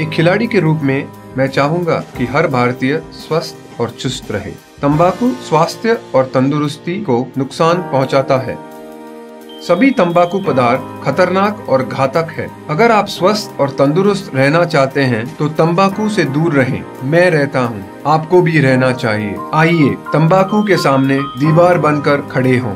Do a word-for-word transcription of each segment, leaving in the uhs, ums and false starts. एक खिलाड़ी के रूप में मैं चाहूँगा कि हर भारतीय स्वस्थ और चुस्त रहे। तंबाकू स्वास्थ्य और तंदुरुस्ती को नुकसान पहुँचाता है। सभी तंबाकू पदार्थ खतरनाक और घातक है। अगर आप स्वस्थ और तंदुरुस्त रहना चाहते हैं तो तंबाकू से दूर रहें। मैं रहता हूँ, आपको भी रहना चाहिए। आइए तंबाकू के सामने दीवार बनकर खड़े हों।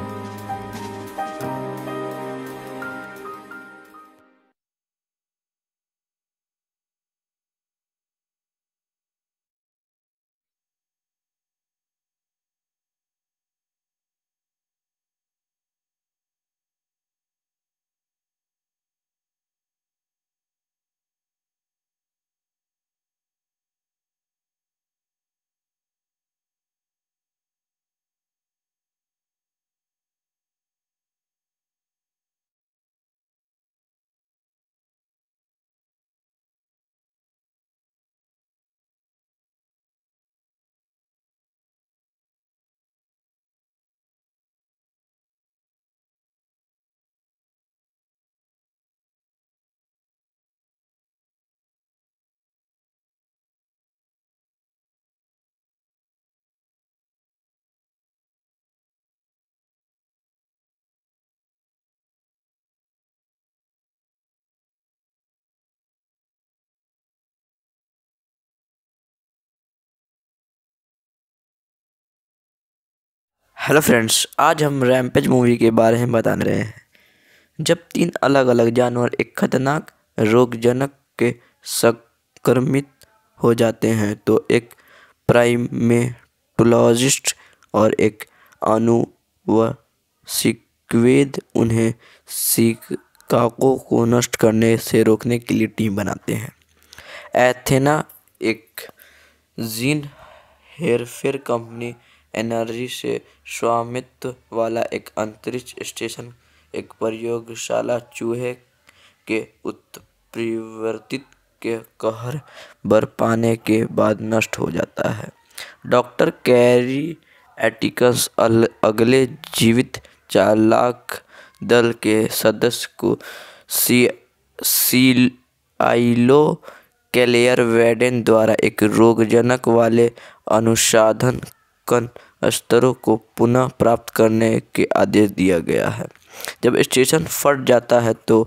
हेलो फ्रेंड्स, आज हम रैम्पेज मूवी के बारे में बता रहे हैं, जब तीन अलग अलग जानवर एक खतरनाक रोगजनक के संक्रमित हो जाते हैं तो एक प्राइमेटोलॉजिस्ट और एक आनुवंशिकविद उन्हें शिकागो को नष्ट करने से रोकने के लिए टीम बनाते हैं। एथेना एक जीन हेरफेर कंपनी एनर्जी से स्वामित्व वाला एक अंतरिक्ष स्टेशन एक प्रयोगशाला चूहे के उत्परिवर्तित के कहर बर पाने के बाद नष्ट हो जाता है। डॉक्टर कैरी एटिकस अगले जीवित चालाक दल के सदस्य को सी सीआईलो कैलेयर वेडेन द्वारा एक रोगजनक वाले अनुसाधन कन स्तरों को पुनः प्राप्त करने के आदेश दिया गया है। जब स्टेशन फट जाता है तो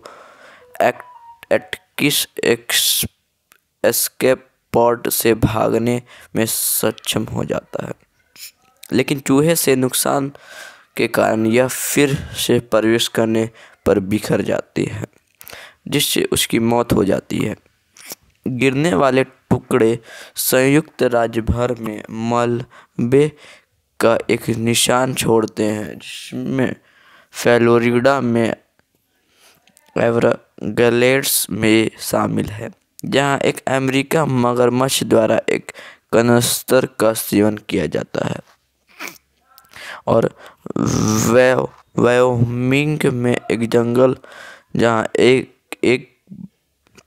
एक्ट एटकिस एस्केप पॉड से भागने में सक्षम हो जाता है, लेकिन चूहे से नुकसान के कारण यह फिर से प्रवेश करने पर बिखर जाती है, जिससे उसकी मौत हो जाती है। गिरने वाले टुकड़े संयुक्त राज्य भर में मलबे का एक निशान छोड़ते हैं, जिसमें फ्लोरिडा में एवरग्लेड्स में शामिल है, जहां एक अमेरिका मगरमच्छ द्वारा एक कनस्तर का सेवन किया जाता है। और वायोमिंग में एक जंगल जहां एक एक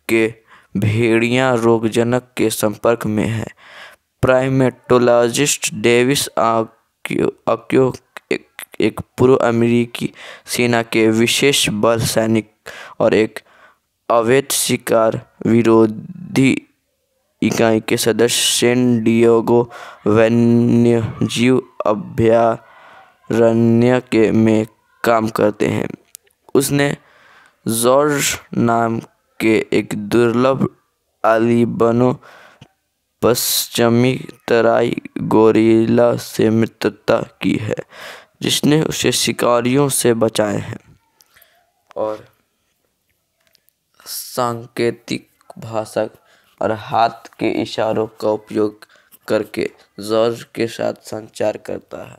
के भेड़ियाँ रोगजनक के संपर्क में है। प्राइमेटोलॉजिस्ट डेविस आक्यो एक, एक पूर्व अमेरिकी सेना के विशेष बल सैनिक और एक अवैध शिकार विरोधी इकाई के सदस्य सैन डिएगो वन्यजीव अभयारण्य के में काम करते हैं। उसने जॉर्ज नाम के एक दुर्लभ आलिबनो पश्चिमी तराई गोरिल्ला से मित्रता की है, जिसने उसे शिकारियों से बचाए हैं। और सांकेतिक भाषा और हाथ के इशारों का उपयोग करके जॉर्ज के साथ संचार करता है।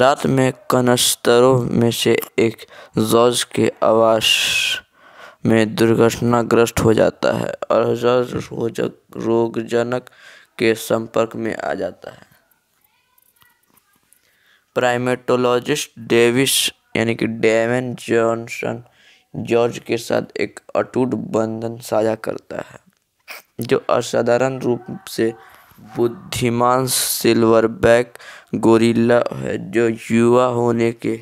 रात में कनस्तरों में से एक जॉर्ज के आवास में दुर्घटनाग्रस्त हो जाता है और जॉर्ज रोगजनक के संपर्क में आ जाता है। प्राइमेटोलॉजिस्ट डेविस यानी कि डेवन जॉनसन जॉर्ज के साथ एक अटूट बंधन साझा करता है, जो असाधारण रूप से बुद्धिमान सिल्वरबैक गोरिल्ला है, जो युवा होने के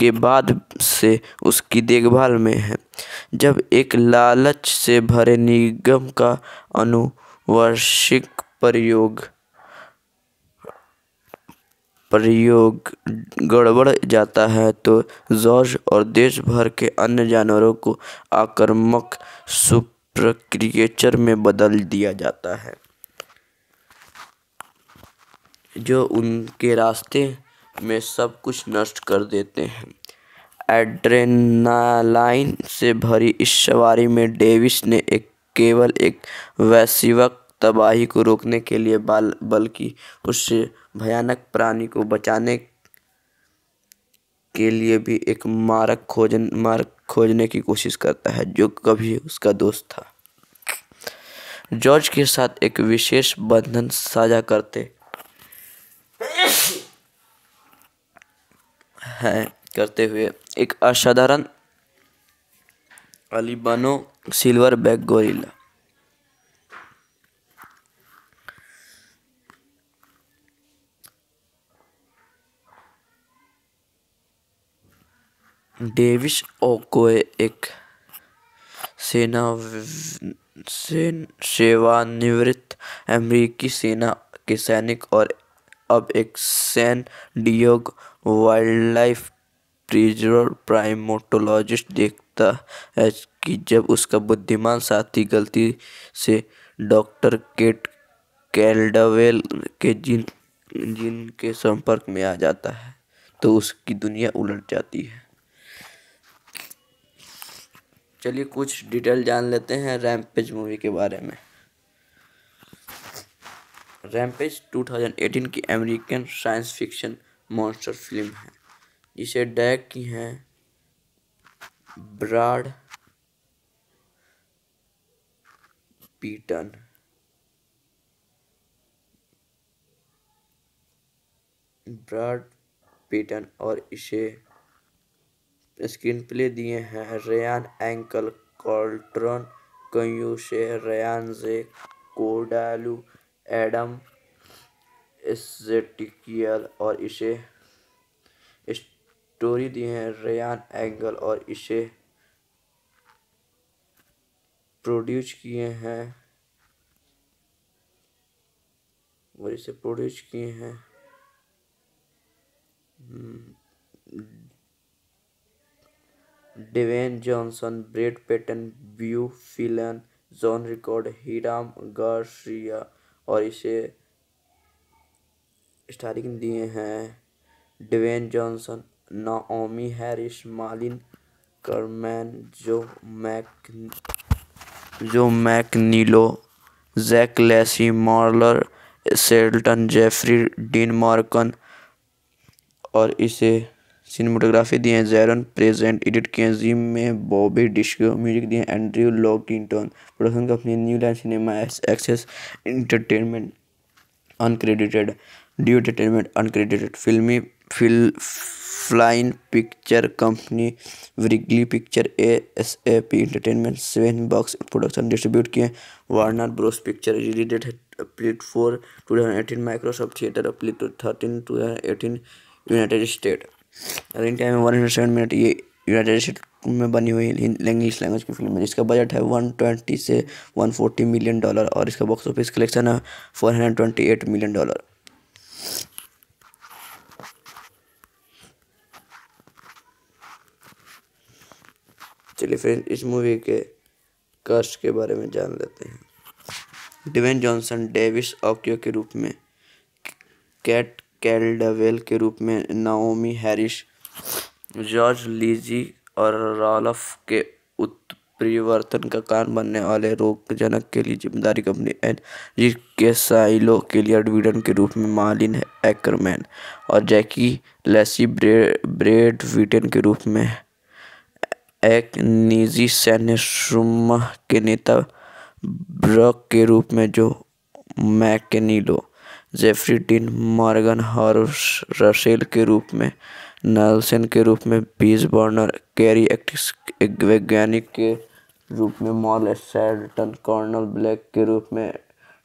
के बाद से उसकी देखभाल में है, जब एक लालच से भरे निगम का अनुवांशिक प्रयोग प्रयोग गड़बड़ जाता है तो जॉर्ज और देश भर के अन्य जानवरों को आक्रामक सुपर क्रिएचर में बदल दिया जाता है जो उनके रास्ते में सब कुछ नष्ट कर देते हैं। एड्रेनालाइन से भरी इस सवारी में डेविस ने एक केवल एक वैश्विक तबाही को रोकने के लिए बाल बल्कि उससे भयानक प्राणी को बचाने के लिए भी एक मार्ग खोजन मार्ग खोजने की कोशिश करता है जो कभी उसका दोस्त था। जॉर्ज के साथ एक विशेष बंधन साझा करते है करते हुए एक असाधारण albino silver back gorilla Davis Okoye एक सेना सेन, सेवानिवृत्त अमेरिकी सेना के सैनिक और अब एक San Diego wildlife preserve primatologist देखता है कि जब उसका बुद्धिमान साथी गलती से डॉक्टर केट कैल्डवेल के जिन जिन के संपर्क में आ जाता है तो उसकी दुनिया उलट जाती है। चलिए कुछ डिटेल जान लेते हैं रैम्पेज मूवी के बारे में। रैम्पेज दो हज़ार अठारह की American science fiction monster film है जिसे डायरेक्ट की है ब्राड पीटन। ब्राड पीटन और इसे स्क्रीन प्ले दिए हैं Ryan ankle, Carlton Cuse, Ryan J Condal, Adam Sztykiel और इसे स्टोरी दी है रयान एंगल और इसे प्रोड्यूस किए हैं और इसे प्रोड्यूस किए हैं Dwayne Johnson, Brad Peyton, Beau Flynn, John Rickard, Hiram Garcia और इसे स्टारिंग दिए हैं Dwayne Johnson, Naomi Harris, Malin Akerman, Joe Mac Joe Manganiello, Jake Lacy, Marley Shelton, Jeffrey Dean Morgan और इसे सिनेमाटोग्राफी दिए हैं जैरन प्रेजेंट, एडिट किए हैं जिम में बॉबी डिस्को, म्यूजिक दिए हैं Andrew Lockington, production company New Line cinema, access entertainment uncredited, due entertainment uncredited, फिल्मी fill Flynn picture company Wrigley picture, ASAP entertainment, seven box production, distribute किए Warner Bros picture. Release date है April four two thousand eighteen, Microsoft theatre April thirteen two thousand eighteen, United State. Running time one hundred seven minute. ये United State में बनी हुई English language की film है जिसका budget है one twenty से वन फोर्टी मिलियन डॉलर और इसका बॉक्स ऑफिस कलेक्शन है four hundred twenty eight million dollar. चलिए फ्रेंड्स इस मूवी के कास्ट के बारे में जान लेते हैं। ड्वेन जॉनसन डेविस ऑकियो के रूप में, कैट कैल्डवेल के रूप में, नाओमी हैरिस, जॉर्ज, लीजी और राल्फ के उत्परिवर्तन का कारण बनने वाले रोगजनक के लिए जिम्मेदारी कंपनी एंड जिसके साइलो के लिए एडविडन के रूप में मालिन ऑकरमैन और जैकी लेसी, ब्रैड पीटन के रूप में एक निजी सैन्य समूह के नेता ब्रॉक के रूप में, जो Manganiello, Jeffrey Dean Morgan horse Russell के रूप में, नेल्सन के रूप में, बीज बर्नर, कैरी एक्टिस एक वैज्ञानिक के रूप में, मॉल सैल्टन, कॉर्नल ब्लैक के रूप में,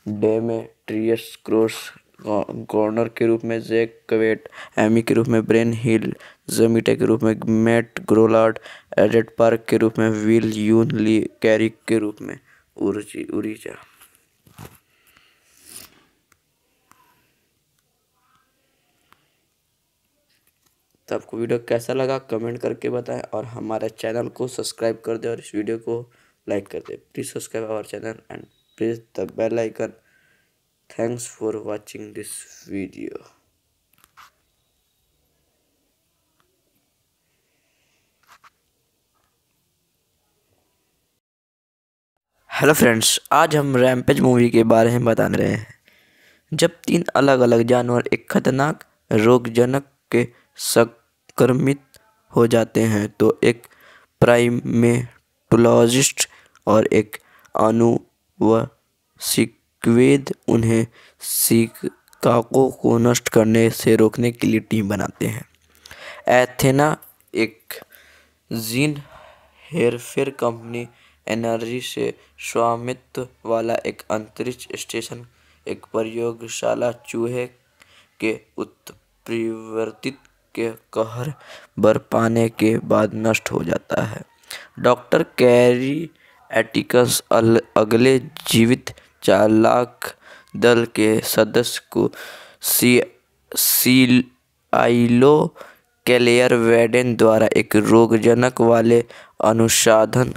डेमेट्रियस क्रॉस कॉर्नर के रूप में, जैक क्वेट, एमी के रूप में, ब्रेन हिल, जमीटा के रूप में, मैट ग्रोलार्ड एडेड पार्क के रूप में, विल यून ली कैरिक के रूप में, उर्जी उरीजा तो आपको वीडियो कैसा लगा कमेंट करके बताएं और हमारे चैनल को सब्सक्राइब कर दें और इस वीडियो को लाइक कर दें। Please subscribe our channel and press the bell icon. Thanks for watching this video. Hello friends, आज हम रैम्पेज मूवी के बारे में बताने रहे हैं, जब तीन अलग अलग जानवर एक खतरनाक रोगजनक के संक्रमित हो जाते हैं तो एक प्राइमेटोलॉजिस्ट और एक आनुवंशिकविद उन्हें शिकागो को नष्ट करने से रोकने के लिए टीम बनाते हैं। एथेना एक जीन हेरफेर कंपनी एनर्जी से स्वामित्व वाला एक अंतरिक्ष स्टेशन एक प्रयोगशाला चूहे के उत्परिवर्तित के कहर बर पाने के बाद नष्ट हो जाता है। डॉक्टर कैरी एटिकस अगले जीवित चालाक दल के सदस्य को सी सीआईलो कैलेयर वेडेन द्वारा एक रोगजनक वाले अनुसाधन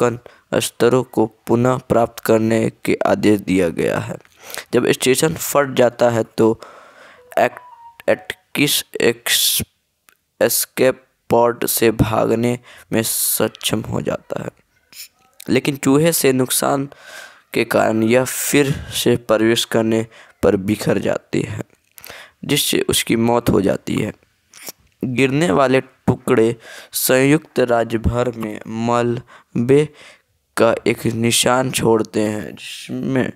कण स्तरों को पुनः प्राप्त करने के आदेश दिया गया है। जब स्टेशन फट जाता है तो एटकिस एस्केप पॉड से भागने में सक्षम हो जाता है, लेकिन चूहे से नुकसान के कारण यह फिर से प्रवेश करने पर बिखर जाती है जिससे उसकी मौत हो जाती है। गिरने वाले टुकड़े संयुक्त राज्य भर में मलबे का एक निशान छोड़ते हैं, जिसमें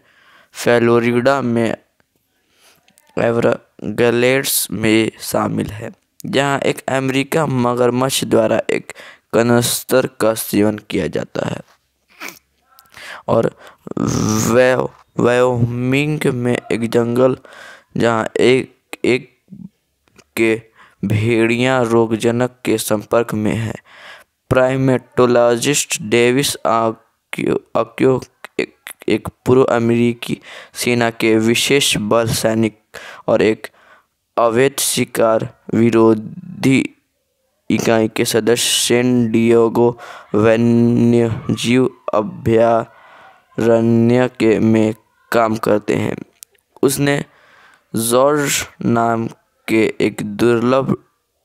फ्लोरिडा में एवरग्लेड्स में शामिल है, जहां एक अमेरिका मगरमच्छ द्वारा एक कनस्तर का सेवन किया जाता है, और वायोमिंग में एक जंगल जहां एक एक के भेड़ियां रोगजनक के संपर्क में है। प्राइमेटोलॉजिस्ट डेविस आक्यो एक, एक पूर्व अमेरिकी सेना के विशेष बल सैनिक और एक अवैध शिकार विरोधी इकाई के सदस्य सैन डिएगो वन्यजीव अभयारण्य के में काम करते हैं। उसने जॉर्ज नाम के एक दुर्लभ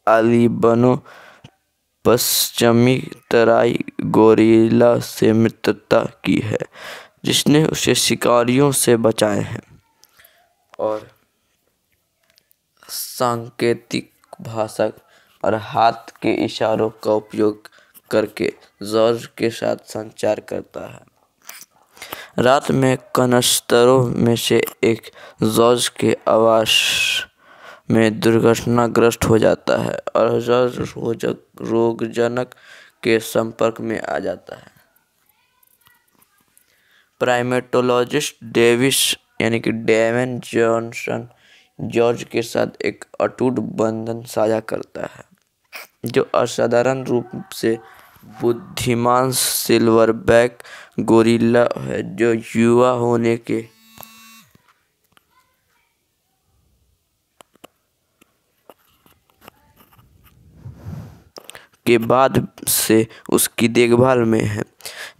आलिबनो पश्चिमी तराई गोरिल्ला से मित्रता की है, जिसने उसे शिकारियों से बचाए हैं और सांकेतिक भाषा और हाथ के इशारों का उपयोग करके जॉर्ज के साथ संचार करता है। रात में कनस्तरों में से एक जॉर्ज के आवास में दुर्घटनाग्रस्त हो जाता है और जॉर्ज रोगजनक के संपर्क में आ जाता है। प्राइमेटोलॉजिस्ट डेविस यानी कि डेवन जॉनसन जॉर्ज के साथ एक अटूट बंधन साझा करता है, जो असाधारण रूप से बुद्धिमान सिल्वरबैक गोरिल्ला है जो युवा होने के के बाद से उसकी देखभाल में है।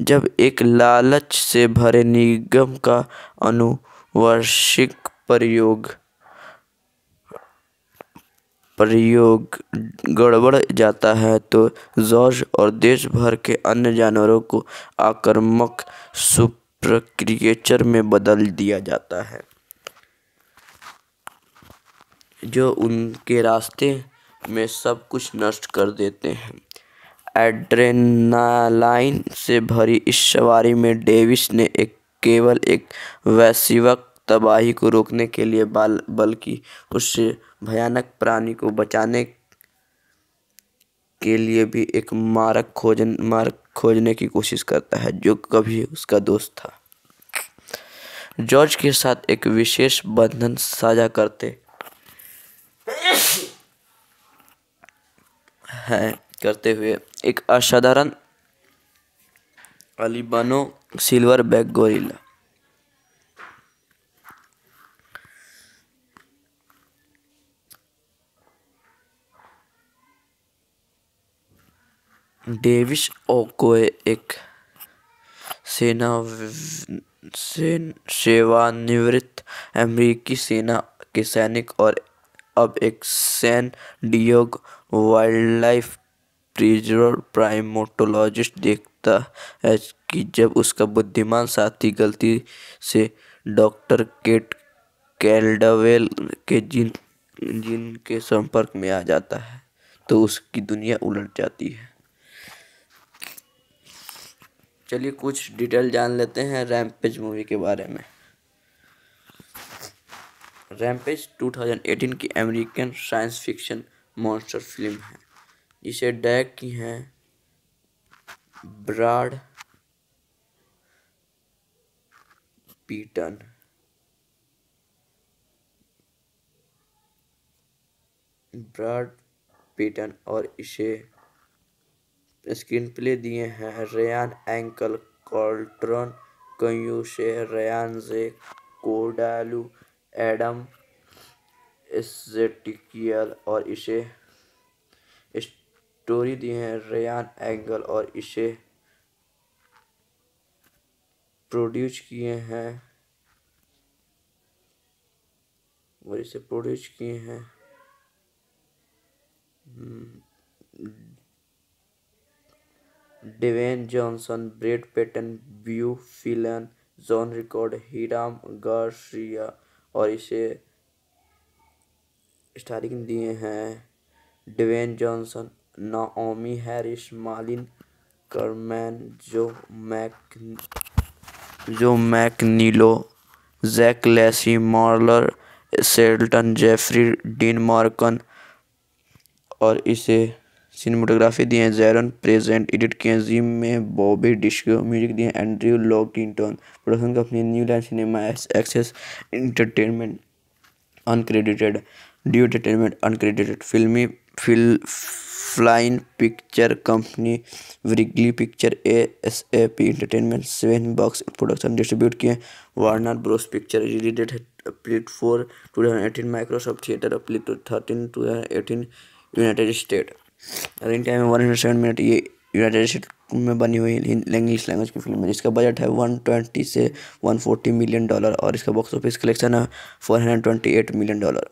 जब एक लालच से भरे निगम का अनुवांशिक प्रयोग प्रयोग गड़बड़ जाता है तो जॉर्ज और देश भर के अन्य जानवरों को आक्रामक सुपर क्रिएचर में बदल दिया जाता है, जो उनके रास्ते में सब कुछ नष्ट कर देते हैं। एड्रेनालाइन से भरी इस सवारी में डेविस ने एक केवल एक वैश्विक तबाही को रोकने के लिए बाल बल्कि उससे भयानक प्राणी को बचाने के लिए भी एक मार्ग खोजन मार्ग खोजने की कोशिश करता है जो कभी उसका दोस्त था। जॉर्ज के साथ एक विशेष बंधन साझा करते है करते हुए एक असाधारण albino silver back gorilla. Davis Okoye एक सेना सेन सेवानिवृत्त अमेरिकी सेना के सैनिक और अब एक San Diego wildlife preserve primatologist देखता है कि जब उसका बुद्धिमान साथी गलती से डॉक्टर केट कैल्डवेल के जिन जिन के संपर्क में आ जाता है तो उसकी दुनिया उलट जाती है। चलिए कुछ डिटेल जान लेते हैं रैम्पेज मूवी के बारे में। रैम्पेज दो हज़ार अठारह की American science fiction monster film है जिसे डायरेक्ट की है ब्राड पीटन। ब्राड पीटन और इसे स्क्रीन प्ले दिए हैं Ryan ankle, Carlton Cuse, Ryan J Condal, Adam Sztykiel और इसे स्टोरी दी है रयान एंगल और इसे प्रोड्यूस किए हैं और इसे प्रोड्यूस किए हैं Dwayne Johnson, Brad Peyton, Beau Flynn, John Rickard, Hiram Garcia और इसे स्टारिंग दिए हैं Dwayne Johnson, Naomi Harris, Malin Akerman, Joe Mac Joe Manganiello, Jake Lacy, Marley Shelton, Jeffrey Dean Morgan और इसे सिनेमाटोग्राफी दिए हैं जैरन प्रेजेंट, एडिट किए हैं जिम में बॉबी डिस्को, म्यूजिक दिए हैं Andrew Lockington, production company New Line cinema, access entertainment uncredited, due entertainment uncredited, फिल्मी fill Flynn picture company Wrigley picture, ASAP entertainment, seven box production, distribute किए Warner Bros picture. Release date April four two thousand eighteen Microsoft theatre, April thirteen two thousand eighteen United State. Running time है one hundred seven minute. ये United State में बनी हुई English language की film है जिसका budget है one twenty से वन फोर्टी मिलियन डॉलर और इसका बॉक्स ऑफिस कलेक्शन है four hundred twenty eight million dollar.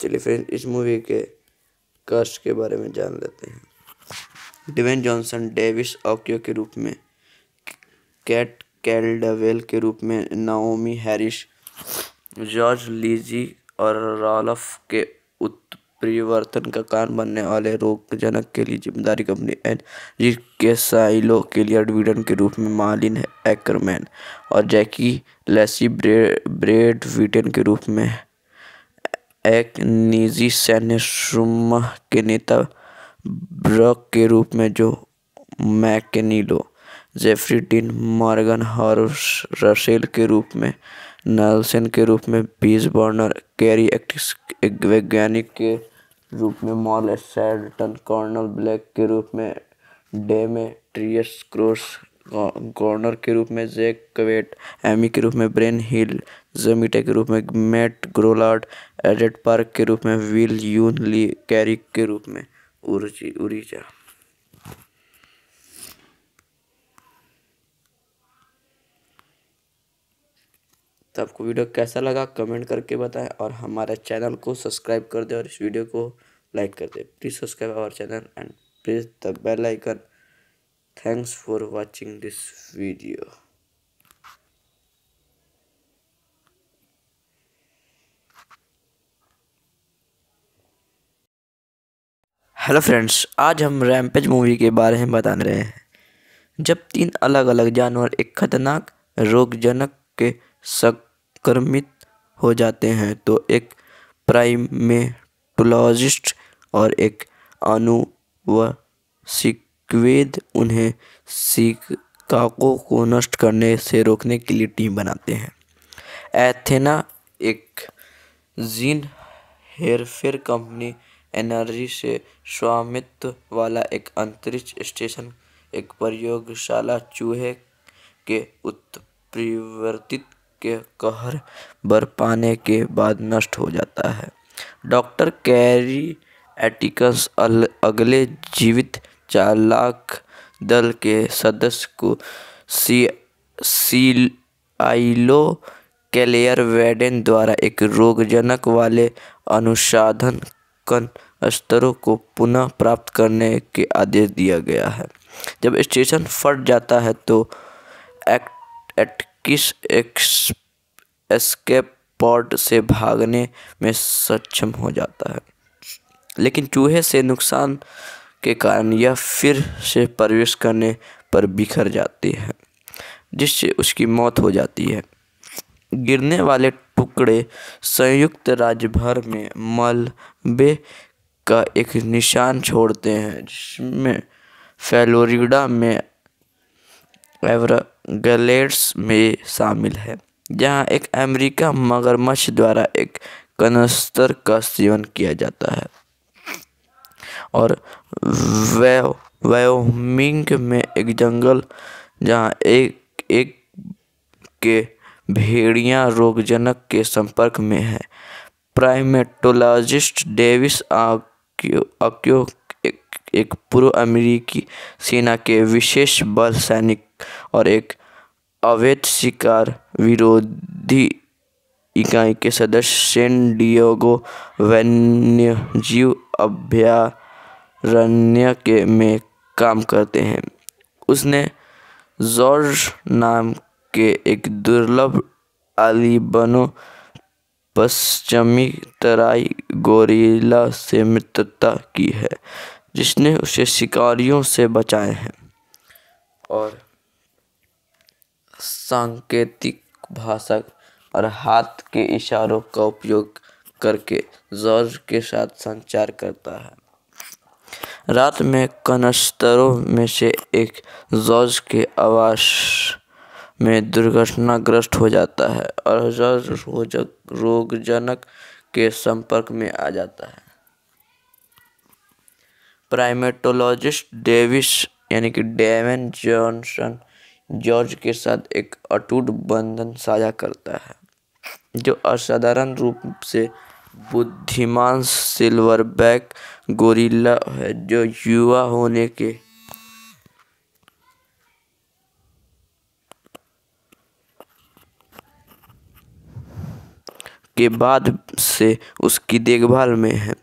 चलिए फ्रेंड इस मूवी के कास्ट के बारे में जान लेते हैं। ड्वेन जॉनसन डेविस ऑक्यो के रूप में, कैट कैल्डवेल के रूप में, नाओमी हैरिस, जॉर्ज, लीजी और राल्फ के उत्परिवर्तन का कारण बनने वाले रोगजनक के लिए जिम्मेदारी कंपनी एनजी के साइलो के लिए एडविडन के रूप में, मालिन एकरमैन और जैकी लेसी ब्रेड वीटन के रूप में एक निजी सैन्य समूह के नेता ब्रक के रूप में, जो Manganiello, Jeffrey Dean Morgan horse Russell के रूप में, नेल्सन के रूप में, बीज बर्नर, कैरी एक्टिस एक वैज्ञानिक के रूप में, मॉल सैल्टन, कॉर्नल ब्लैक के रूप में, डेमेट्रियस क्रोस कॉर्नर के रूप में, जैक क्वेट एमी के रूप में, ब्रेन हिल जमीटे के रूप में, मैट ग्रोलार्ड एडेट पार्क के रूप में, विल यून ली कैरी के रूप में, उर्जी उरीजा। तो आपको वीडियो कैसा लगा कमेंट करके बताएं और हमारे चैनल को सब्सक्राइब कर दें और इस वीडियो को लाइक कर दें। Please subscribe our channel and press the bell icon. Thanks for watching this video. Hello friends, आज हम रैम्पेज मूवी के बारे में बता रहे हैं जब तीन अलग अलग जानवर एक खतरनाक रोगजनक के संक्रमित हो जाते हैं तो एक प्राइमेटोलॉजिस्ट और एक आनुवंशिकविद उन्हें शिकागो को नष्ट करने से रोकने के लिए टीम बनाते हैं। एथेना एक जीन हेरफेर कंपनी एनर्जी से स्वामित्व वाला एक अंतरिक्ष स्टेशन एक प्रयोगशाला चूहे के उत्परिवर्तित के कहर बर पाने के बाद नष्ट हो जाता है। डॉक्टर कैरी एटिकस अगले जीवित चालाक दल के सदस्य को सी सीआईलो क्लेयर वेडन द्वारा एक रोगजनक वाले अनुसाधन कण स्तरों को पुनः प्राप्त करने के आदेश दिया गया है। जब स्टेशन फट जाता है तो एटकिस एस्केप पॉड से भागने में सक्षम हो जाता है, लेकिन चूहे से नुकसान के कारण यह फिर से प्रवेश करने पर बिखर जाती है, जिससे उसकी मौत हो जाती है। गिरने वाले टुकड़े संयुक्त राज्य भर में मलबे का एक निशान छोड़ते हैं, जिसमें फ्लोरिडा में एवरग्लेड्स में शामिल है, जहां एक अमेरिका मगरमच्छ द्वारा एक कनस्तर का सेवन किया जाता है, और वायोमिंग में एक जंगल जहां एक एक के भेड़िया रोगजनक के संपर्क में है। प्राइमेटोलॉजिस्ट डेविस आक्यो एक, एक पूर्व अमेरिकी सेना के विशेष बल सैनिक और एक अवैध शिकार विरोधी इकाई के सदस्य सैन डिएगो वन्यजीव अभयारण्य के में काम करते हैं। उसने जॉर्ज नाम के एक दुर्लभ आलिबनो पश्चिमी तराई गोरिल्ला से मित्रता की है, जिसने उसे शिकारियों से बचाए हैं और सांकेतिक भाषा और हाथ के इशारों का उपयोग करके जॉर्ज के साथ संचार करता है। रात में कनस्तरों में से एक जॉर्ज के आवास में दुर्घटनाग्रस्त हो जाता है और जॉर्ज रोगजनक के संपर्क में आ जाता है। प्राइमेटोलॉजिस्ट डेविस यानी कि डेवन जॉनसन जॉर्ज के साथ एक अटूट बंधन साझा करता है, जो असाधारण रूप से बुद्धिमान सिल्वरबैक गोरिल्ला है, जो युवा होने के के बाद से उसकी देखभाल में है।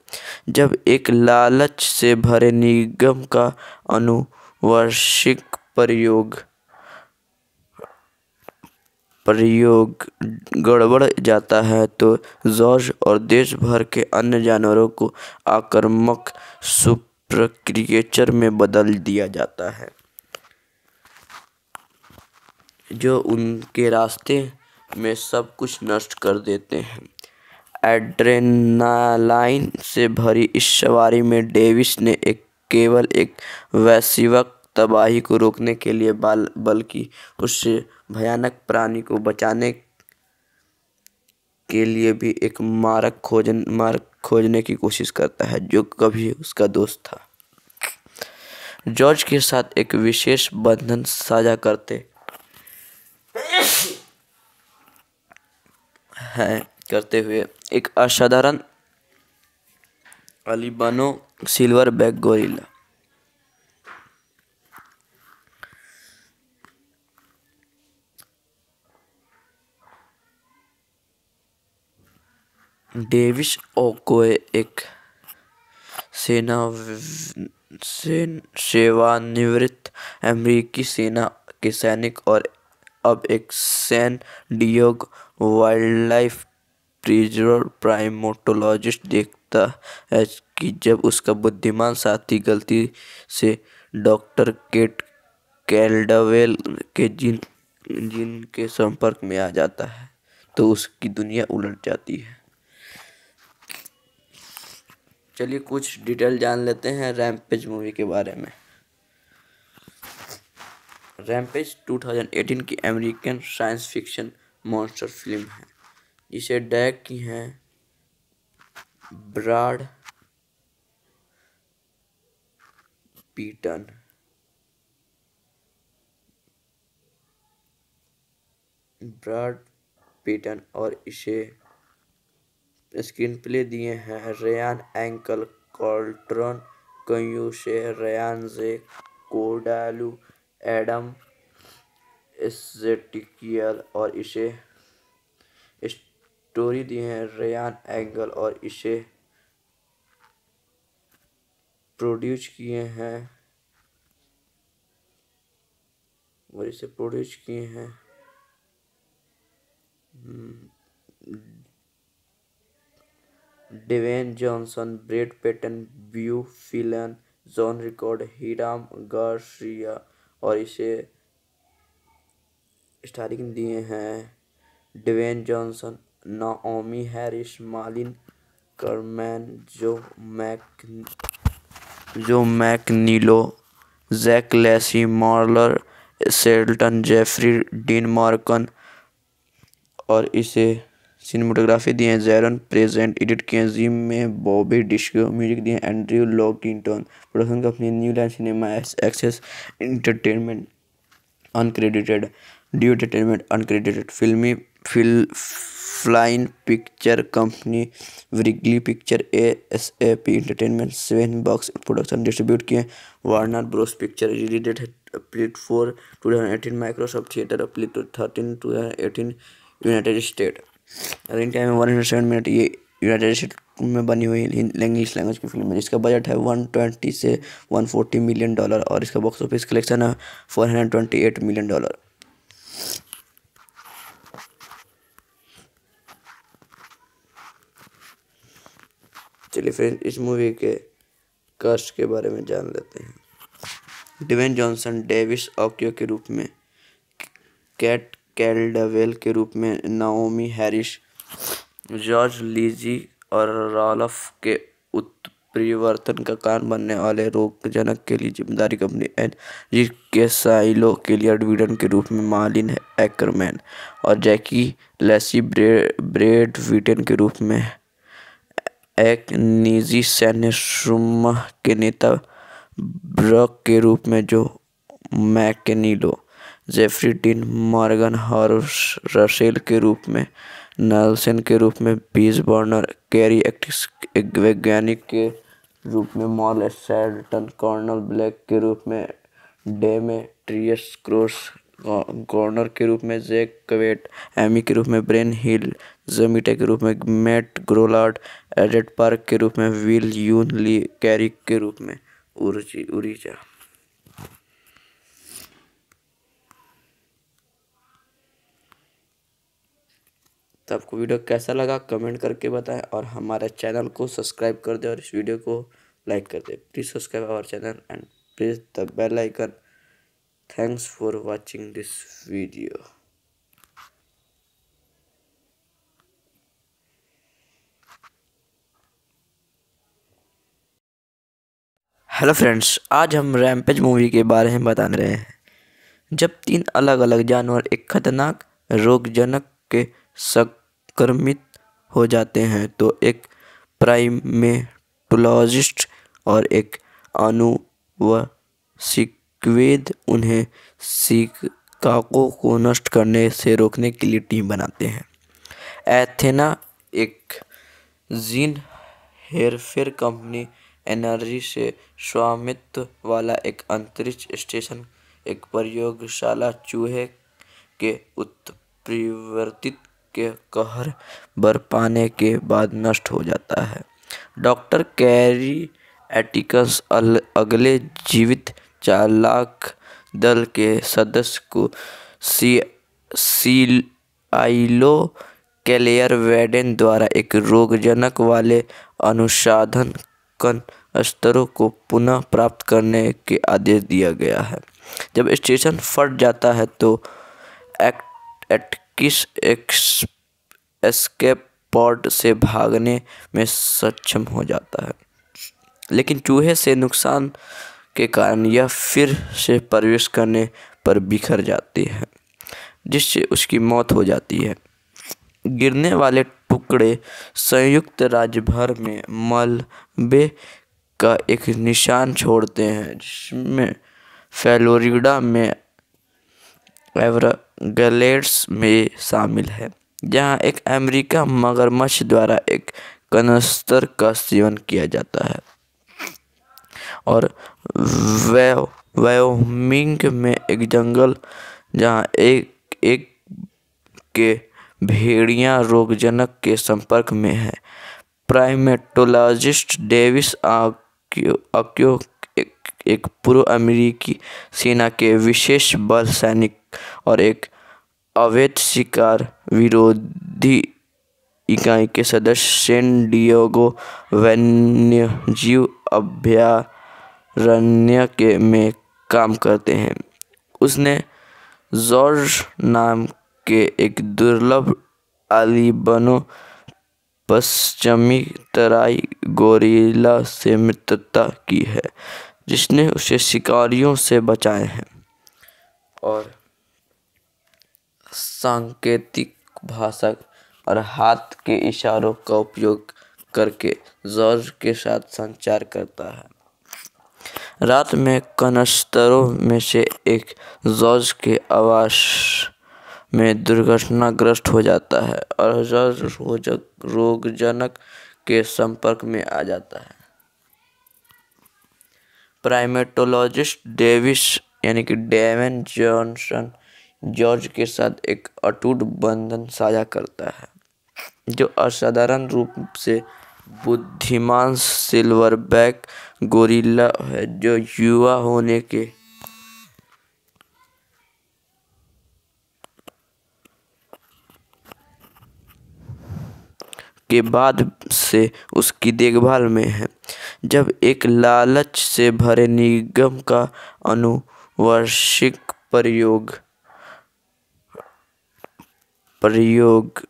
जब एक लालच से भरे निगम का अनुवांशिक प्रयोग प्रयोग गड़बड़ जाता है तो जॉर्ज और देश भर के अन्य जानवरों को आक्रामक सुपर क्रिएचर में बदल दिया जाता है, जो उनके रास्ते में सब कुछ नष्ट कर देते हैं। एड्रेनालाइन से भरी इस सवारी में डेविस ने एक केवल एक वैश्विक तबाही को रोकने के लिए बाल बल्कि उससे भयानक प्राणी को बचाने के लिए भी एक मार्ग खोजन मार्ग खोजने की कोशिश करता है, जो कभी उसका दोस्त था। जॉर्ज के साथ एक विशेष बंधन साझा करते है करते हुए एक असाधारण albino silverback gorilla Davis Okoye एक सेना सेन, सेवानिवृत्त अमेरिकी सेना के सैनिक और अब एक San Diego wildlife preserve primatologist देखता है कि जब उसका बुद्धिमान साथी गलती से डॉक्टर केट कैल्डवेल के जिन जिन के संपर्क में आ जाता है तो उसकी दुनिया उलट जाती है। चलिए कुछ डिटेल जान लेते हैं रैम्पेज मूवी के बारे में। रैम्पेज दो हज़ार अठारह की American science fiction monster film है, जिसे डायरेक्ट की हैं ब्राड पीटन। ब्राड पीटन और इसे स्क्रीन प्ले दिए हैं Ryan ankle, Carlton Cuse, Ryan J Condal, Adam Sztykiel और इसे स्टोरी दी है रयान एंगल और इसे प्रोड्यूस किए हैं और इसे प्रोड्यूस किए हैं Dwayne Johnson, Brad Peyton, Beau Flynn, John Rickard, Hiram Garcia और इसे स्टारिंग दिए हैं Dwayne Johnson, Naomi Harris, Malin Akerman, Joe Mac Joe Manganiello, Jake Lacy, Marley Shelton, Jeffrey Dean Morgan और इसे सिनेमाटोग्राफी दिए हैं जैरन प्रेजेंट, एडिट किए हैं जिम में बॉबी डिस्को, म्यूजिक दिए हैं Andrew Lockington, production company New Line cinema, access entertainment uncredited, due entertainment uncredited, फिल्मी fill Flynn picture company, Wrigley picture, ASAP entertainment, seven box production, distribute किए Warner Bros picture, release date April four two thousand eighteen Microsoft theatre, April thirteen two thousand eighteen United State. Running time है one hundred seven minute. ये United State में बनी हुई English language की film है। इसका budget है one twenty से वन फोर्टी मिलियन डॉलर और इसका बॉक्स ऑफिस कलेक्शन है four hundred twenty eight million dollar. चलिए फ्रेंड्स, इस मूवी के कास्ट के बारे में जान लेते हैं। ड्वेन जॉनसन, डेविस ऑक्यो के रूप में, कैट कैल्डवेल के रूप में, नाओमी हैरिस, जॉर्ज, लीजी और राल्फ के उत्परिवर्तन का कारण बनने वाले रोगजनक के लिए जिम्मेदारी कंपनी एन जी के साइलो के लिए एडविडन के रूप में, मालिन एकरमैन और जैकी लेसी, ब्रैड पीटन के रूप में, एक निजी सैन्य समूह के नेता ब्रॉक के रूप में, जो मैकनीलो, जेफरी डीन मॉर्गन और रसेल के रूप में, नेल्सन के रूप में, बीज बर्नर, कैरी एक्टिस एक वैज्ञानिक के रूप में, मॉल सैल्टन, कॉर्नल ब्लैक के रूप में, डेमेट्रियस क्रोस कॉर्नर के रूप में, जैक क्वेट एमी के रूप में, ब्रेन हिल जमीटा के रूप में, मैट ग्रोलार्ड एडेड पार्क के रूप में, विल यून ली कैरिक के रूप में, उर्जी उरीजा। तो आपको वीडियो कैसा लगा कमेंट करके बताएं और हमारे चैनल को सब्सक्राइब कर दें और इस वीडियो को लाइक कर दें। Please subscribe our channel and press the bell icon. Thanks for watching this video. Hello friends, आज हम रैम्पेज मूवी के बारे में बताने रहे हैं, जब तीन अलग अलग जानवर एक खतरनाक रोगजनक के संक्रमित हो जाते हैं तो एक प्राइमेटोलॉजिस्ट और एक आनुवंशिकविद उन्हें शिकागो को नष्ट करने से रोकने के लिए टीम बनाते हैं। एथेना एक जीन हेरफेर कंपनी एनर्जी से स्वामित्व वाला एक अंतरिक्ष स्टेशन, एक प्रयोगशाला चूहे के उत्परिवर्तित के कहर बर पाने के बाद नष्ट हो जाता है। डॉक्टर कैरी एटिकस अगले जीवित चालाक दल के सदस्य को सी सीआईलो कैलेयर वेडेन द्वारा एक रोगजनक वाले अनुसाधन कन स्तरों को पुनः प्राप्त करने के आदेश दिया गया है। जब स्टेशन फट जाता है तो एक्ट एक्ट किस एस्केप पॉड से भागने में सक्षम हो जाता है, लेकिन चूहे से नुकसान के कारण यह फिर से प्रवेश करने पर बिखर जाती है जिससे उसकी मौत हो जाती है। गिरने वाले टुकड़े संयुक्त राज्य भर में मलबे का एक निशान छोड़ते हैं, जिसमें फ्लोरिडा में एवरग्लेड्स में शामिल है, जहां एक अमेरिका मगरमच्छ द्वारा एक कनस्तर का सेवन किया जाता है, और वायोमिंग में एक जंगल जहां एक एक के भेड़िया रोगजनक के संपर्क में है। प्राइमेटोलॉजिस्ट डेविस आक्यो एक, एक पूर्व अमेरिकी सेना के विशेष बल सैनिक और एक अवैध शिकार विरोधी इकाई के सदस्य सैन डिएगो वन्यजीव अभयारण्य के में काम करते हैं। उसने जॉर्ज नाम के एक दुर्लभ अलीबनो पश्चिमी तराई गोरिल्ला से मित्रता की है, जिसने उसे शिकारियों से बचाए हैं, और सांकेतिक भाषा और हाथ के इशारों का उपयोग करके जॉर्ज के साथ संचार करता है। रात में कनस्तरों में से एक जॉर्ज के आवास में दुर्घटनाग्रस्त हो जाता है और जॉर्ज रोजक रोगजनक के संपर्क में आ जाता है। प्राइमेटोलॉजिस्ट डेविस यानी कि डेवन जॉनसन जॉर्ज के साथ एक अटूट बंधन साझा करता है, जो असाधारण रूप से बुद्धिमान सिल्वरबैक गोरिल्ला है, जो युवा होने के के बाद से उसकी देखभाल में है। जब एक लालच से भरे निगम का अनुवांशिक प्रयोग प्रयोग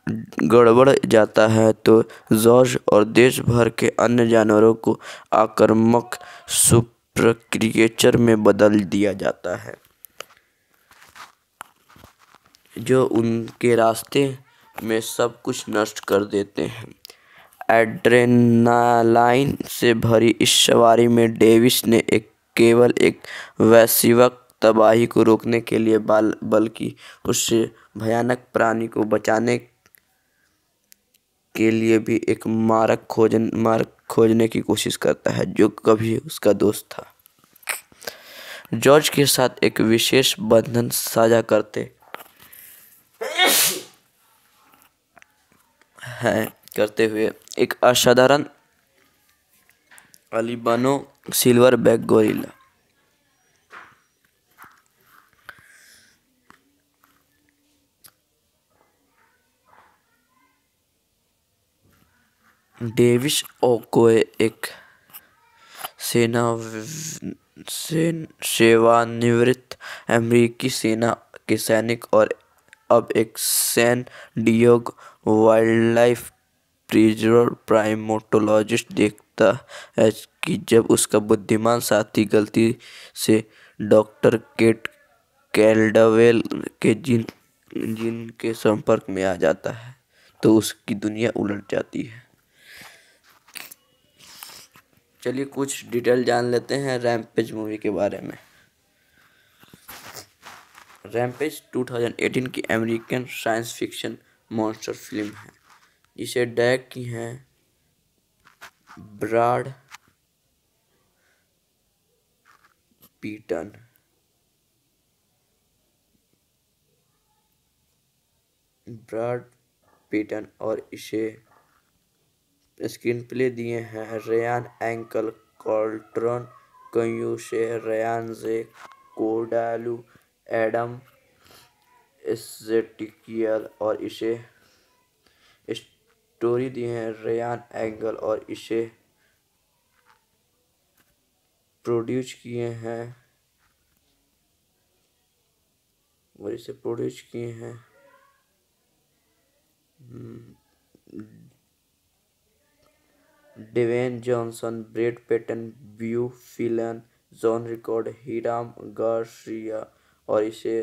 गड़बड़ जाता है तो जॉर्ज और देश भर के अन्य जानवरों को आक्रामक सुपर क्रिएचर में बदल दिया जाता है, जो उनके रास्ते में सब कुछ नष्ट कर देते हैं। एड्रेनालाइन से भरी इस सवारी में डेविस ने एक केवल एक वैश्विक तबाही को रोकने के लिए बाल बल्कि उससे भयानक प्राणी को बचाने के लिए भी एक मार्ग खोजन मार्ग खोजने की कोशिश करता है, जो कभी उसका दोस्त था। जॉर्ज के साथ एक विशेष बंधन साझा करते है करते हुए एक असाधारण albino silverback gorilla Davis Okoye एक सेना सेन सेवानिवृत्त अमेरिकी सेना के सैनिक और अब एक San Diego wildlife preserve primatologist देखता है कि जब उसका बुद्धिमान साथी गलती से डॉक्टर केट कैल्डवेल के जिन जिन के संपर्क में आ जाता है तो उसकी दुनिया उलट जाती है। चलिए कुछ डिटेल जान लेते हैं रैम्पेज मूवी के बारे में। रैम्पेज दो हज़ार अठारह की American science fiction monster film है। इसे डायरेक्ट की हैं ब्राड पीटन। ब्राड पीटन और इसे स्क्रीन प्ले दिए हैं Ryan ankle, Carlton Cuse, Ryan J Condal, Adam Sztykiel, और इसे स्टोरी दी है रयान एंगल और इसे प्रोड्यूस किए हैं और इसे प्रोड्यूस किए हैं Dwayne Johnson, Brad Peyton, Beau Flynn, John Rickard, Hiram Garcia, और इसे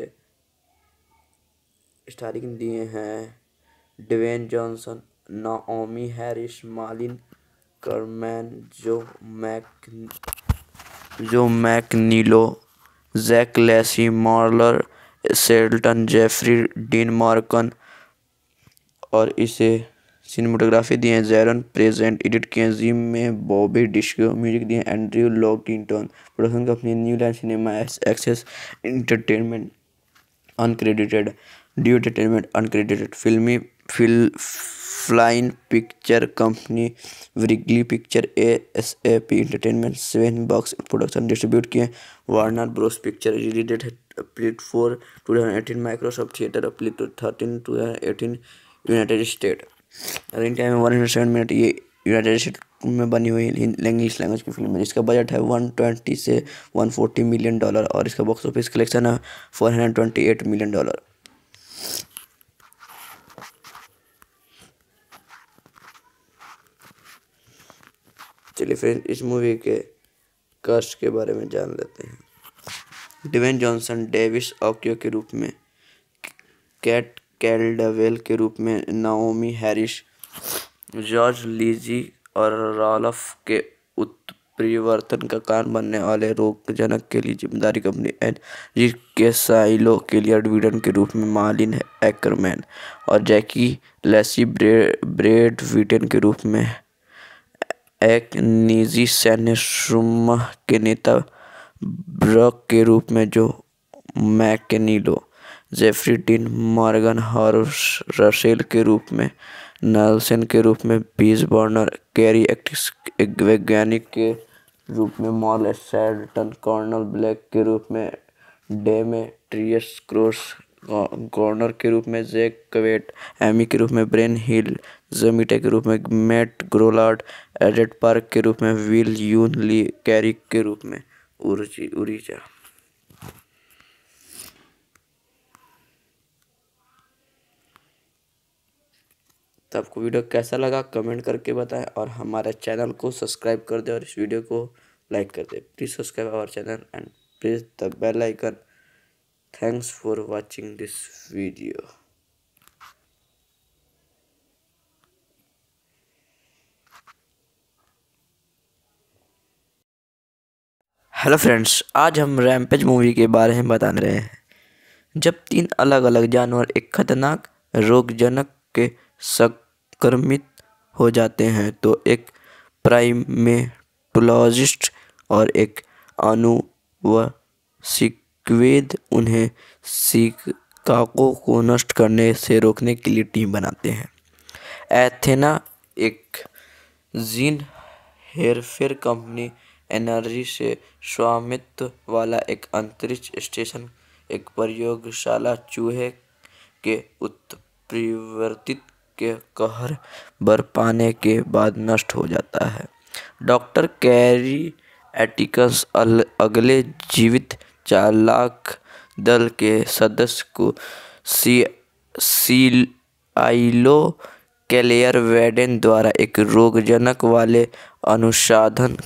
स्टारिंग दिए हैं Dwayne Johnson, Naomi Harris, Malin Akerman, Joe Mac Joe Manganiello, Jake Lacy, Marley Shelton, Jeffrey Dean Morgan और इसे सिनेमाटोग्राफी दिए हैं जैरन प्रेजेंट, एडिट किए हैं जिम में बॉबी डिस्को, म्यूजिक दिए हैं Andrew Lockington, production company New Line cinema, access entertainment uncredited, due entertainment uncredited, फिल्मी fill Flynn picture company Wrigley picture, ASAP entertainment, seven box production, distribute किए Warner Bros picture, release date April four two thousand eighteen Microsoft theatre, April thirteen two thousand eighteen United State. Running time है one hundred seven minute. ये United State में बनी हुई English language की film है। इसका budget है one twenty से वन फोर्टी मिलियन डॉलर और इसका बॉक्स ऑफिस कलेक्शन है four hundred twenty eight million dollar. चलिए फ्रेंड्स, इस मूवी के कास्ट के बारे में जान लेते हैं। ड्वेन जॉनसन डेविस ऑकियो के रूप में, कैट कैल्डवेल के रूप में, नाओमी हैरिस, जॉर्ज, लीजी और राल्फ के उत्परिवर्तन का कारण बनने वाले रोग जनक के लिए जिम्मेदारी कंपनी एंड जी के साइलो के लिए एडविडन के रूप में मालिन एकरमैन और जैकी लेसी ब्रेड वीटन के रूप में एक निजी सैन्य समूह के नेता ब्रक के रूप में, जो Manganiello, Jeffrey Dean Morgan horse Russell के रूप में, नेल्सन के रूप में, बीज बर्नर, कैरी एक्टिस एक वैज्ञानिक के रूप में, मॉल सैल्टन, कॉर्नल ब्लैक के रूप में, डेमेट्रियस क्रॉस कॉर्नर के रूप में, जैक क्वेट, एमी के रूप में, ब्रेन हिल जमीटे के रूप में, मैट ग्रोलार्ड एडेड पार्क के रूप में, विल यून ली कैरिक के रूप में, उर्जी उरीजा। तो आपको वीडियो कैसा लगा कमेंट करके बताएं और हमारे चैनल को सब्सक्राइब कर दें और इस वीडियो को लाइक कर दें। Please subscribe our channel and press the bell icon. Thanks for watching this video. Hello friends, आज हम रैम्पेज मूवी के बारे में बताने रहे हैं, जब तीन अलग अलग जानवर एक खतरनाक रोगजनक के संक्रमित हो जाते हैं तो एक प्राइमेटोलॉजिस्ट और एक आनुवंशिक वेद उन्हें शिकागो को नष्ट करने से रोकने के लिए टीम बनाते हैं। एथेना एक जीन हेरफेर कंपनी एनर्जी से स्वामित्व वाला एक अंतरिक्ष स्टेशन, एक प्रयोगशाला, चूहे के उत्परिवर्तित के कहर बरपाने के बाद नष्ट हो जाता है। डॉक्टर कैरी एटिकस अगले जीवित चालाक दल के सदस्य को सी सीआईलो कैलेयर वेडेन द्वारा एक रोगजनक वाले अनुसाधन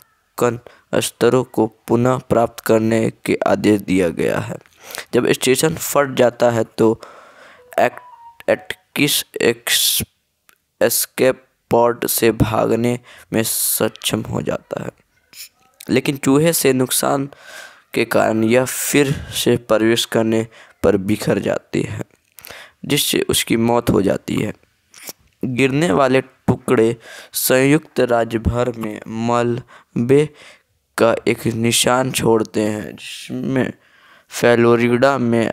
कन स्तरों को पुनः प्राप्त करने के आदेश दिया गया है। जब स्टेशन फट जाता है तो एटकिस एस्केप पॉड से भागने में सक्षम हो जाता है, लेकिन चूहे से नुकसान के कारण यह फिर से प्रवेश करने पर बिखर जाती है, जिससे उसकी मौत हो जाती है। गिरने वाले टुकड़े संयुक्त राज्य भर में मलबे का एक निशान छोड़ते हैं, जिसमें फ्लोरिडा में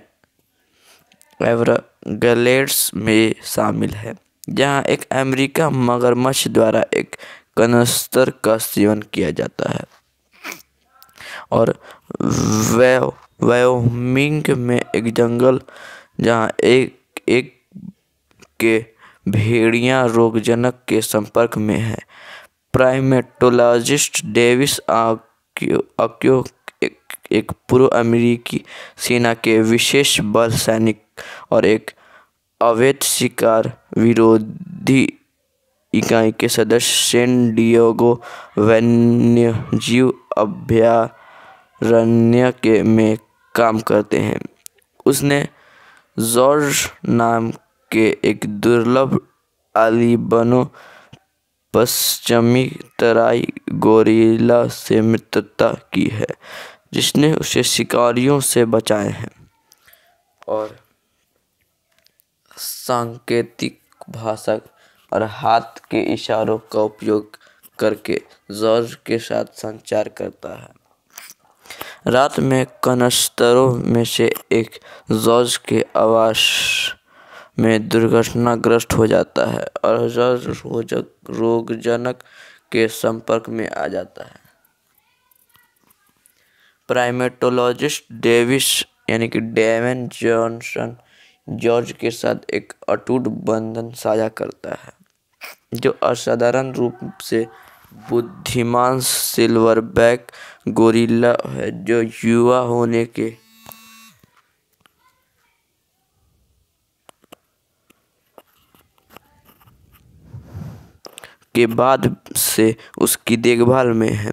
एवरग्लेड्स में शामिल है, जहां एक अमेरिका मगरमच्छ द्वारा एक कनस्तर का सेवन किया जाता है, और वायो वायोमिंग में एक जंगल जहां एक एक के भेड़िया रोगजनक के संपर्क में है। प्राइमेटोलॉजिस्ट डेविस आक्यो एक, एक पूर्व अमेरिकी सेना के विशेष बल सैनिक और एक अवैध शिकार विरोधी इकाई के सदस्य सैन डिएगो वन्यजीव अभ्यारण्य रण्य के में काम करते हैं। उसने जॉर्ज नाम के एक दुर्लभ आलिबनो पश्चिमी तराई गोरिल्ला से मित्रता की है, जिसने उसे शिकारियों से बचाए हैं और सांकेतिक भाषा और हाथ के इशारों का उपयोग करके जॉर्ज के साथ संचार करता है। रात में कनस्तरों में से एक जॉर्ज के आवास में दुर्घटनाग्रस्त हो जाता है और जॉर्ज रोगजनक के संपर्क में आ जाता है। प्राइमेटोलॉजिस्ट डेविस यानी कि डेवन जॉनसन जॉर्ज के साथ एक अटूट बंधन साझा करता है, जो असाधारण रूप से बुद्धिमान सिल्वरबैक गोरिल्ला है, जो युवा होने के के बाद से उसकी देखभाल में है।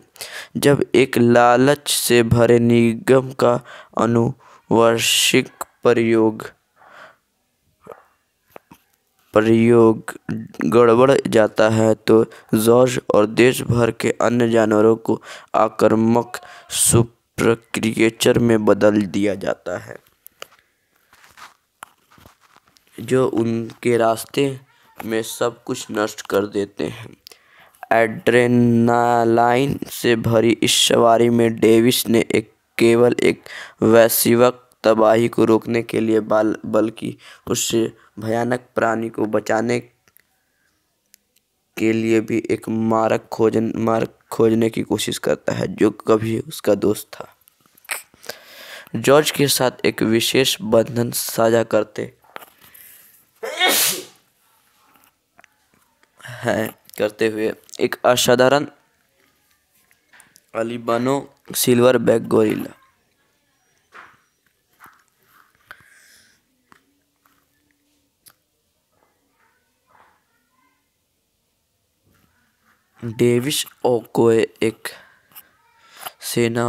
जब एक लालच से भरे निगम का अनुवांशिक प्रयोग प्रयोग गड़बड़ जाता है तो जॉर्ज और देश भर के अन्य जानवरों को आक्रामक सुपर क्रिएचर में बदल दिया जाता है, जो उनके रास्ते में सब कुछ नष्ट कर देते हैं। एड्रेनालाइन से भरी इस सवारी में डेविस ने एक केवल एक वैश्विक तबाही को रोकने के लिए बाल बल्कि उससे भयानक प्राणी को बचाने के लिए भी एक मारक खोजन मार्ग खोजने की कोशिश करता है, जो कभी उसका दोस्त था। जॉर्ज के साथ एक विशेष बंधन साझा करते हैं करते हुए एक असाधारण albino silverback gorilla Davis Okoye एक सेना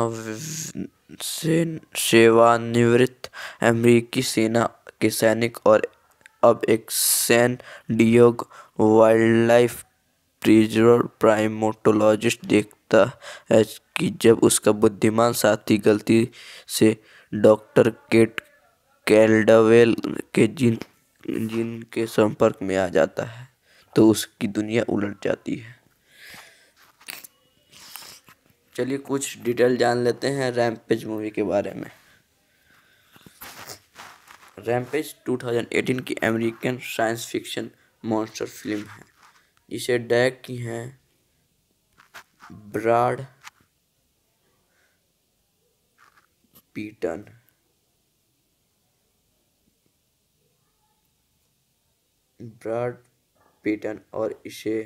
सेन सेवानिवृत्त अमेरिकी सेना के सैनिक और अब एक San Diego wildlife preserve primatologist देखता है कि जब उसका बुद्धिमान साथी गलती से डॉक्टर केट कैल्डवेल के जिन जिन के संपर्क में आ जाता है तो उसकी दुनिया उलट जाती है। चलिए कुछ डिटेल जान लेते हैं रैम्पेज मूवी के बारे में। रैम्पेज दो हज़ार अठारह की American science fiction monster film है, जिसे डायरेक्ट की हैं ब्राड पीटन। ब्राड पीटन और इसे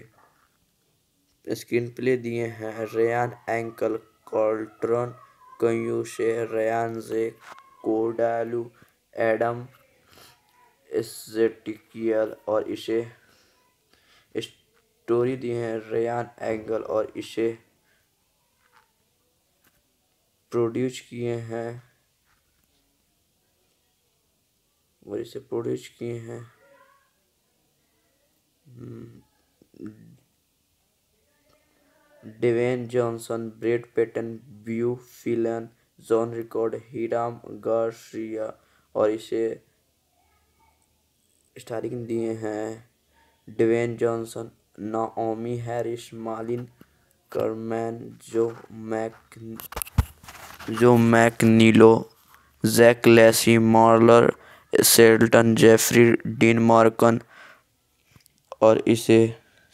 स्क्रीन प्ले दिए हैं Ryan ankle, Carlton Cuse, Ryan J Condal, Adam Sztykiel और इसे स्टोरी दिए हैं रयान एंगल और इसे प्रोड्यूस किए हैं और इसे प्रोड्यूस किए हैं Dwayne Johnson, Brad Peyton, Beau Flynn, John Rickard, Hiram Garcia और इसे स्टारिंग दिए हैं Dwayne Johnson, Naomi Harris, Malin Akerman, Joe Mac Joe Manganiello, Jake Lacy, Marley Shelton, Jeffrey Dean Morgan और इसे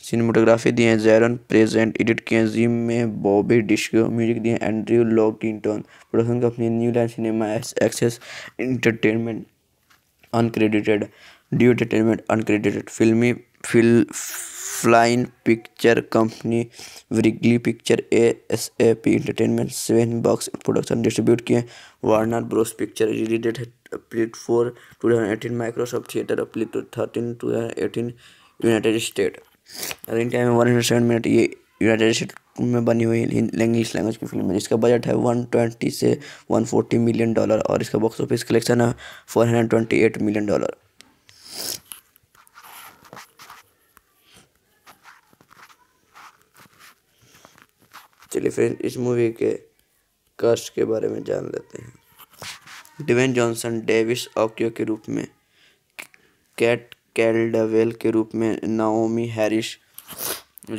सिनेमाटोग्राफी दिए हैं जैरन प्रेजेंट, एडिट किए हैं जिम में बॉबी डिस्को, म्यूजिक दिए हैं Andrew Lockington, production company New Line cinema, access entertainment uncredited, due entertainment uncredited, फिल्मी fill Flynn picture company, Wrigley picture, ASAP entertainment, seven box production, distribute किए हैं Warner Bros picture. Released April four two thousand eighteen Microsoft theatre, April thirteen two thousand eighteen United State. Running time one hundred seven minute. ये United State में बनी हुई English language की film है, जिसका budget है वन ट्वेंटी से one forty million dollar और इसका बॉक्स ऑफिस कलेक्शन है four hundred twenty eight million dollar. चलिए फिर इस मूवी के कास्ट के बारे में जान लेते हैं। ड्वेन जॉनसन डेविस ऑक्यो के रूप में, कैट कैल्डवेल के रूप में, नाओमी हैरिस,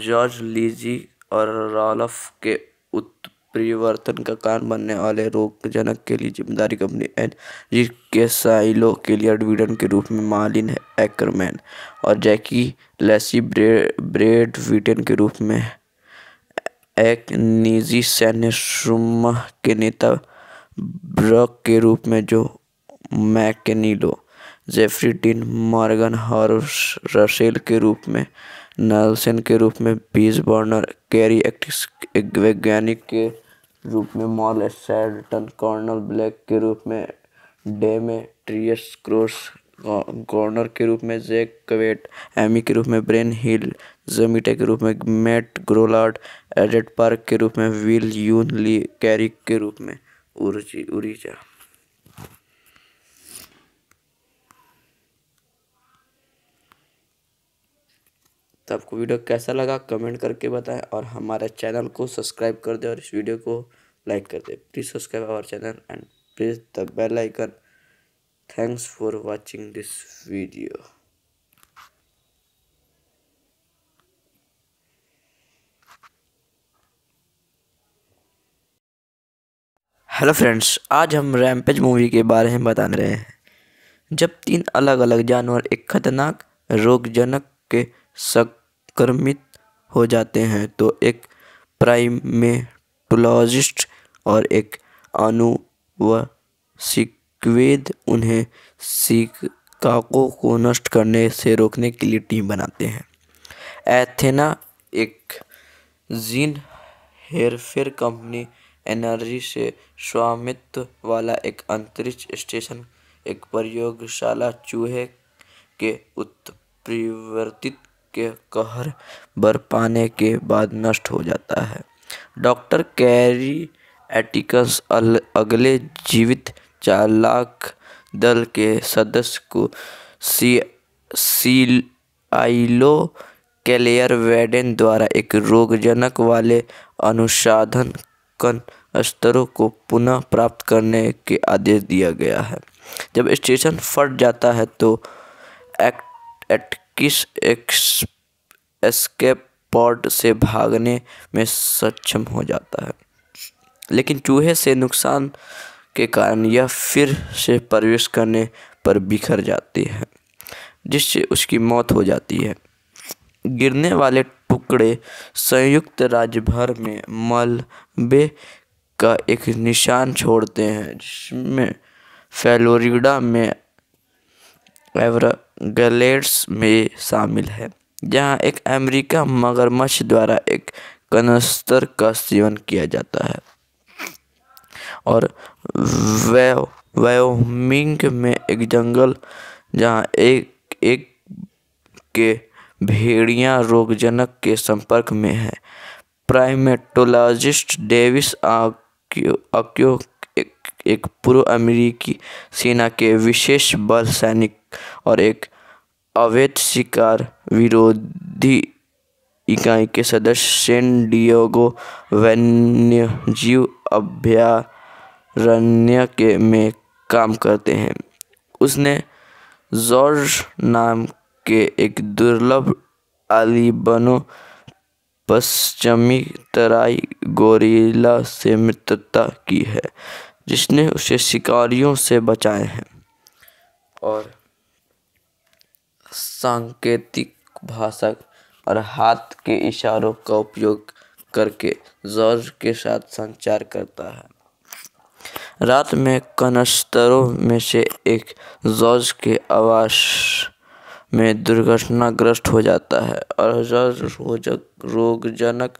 जॉर्ज, लीजी और राल्फ के उत्परिवर्तन का कारण बनने वाले रोगजनक के लिए जिम्मेदारी कंपनी एंड जिसके साइलो के लिए एडविडन के रूप में मालिन एकरमैन और जैकी लेसी ब्रेड वीटन के रूप में एक निजी सैन्य समूह के नेता ब्रॉक के रूप में जो Manganiello, Jeffrey Dean Morgan horse Russell के रूप में, नेल्सन के रूप में, बीज बर्नर कैरी एक्ट वैज्ञानिक के रूप में, मॉल सैल्टन कॉर्नल ब्लैक के रूप में, डेमेट्रियस क्रोस कॉर्नर के रूप में, जैक कवेट एमी के रूप में, ब्रेन हिल जमीटा के रूप में, मैट ग्रोलार्ड एडेड पार्क के रूप में, विल यून ली कैरी के रूप में, उर्जी उरीजा तो आपको वीडियो कैसा लगा कमेंट करके बताएं और हमारे चैनल को सब्सक्राइब कर दें और इस वीडियो को लाइक कर दें। Please subscribe our channel and press the bell icon. Thanks for watching this video. Hello friends, आज हम रैम्पेज मूवी के बारे में बताने रहे हैं, जब तीन अलग अलग जानवर एक खतरनाक रोगजनक के संक्रमित हो जाते हैं तो एक प्राइमेटोलॉजिस्ट और एक आनुवंशिकविद उन्हें शिकागो को नष्ट करने से रोकने के लिए टीम बनाते हैं। एथेना एक जीन हेरफेर कंपनी एनर्जी से स्वामित्व वाला एक अंतरिक्ष स्टेशन एक प्रयोगशाला चूहे के उत्परिवर्तित के कहर बर पाने के बाद नष्ट हो जाता है। डॉक्टर कैरी एटिकस अगले जीवित चालाक दल के सदस्य को सी सीआईलो कैलेयर वेडेन द्वारा एक रोगजनक वाले अनुसाधन कन स्तरों को पुनः प्राप्त करने के आदेश दिया गया है। जब स्टेशन फट जाता है तो एक्ट, एक्ट किस एस्केप पॉड से भागने में सक्षम हो जाता है, लेकिन चूहे से नुकसान के कारण यह फिर से प्रवेश करने पर बिखर जाती है जिससे उसकी मौत हो जाती है। गिरने वाले टुकड़े संयुक्त राज्य भर में मलबे का एक निशान छोड़ते हैं जिसमें फ्लोरिडा में एवरग्लेड्स में शामिल है, जहां एक अमेरिका मगरमच्छ द्वारा एक कनस्तर का सेवन किया जाता है और वायोमिंग में एक जंगल जहां एक एक के भेड़िया रोगजनक के संपर्क में है। प्राइमेटोलॉजिस्ट डेविस आक्यो एक, एक पूर्व अमेरिकी सेना के विशेष बल सैनिक और एक अवैध शिकार विरोधी इकाई के सदस्य सैन डिएगो वन्यजीव अभयारण्य के में काम करते हैं। उसने जॉर्ज नाम के एक दुर्लभ अलीबनो पश्चिमी तराई गोरिल्ला से मित्रता की है जिसने उसे शिकारियों से बचाए हैं और सांकेतिक भाषा और हाथ के इशारों का उपयोग करके जॉर्ज के साथ संचार करता है। रात में कनस्तरों में से एक जॉर्ज के आवास में दुर्घटनाग्रस्त हो जाता है और जॉर्ज रोजक रोगजनक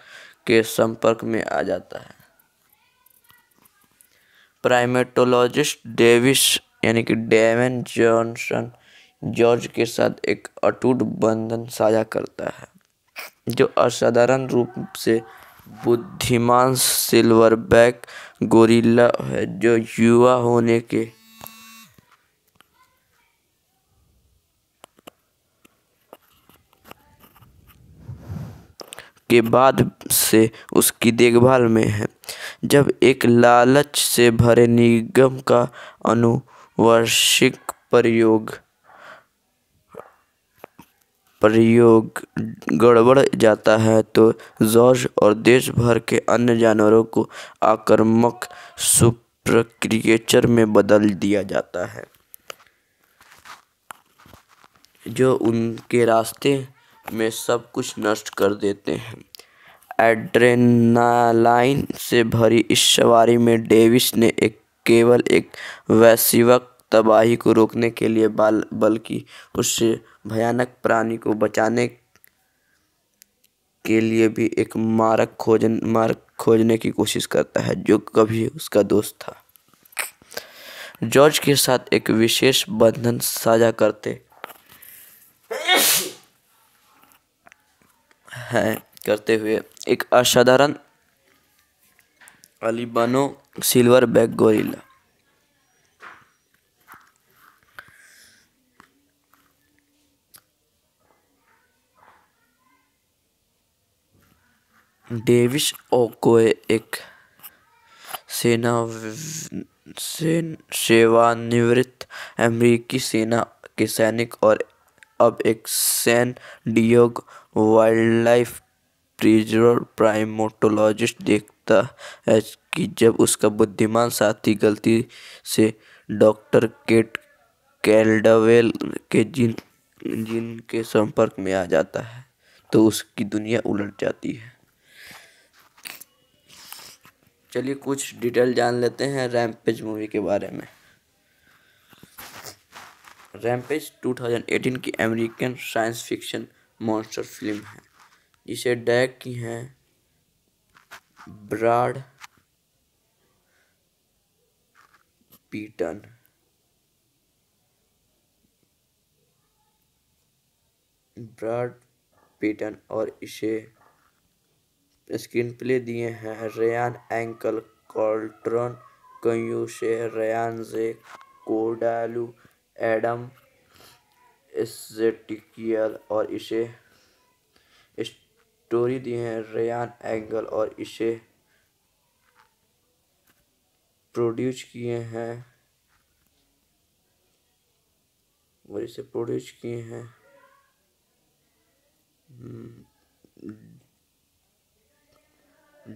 के संपर्क में आ जाता है। प्राइमेटोलॉजिस्ट डेविस यानी कि ड्वेन जॉनसन जॉर्ज के साथ एक अटूट बंधन साझा करता है जो असाधारण रूप से बुद्धिमान सिल्वरबैक गोरिल्ला है जो युवा होने के के बाद से उसकी देखभाल में है, जब एक लालच से भरे निगम का अनुवांशिक प्रयोग प्रयोग गड़बड़ जाता है तो जॉर्ज और देश भर के अन्य जानवरों को आक्रामक सुपर क्रिएचर में बदल दिया जाता है जो उनके रास्ते में सब कुछ नष्ट कर देते हैं। एड्रेनालाइन से भरी इस सवारी में डेविस ने एक केवल एक वैश्विक तबाही को रोकने के लिए बाल बल्कि उससे भयानक प्राणी को बचाने के लिए भी एक मार्ग खोजन मार्ग खोजने की कोशिश करता है जो कभी उसका दोस्त था। जॉर्ज के साथ एक विशेष बंधन साझा करते हैं करते हुए एक असाधारण albino silverback gorilla Davis Okoye एक सेना सेन सेवानिवृत्त अमेरिकी सेना के सैनिक और अब एक San Diego wildlife preserve primatologist देखता है कि जब उसका बुद्धिमान साथी गलती से डॉक्टर केट कैल्डवेल के जिन जिन के संपर्क में आ जाता है तो उसकी दुनिया उलट जाती है। चलिए कुछ डिटेल जान लेते हैं रैम्पेज मूवी के बारे में। रैम्पेज दो हज़ार अठारह की American science fiction monster film है जिसे डायरेक्ट की हैं ब्राड पीटन। ब्राड पीटन और इसे स्क्रीन प्ले दिए हैं Ryan ankle, Carlton Cuse, Ryan J Condal, Adam Sztykiel और इसे स्टोरी दिए हैं रयान एंगल और इसे प्रोड्यूस किए हैं और इसे प्रोड्यूस किए हैं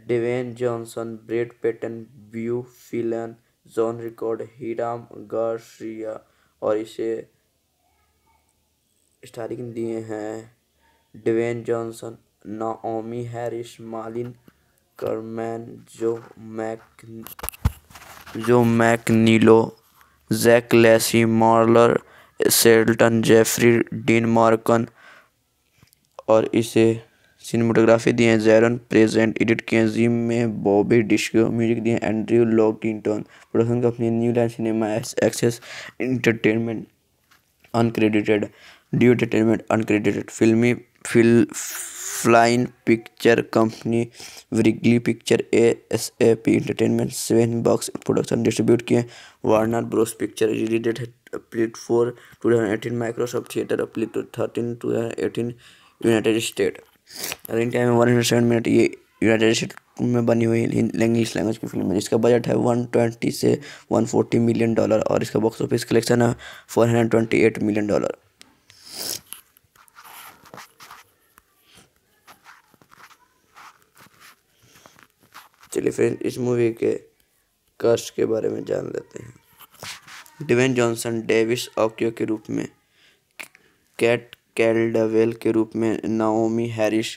Dwayne Johnson, Brad Peyton, Beau Flynn, John Rickard, Hiram Garcia और इसे स्टारिंग दिए हैं Dwayne Johnson, Naomi Harris, Malin Akerman, Joe Mac Joe Manganiello, Jake Lacy, Marley Shelton, Jeffrey Dean Morgan और इसे सिनेमाटोग्राफी दिए हैं जैरन प्रेजेंट, एडिट किए हैं जिम में बॉबी डिस्को, म्यूजिक दिए हैं Andrew Lockington, production company New Line cinema, access entertainment uncredited, due entertainment uncredited, फिल्मी fill Flynn picture company Wrigley picture, ASAP entertainment, seven box production, distribute किए Warner Bros picture. Released April four two thousand eighteen Microsoft theatre, April thirteen two thousand eighteen United State. Running time one hundred seven minute. ये United State में बनी हुई English language की film है जिसका budget है one twenty से one forty million dollar और इसका बॉक्स ऑफिस कलेक्शन है four hundred twenty eight million dollar. चलिए फिर इस मूवी के कास्ट के बारे में जान लेते हैं। ड्वेन जॉनसन डेविस ऑकियो के रूप में, कैट कैल्डवेल के रूप में, नाओमी हैरिस,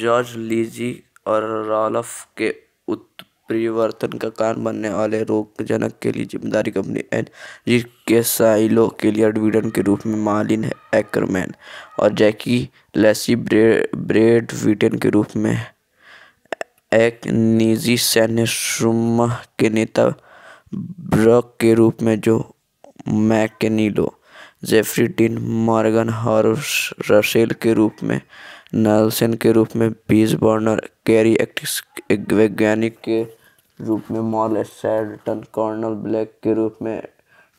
जॉर्ज, लीजी और राल्फ के उत्परिवर्तन का कारण बनने वाले रोगजनक के लिए जिम्मेदारी कंपनी एंड जिसके साइलो के लिए एडविडन के रूप में, मालिन एकरमैन और जैकी लेसी, ब्रेड वीटन के रूप में, एक निजी सैन्य समूह के नेता ब्रक के रूप में जो Manganiello, Jeffrey Dean Morgan horse Russell के रूप में, नेल्सन के रूप में, बीज बर्नर, कैरी एक्टिस एक वैज्ञानिक के रूप में, मॉल सैल्टन, कॉर्नल ब्लैक के रूप में,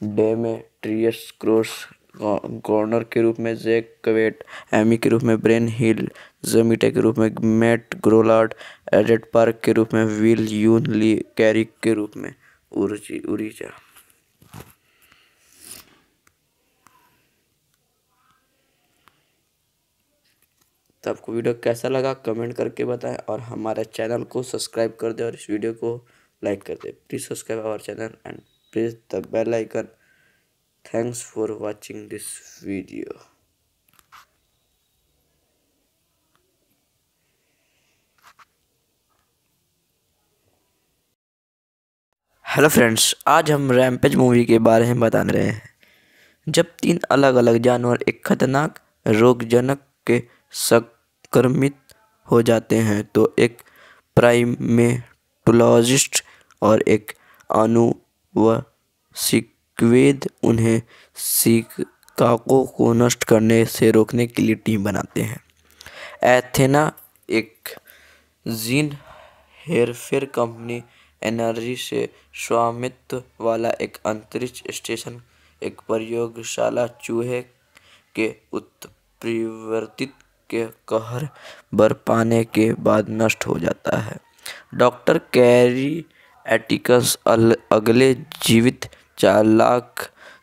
डेमेट्रियस क्रोस गॉर्नर के रूप में जैक कवेट, एमी के रूप में ब्रेन हिल, जमीटा के रूप में मैट ग्रोलार्ड, एडेड पार्क के रूप में विल यून ली, कैरिक के रूप में उर्जी उरीजा। तो आपको वीडियो कैसा लगा कमेंट करके बताएं और हमारे चैनल को सब्सक्राइब कर दें और इस वीडियो को लाइक कर दें। Please subscribe our channel and press the bell icon. Thanks for watching this video. Hello friends, आज हम रैम्पेज मूवी के बारे में बताने रहे हैं, जब तीन अलग अलग जानवर एक खतरनाक रोगजनक के संक्रमित हो जाते हैं तो एक प्राइमेटोलॉजिस्ट और एक आनुवंशिकविद उन्हें शिकागो को नष्ट करने से रोकने के लिए टीम बनाते हैं। एथेना एक जीन हेरफेर कंपनी एनर्जी से स्वामित्व वाला एक अंतरिक्ष स्टेशन एक प्रयोगशाला चूहे के उत्परिवर्तित के कहर बर पाने के बाद नष्ट हो जाता है। डॉक्टर कैरी एटिकस अगले जीवित चालाक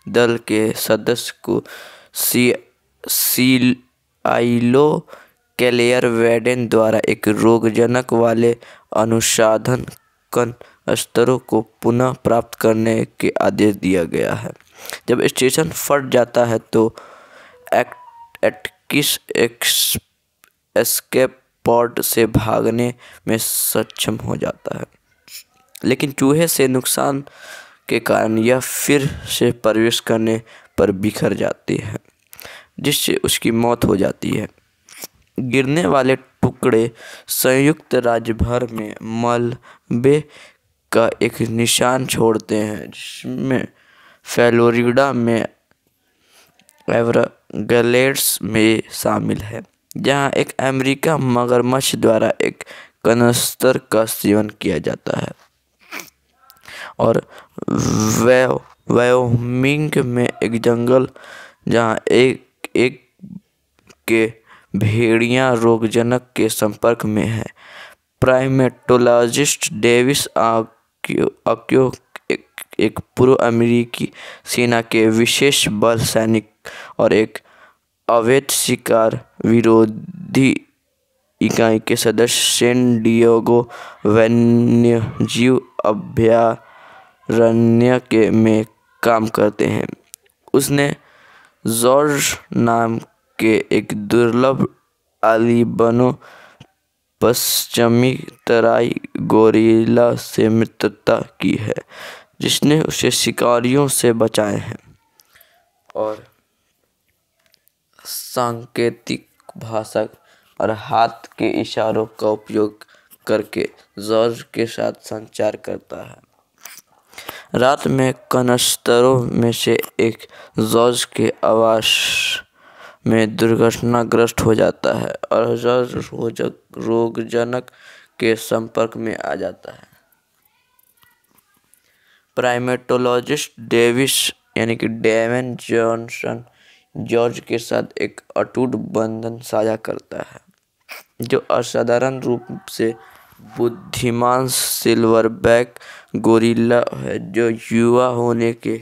दल के सदस्य को सी सीआईलो कैलेयर वेडेन द्वारा एक रोगजनक वाले अनुसाधन कन स्तरों को पुनः प्राप्त करने के आदेश दिया गया है। जब स्टेशन फट जाता है तो एक्ट एटकिस एस्केप पॉड से भागने में सक्षम हो जाता है, लेकिन चूहे से नुकसान के कारण यह फिर से प्रवेश करने पर बिखर जाती है जिससे उसकी मौत हो जाती है। गिरने वाले टुकड़े संयुक्त राज्य भर में मलबे का एक निशान छोड़ते हैं, जिसमें फ्लोरिडा में एवरग्लेड्स में शामिल है, जहां एक अमेरिका मगरमच्छ द्वारा एक कनस्तर का सेवन किया जाता है, और वायोमिंग में एक जंगल जहां एक एक के भेड़ियां रोगजनक के संपर्क में है। प्राइमेटोलॉजिस्ट डेविस आक्यो एक, एक पूर्व अमेरिकी सेना के विशेष बल सैनिक और एक अवैध शिकार विरोधी इकाई के सदस्य सैन डिएगो वन्यजीव अभयारण्य के में काम करते हैं। उसने जॉर्ज नाम के एक दुर्लभ आलिबनो पश्चिमी तराई गोरिल्ला से मित्रता की है, जिसने उसे शिकारियों से बचाए हैं और सांकेतिक भाषा और हाथ के इशारों का उपयोग करके जॉर्ज के साथ संचार करता है। रात में कनस्तरों में से एक जॉर्ज के आवास में दुर्घटनाग्रस्त हो जाता है और जॉर्ज रोगजनक के संपर्क में आ जाता है। प्राइमेटोलॉजिस्ट डेविस यानी कि डेवन जॉनसन जॉर्ज के साथ एक अटूट बंधन साझा करता है, जो असाधारण रूप से बुद्धिमान सिल्वरबैक गोरिल्ला है जो युवा होने के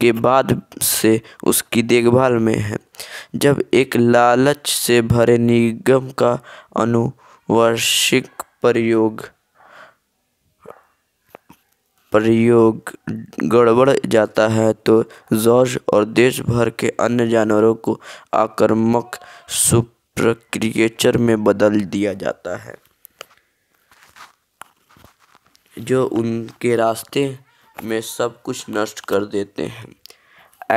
के बाद से उसकी देखभाल में है। जब एक लालच से भरे निगम का अनुवांशिक प्रयोग प्रयोग गड़बड़ जाता है तो जॉर्ज और देश भर के अन्य जानवरों को आक्रामक सुपर क्रिएचर में बदल दिया जाता है, जो उनके रास्ते में सब कुछ नष्ट कर देते हैं।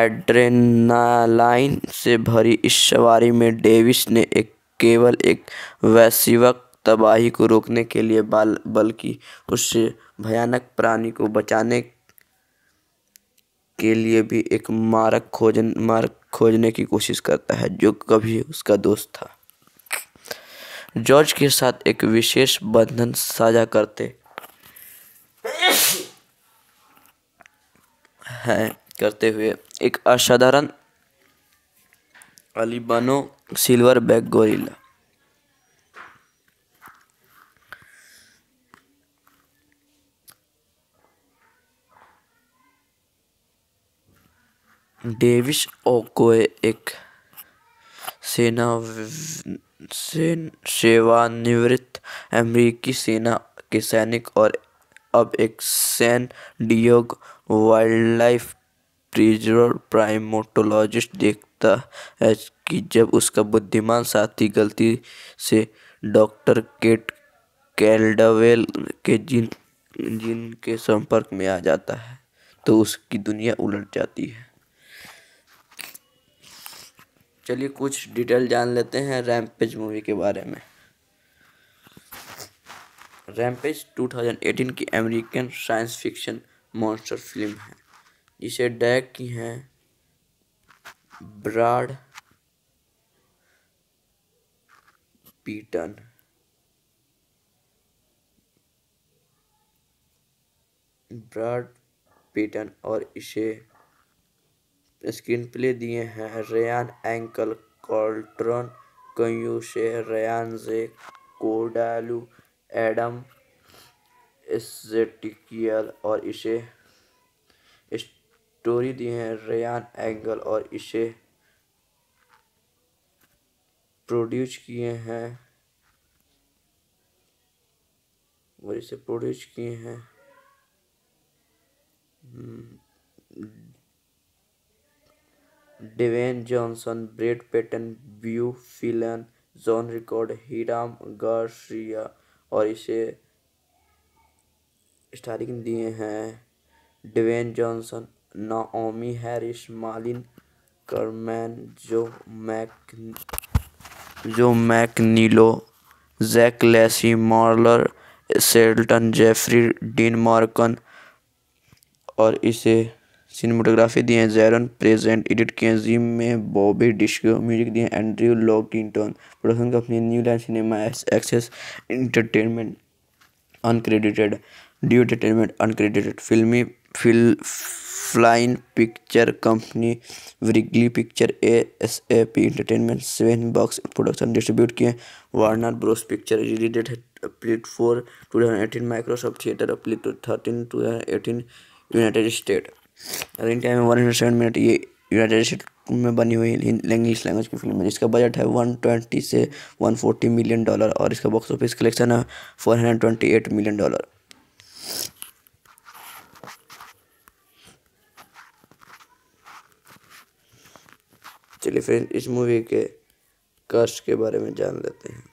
एड्रेनालाइन से भरी इस सवारी में डेविस ने एक केवल एक वैश्विक तबाही को रोकने के लिए बाल बल्कि उससे भयानक प्राणी को बचाने के लिए भी एक मार्ग खोजन मार्ग खोजने की कोशिश करता है जो कभी उसका दोस्त था। जॉर्ज के साथ एक विशेष बंधन साझा करते हैं करते हुए एक असाधारण albino silver back gorilla. Davis Okoye एक सेना सेन सेवानिवृत्त अमेरिकी सेना के सैनिक और अब एक San Diego wildlife preserve primatologist देखता है कि जब उसका बुद्धिमान साथी गलती से डॉक्टर केट कैल्डवेल के जिन जिन के संपर्क में आ जाता है तो उसकी दुनिया उलट जाती है। चलिए कुछ डिटेल जान लेते हैं रैम्पेज मूवी के बारे में। रैम्पेज दो हज़ार अठारह की American science fiction monster film है जिसे डायरेक्ट की है ब्राड पीटन। ब्राड पीटन और इसे स्क्रीन प्ले दिए हैं Ryan ankle, Carlton Cuse, Ryan J Condal, Adam Sztykiel और इसे स्टोरी दी है रयान एंगल और इसे प्रोड्यूस किए हैं और इसे प्रोड्यूस किए हैं Dwayne Johnson, Brad Peyton, Beau Flynn, John Rickard, Hiram Garcia और इसे स्टारिंग दिए हैं Dwayne Johnson, Naomi Harris, Malin Akerman, Joe Mac Joe Manganiello, Jake Lacy, Marley Shelton, Jeffrey Dean Morgan और इसे सिनेमाटोग्राफी दिए हैं जैरन प्रेजेंट, एडिट किए हैं जिम में बॉबी डिस्को, म्यूजिक दिए हैं Andrew Lockington, production company New Line cinema, access entertainment uncredited, due entertainment uncredited, फिल्मी fill Flynn picture company, Wrigley picture, ASAP entertainment, seven box production, distribute किए Warner Bros picture. Release date है April four two thousand eighteen Microsoft theatre, April thirteen two thousand eighteen United State. Running time one hundred seven minute. ये United State में बनी हुई English language की film है जिसका budget है one twenty से वन फोर्टी मिलियन डॉलर और इसका बॉक्स ऑफिस कलेक्शन है four hundred twenty eight million dollar. चलिए फिर इस मूवी के कास्ट के बारे में जान लेते हैं।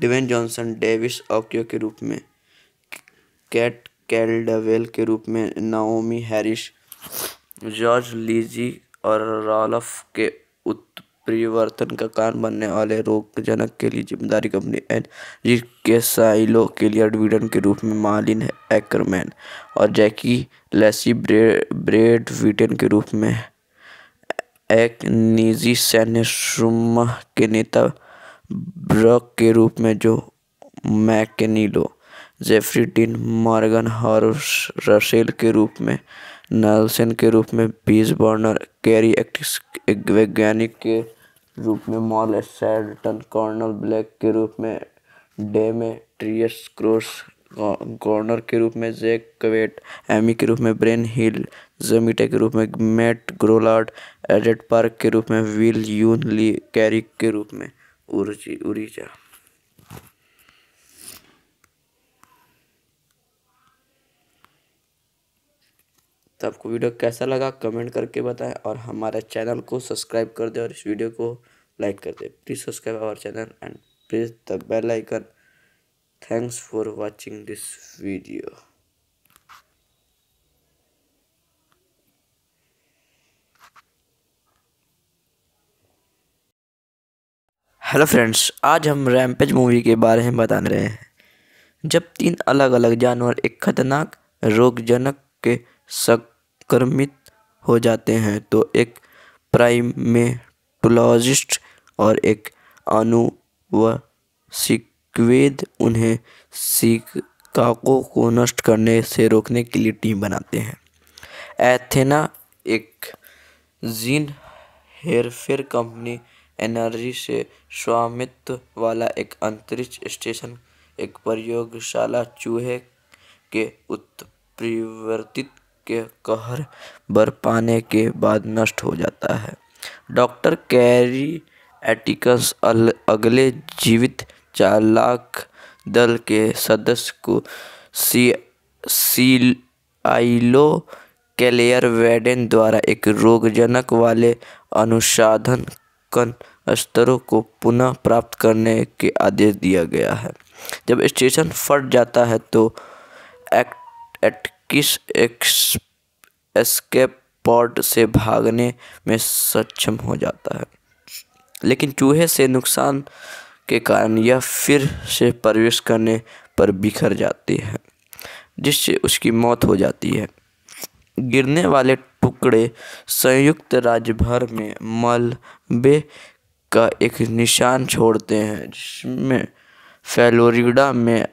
ड्वेन जॉनसन डेविस ऑक्यो के रूप में, कैट कैल्डवेल के रूप में, नाओमी हैरिस, जॉर्ज, लिजी और राल्फ के उत्परिवर्तन का कारण बनने वाले रोग जनक के लिए जिम्मेदारी कंपनी एनजी के साइलो के लिए एडविडन के रूप में, मालिन एकरमैन और जैकी लेसी ब्रेड वीटन के रूप में, एक निजी सैन्य समूह के नेता ब्रॉक के रूप में, जो मैकनीलो, Jeffrey Dean Morgan horse Russell के रूप में, नेल्सन के रूप में, बीज बर्नर, कैरी एक्टिस एक वैज्ञानिक के रूप में, मॉल सैल्टन कॉर्नल ब्लैक के रूप में, डेमेट्रियस क्रोस कॉर्नर के रूप में, जैक क्वेट एमी के रूप में, ब्रेन हिल जमीटा के रूप में, मैट ग्रोलार्ड एडेड पार्क के रूप में, विल यून ली कैरिक के रूप में, उर्जी उरीजा। तो आपको वीडियो कैसा लगा कमेंट करके बताएं और हमारे चैनल को सब्सक्राइब कर दें और इस वीडियो को लाइक कर दें। Please subscribe our channel and press the bell icon. Thanks for watching this video. Hello friends, आज हम रैम्पेज मूवी के बारे में बता रहे हैं जब तीन अलग अलग जानवर एक खतरनाक रोगजनक के संक्रमित हो जाते हैं तो एक प्राइमेटोलॉजिस्ट और एक अनु सिक्वेद उन्हें शिकागो को नष्ट करने से रोकने के लिए टीम बनाते हैं। एथेना एक जीन हेरफेर कंपनी एनर्जी से स्वामित्व वाला एक अंतरिक्ष स्टेशन एक प्रयोगशाला चूहे के उत्परिवर्तित के कहर बर पाने के बाद नष्ट हो जाता है। डॉक्टर कैरी एटिकस अगले जीवित चालाक दल के सदस्य को सी सी आइलो कैलेयर वेडेन द्वारा एक रोगजनक वाले अनुसाधन कन स्तरों को पुनः प्राप्त करने के आदेश दिया गया है। जब स्टेशन फट जाता है तो एक्ट एटकिस एस्केप पॉड से भागने में सक्षम हो जाता है, लेकिन चूहे से नुकसान के कारण यह फिर से प्रवेश करने पर बिखर जाती है, जिससे उसकी मौत हो जाती है। गिरने वाले टुकड़े संयुक्त राज्य भर में मलबे का एक निशान छोड़ते हैं, जिसमें फ्लोरिडा में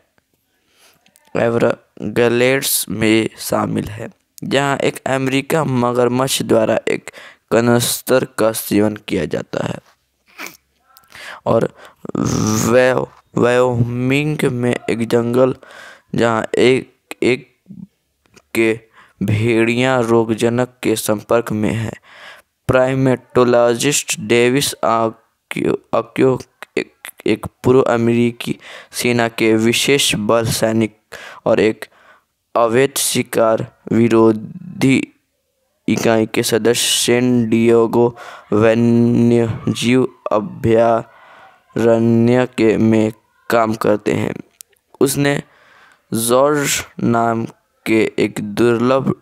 एवरग्लेड्स में शामिल है, जहां एक अमेरिका मगरमच्छ द्वारा एक कनस्तर का सेवन किया जाता है, और वायोमिंग में एक जंगल जहां एक एक के भेड़ियां रोगजनक के संपर्क में है। प्राइमेटोलॉजिस्ट डेविस आक्यो एक, एक पूर्व अमेरिकी सेना के विशेष बल सैनिक और एक अवैध शिकार विरोधी इकाई के सदस्य सैन डिएगो वन्यजीव अभयारण्य के में काम करते हैं। उसने जॉर्ज नाम के एक दुर्लभ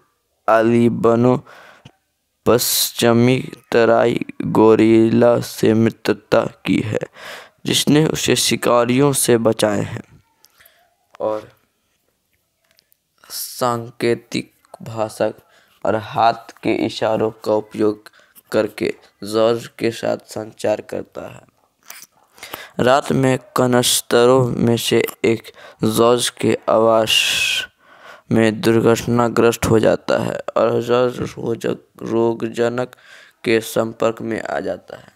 आलिबनो पश्चिमी तराई गोरिल्ला से मित्रता की है, जिसने उसे शिकारियों से बचाए हैं और सांकेतिक भाषा और हाथ के इशारों का उपयोग करके जॉर्ज के साथ संचार करता है। रात में कनस्तरों में से एक जॉर्ज के आवास में दुर्घटनाग्रस्त हो जाता है और जॉर्ज रोजक रोगजनक के संपर्क में आ जाता है।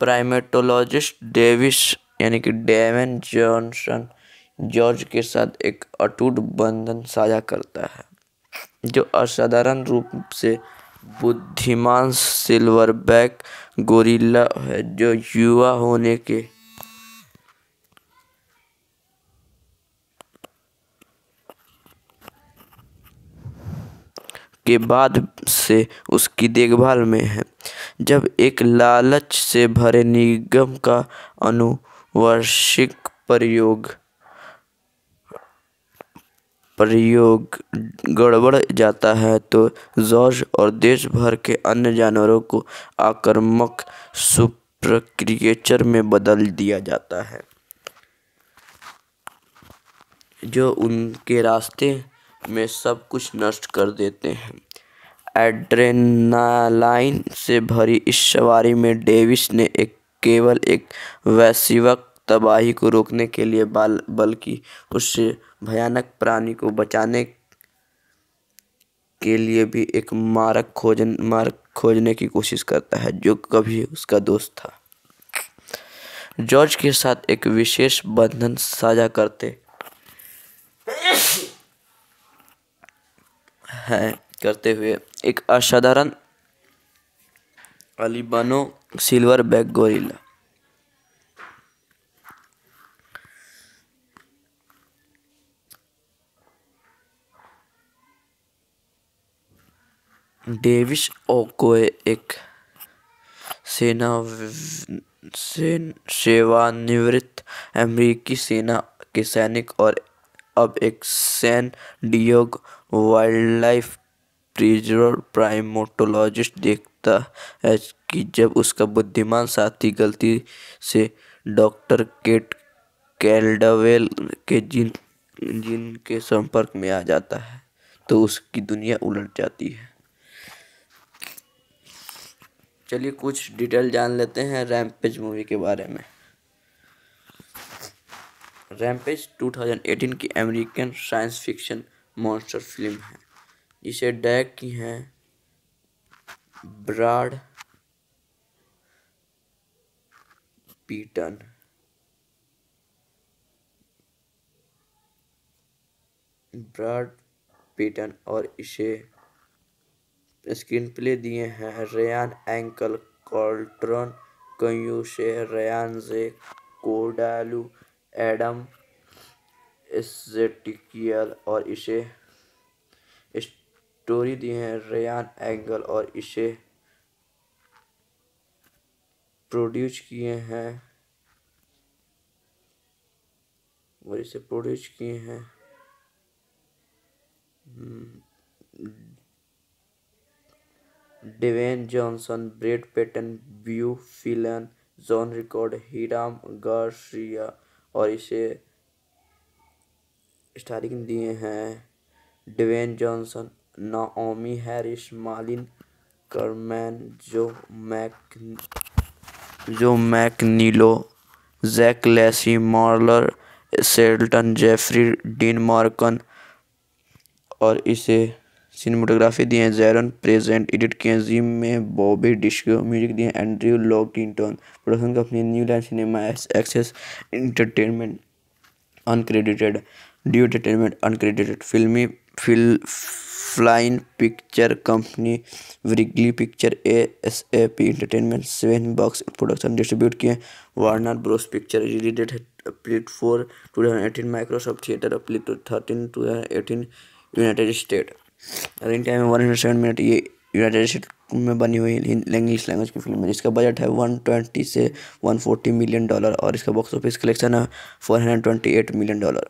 प्राइमेटोलॉजिस्ट डेविस यानी कि डेवन जॉनसन जॉर्ज के साथ एक अटूट बंधन साझा करता है, जो असाधारण रूप से बुद्धिमान सिल्वरबैक गोरिल्ला है, जो युवा होने के के बाद से उसकी देखभाल में है। जब एक लालच से भरे निगम का अनुवांशिक प्रयोग प्रयोग गड़बड़ जाता है तो जॉर्ज और देश भर के अन्य जानवरों को आक्रामक सुपर क्रिएचर में बदल दिया जाता है, जो उनके रास्ते में सब कुछ नष्ट कर देते हैं। एड्रेनालाइन से भरी इस सवारी में डेविस ने एक केवल एक वैश्विक तबाही को रोकने के लिए बाल बल्कि उससे भयानक प्राणी को बचाने के लिए भी एक मार्ग खोजन मार्ग खोजने की कोशिश करता है, जो कभी उसका दोस्त था। जॉर्ज के साथ एक विशेष बंधन साझा करते है करते हुए एक असाधारण albino silverback gorilla Davis Okoye एक सेना से, सेवानिवृत्त अमेरिकी सेना के सैनिक और अब एक San Diego wildlife preserve primatologist देखता है कि जब उसका बुद्धिमान साथी गलती से डॉक्टर केट कैल्डवेल के जिन जिन के संपर्क में आ जाता है तो उसकी दुनिया उलट जाती है। चलिए कुछ डिटेल जान लेते हैं रैम्पेज मूवी के बारे में। रैम्पेज दो हज़ार अठारह की American science fiction monster film है जिसे डायरेक्ट की है ब्राड पीटन। ब्राड पीटन और इसे स्क्रीन प्ले दिए हैं Ryan ankle, Carlton Cuse, Ryan J Condal, Adam Sztykiel और इसे स्टोरी दी है रयान एंगल और इसे प्रोड्यूस किए हैं और इसे प्रोड्यूस किए हैं Dwayne Johnson, Brad Peyton, Beau Flynn, John Rickard, Hiram Garcia और इसे स्टारिंग दिए हैं Dwayne Johnson, Naomi Harris, Malin Akerman, Joe Mac Joe Manganiello, Jake Lacy, Marley Shelton, Jeffrey Dean Morgan और इसे सिनेमाटोग्राफी दिए हैं जैरन प्रेजेंट, एडिट किए हैं जिम में बॉबी डिस्को, म्यूजिक दिए हैं Andrew Lockington. Production company New Line cinema, access entertainment uncredited, due entertainment uncredited, फिल्मी fill Flynn picture company, Wrigley picture, ASAP entertainment, seven box production, distribute किए Warner Bros picture. Release date है April four two thousand eighteen Microsoft theatre, April thirteen two thousand eighteen United State. Running time है one hundred seven minute. ये United State में बनी हुई English language की film है। इसका बजट है वन ट्वेंटी से वन फोर्टी मिलियन डॉलर और इसका बॉक्स ऑफिस कलेक्शन है four hundred twenty eight million dollar.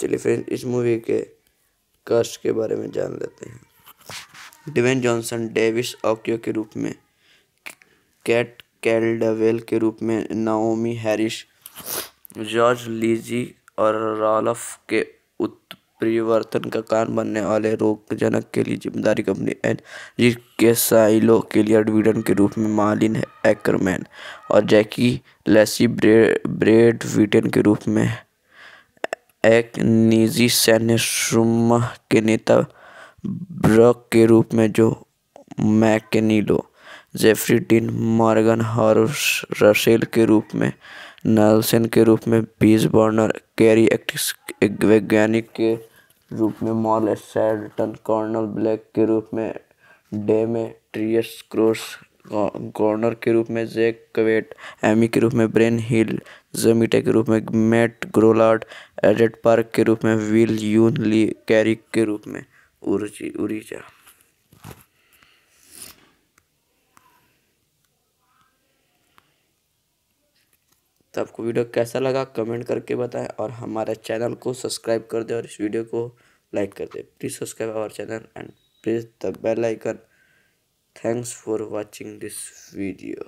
चलिए फ्रेंड्स, इस मूवी के कास्ट के बारे में जान लेते हैं। ड्वेन जॉनसन डेविस ऑक्यो के रूप में, कैट कैल्डवेल के रूप में, नाओमी हैरिस, जॉर्ज, लीजी और राल्फ के उत्परिवर्तन का कारण बनने वाले रोगजनक के लिए जिम्मेदारी कंपनी एंड जिसके साइलो के लिए एडविडन के रूप में मालिन एकरमैन और जैकी लेसी, ब्रैड पीटन के रूप में एक निजी सैन्य समूह के नेता ब्रॉक के रूप में जो मैकेनिलो, जेफरी डीन मॉर्गन और रसेल के रूप में, नेल्सन के रूप में, बीज बर्नर, कैरी एक्टिस एक वैज्ञानिक के रूप में, मॉल सैल्टन, कॉर्नल ब्लैक के रूप में, डेमेट्रियस क्रोस कॉर्नर के रूप में, जैक क्वेट, एमी के रूप में, ब्रेन हिल जमीटा के रूप में, मैट ग्रोलार्ड, एडेड पार्क के रूप में, विल यून ली, कैरी के रूप में, उर्जी उरीजा। तो आपको वीडियो कैसा लगा कमेंट करके बताएं और हमारे चैनल को सब्सक्राइब कर दें और इस वीडियो को लाइक कर दें। Please subscribe our channel and press the bell icon. Thanks for watching this video.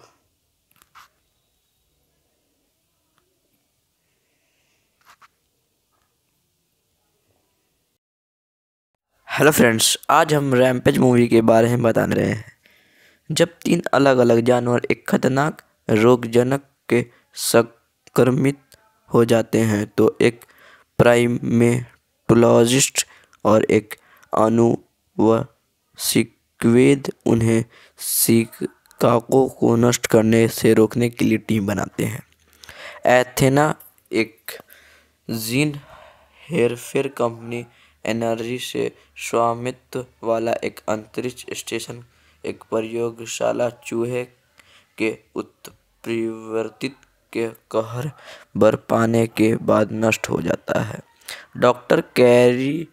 Hello friends, आज हम रैम्पेज मूवी के बारे में बताने रहे हैं, जब तीन अलग अलग जानवर एक खतरनाक रोगजनक के संक्रमित हो जाते हैं तो एक प्राइमेटोलॉजिस्ट और एक आनुवंशिकविद उन्हें शिकागो को नष्ट करने से रोकने के लिए टीम बनाते हैं। एथेना एक जीन हेरफेर कंपनी एनर्जी से स्वामित्व वाला एक अंतरिक्ष स्टेशन, एक प्रयोगशाला चूहे के उत्परिवर्तित के कहर बर पाने के बाद नष्ट हो जाता है। डॉक्टर कैरी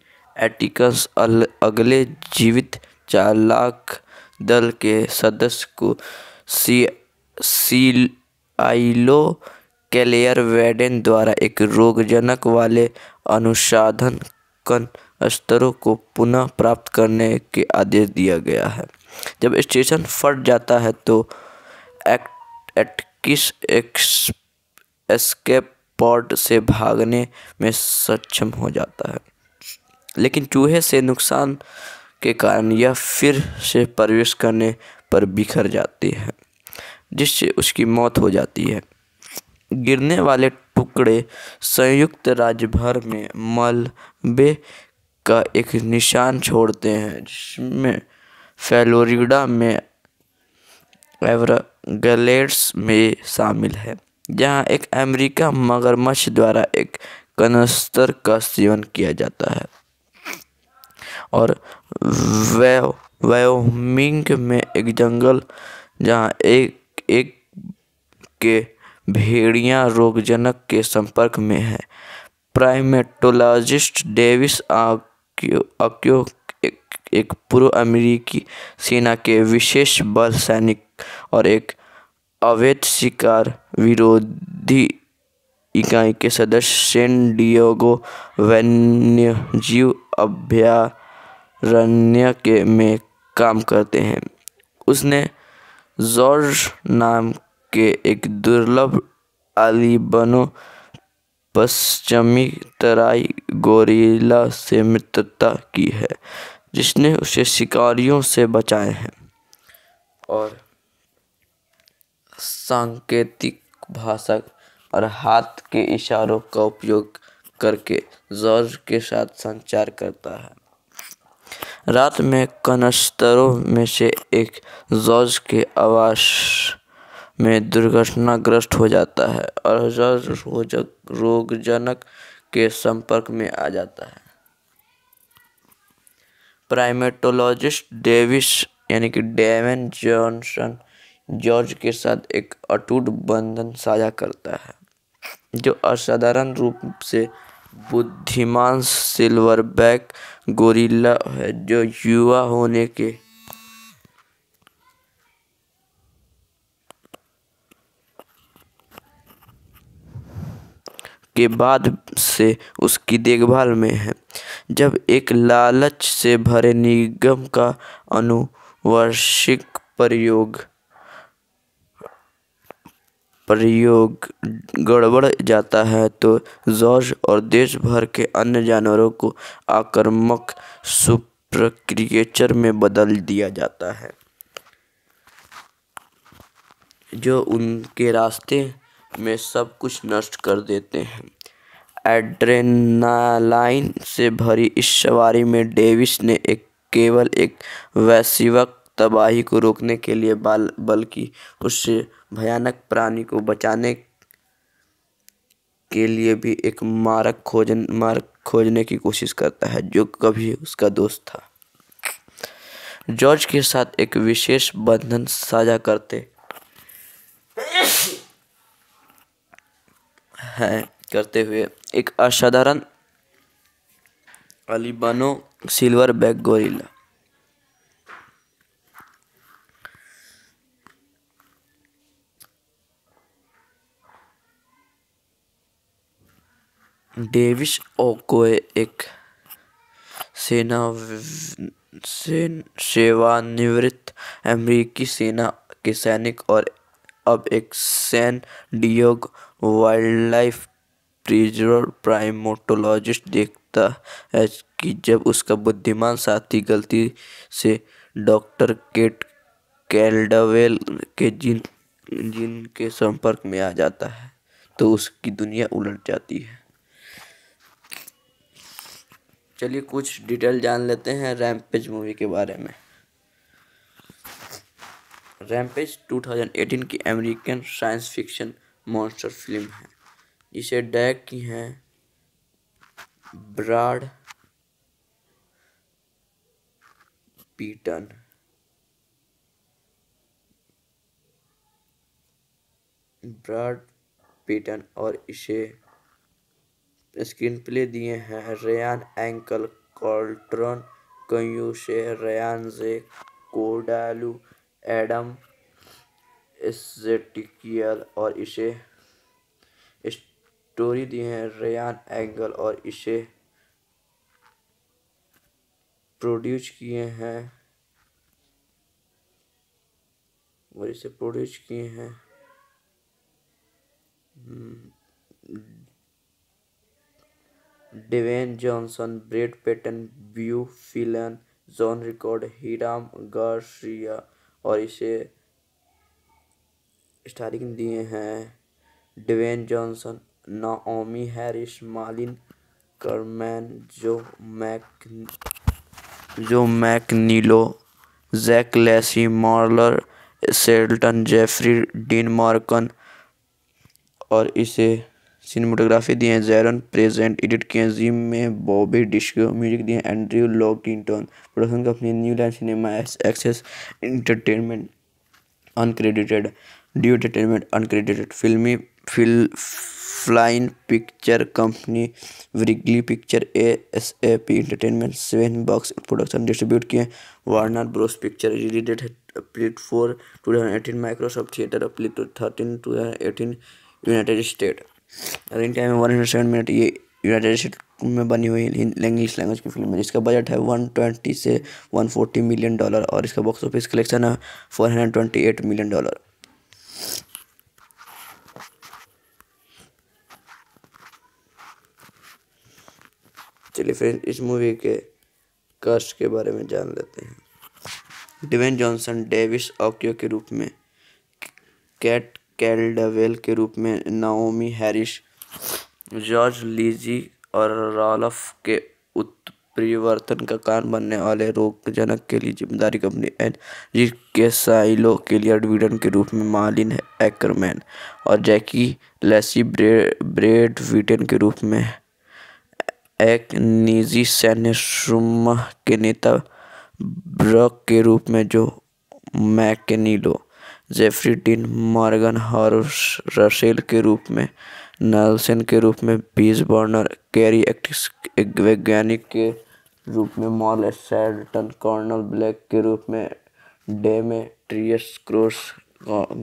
एटिकस अगले जीवित चालाक दल के सदस्य को सी सीआईलो कैलेयर वेडेन द्वारा एक रोगजनक वाले अनुसाधन कन स्तरों को पुनः प्राप्त करने के आदेश दिया गया है। जब स्टेशन फट जाता है तो एक्ट एटकिस एस्केप पॉड से भागने में सक्षम हो जाता है, लेकिन चूहे से नुकसान के कारण यह फिर से प्रवेश करने पर बिखर जाती है, जिससे उसकी मौत हो जाती है। गिरने वाले टुकड़े संयुक्त राज्य भर में मलबे का एक निशान छोड़ते हैं, जिसमें फ्लोरिडा में एवरग्लेड्स में शामिल है, जहां एक अमेरिका मगरमच्छ द्वारा एक कनस्तर का सेवन किया जाता है। और वायोमिंग में एक जंगल जहां एक एक के भेड़ियां रोगजनक के संपर्क में है। प्राइमेटोलॉजिस्ट डेविस आक्यो एक, एक पूर्व अमेरिकी सेना के विशेष बल सैनिक और एक अवैध शिकार विरोधी इकाई के सदस्य सैन डिएगो वन्यजीव अभयारण्य के में काम करते हैं। उसने जॉर्ज नाम के एक दुर्लभ अलीबनो पश्चिमी तराई गोरिल्ला से मित्रता की है, जिसने उसे शिकारियों से बचाए हैं। और सांकेतिक भाषा और हाथ के इशारों का उपयोग करके जॉर्ज के साथ संचार करता है। रात में कनस्तरों में से एक जॉर्ज के आवास में दुर्घटनाग्रस्त हो जाता है और जॉर्ज रोजक रोगजनक के संपर्क में आ जाता है। प्राइमेटोलॉजिस्ट डेविस यानी कि डेवन जॉनसन जॉर्ज के साथ एक अटूट बंधन साझा करता है, जो असाधारण रूप से बुद्धिमान सिल्वरबैक गोरिल्ला है, जो युवा होने के के बाद से उसकी देखभाल में है। जब एक लालच से भरे निगम का अनुवांशिक प्रयोग प्रयोग गड़बड़ जाता है तो जॉर्ज और देश भर के अन्य जानवरों को आक्रामक सुपर क्रिएचर में बदल दिया जाता है, जो उनके रास्ते में सब कुछ नष्ट कर देते हैं। एड्रेनालाइन से भरी इस सवारी में डेविस ने एक केवल एक वैश्विक तबाही को रोकने के लिए बाल बल्कि उससे भयानक प्राणी को बचाने के लिए भी एक मार्ग खोजन मार्ग खोजने की कोशिश करता है, जो कभी उसका दोस्त था। जॉर्ज के साथ एक विशेष बंधन साझा करते हैं करते हुए एक असाधारण albino silverback gorilla Davis Okoye एक सेना सेन सेवानिवृत्त अमेरिकी सेना के सैनिक और अब एक San Diego wildlife preserve primatologist देखता है कि जब उसका बुद्धिमान साथी गलती से डॉक्टर केट कैल्डवेल के जिन जिन के संपर्क में आ जाता है तो उसकी दुनिया उलट जाती है। चलिए कुछ डिटेल जान लेते हैं रैम्पेज मूवी के बारे में। रैम्पेज दो हज़ार अठारह की American science fiction monster film है, जिसे डायरेक्ट की हैं ब्राड पीटन। ब्राड पीटन और इसे स्क्रीन प्ले दिए हैं Ryan ankle, Carlton Cuse, Ryan J Condal, Adam Sztykiel. और इसे स्टोरी दिए हैं रयान एंगल और इसे प्रोड्यूस किए हैं और इसे प्रोड्यूस किए हैं Dwayne Johnson, Brad Peyton, Beau Flynn, John Rickard, Hiram Garcia और इसे स्टारिंग दिए हैं Dwayne Johnson, Naomi Harris, Malin Akerman, Joe Mac Joe Manganiello, Jake Lacy, Marley Shelton, Jeffrey Dean Morgan. और इसे सिनेमाटोग्राफी दिए हैं जैरन प्रेजेंट, एडिट किए हैं जिम में बॉबी डिस्को, म्यूजिक दिए हैं Andrew Lockington. Production company New Line cinema, access entertainment uncredited, due entertainment uncredited, फिल्मी fill Flynn picture company Wrigley picture, ASAP entertainment, seven box production. Distribute किए Warner Bros picture. Release date April four two thousand eighteen Microsoft theatre, April thirteen two thousand eighteen United State. Running time है one hundred seven minute. ये United State में बनी हुई English language की film है। इसका budget है one twenty से वन फोर्टी मिलियन डॉलर और इसका बॉक्स ऑफिस कलेक्शन है four hundred twenty eight million dollar. चलिए फ्रेंड, इस मूवी के कास्ट के बारे में जान लेते हैं। ड्वेन जॉनसन डेविस ऑक्यो के रूप में, कैट कैल्डवेल के रूप में, नाओमी हैरिस, जॉर्ज, लीजी और राल्फ के उत्परिवर्तन का कारण बनने वाले रोग जनक के लिए जिम्मेदारी कंपनी एंड जी के साइलो के लिए एडविडन के रूप में मालिन एकरमैन, और जैकी लेसी ब्रेड विटन के रूप में एक निजी सैन्य समूह के नेता ब्रक के रूप में, जो मैकेनीलो, जेफरी डीन मॉर्गन और रसेल के रूप में, नेल्सन के रूप में, बीज बर्नर, कैरी एक्टिस एक वैज्ञानिक के रूप में, मॉल सैल्टन, कॉर्नल ब्लैक के रूप में, डेमेट्रियस क्रॉस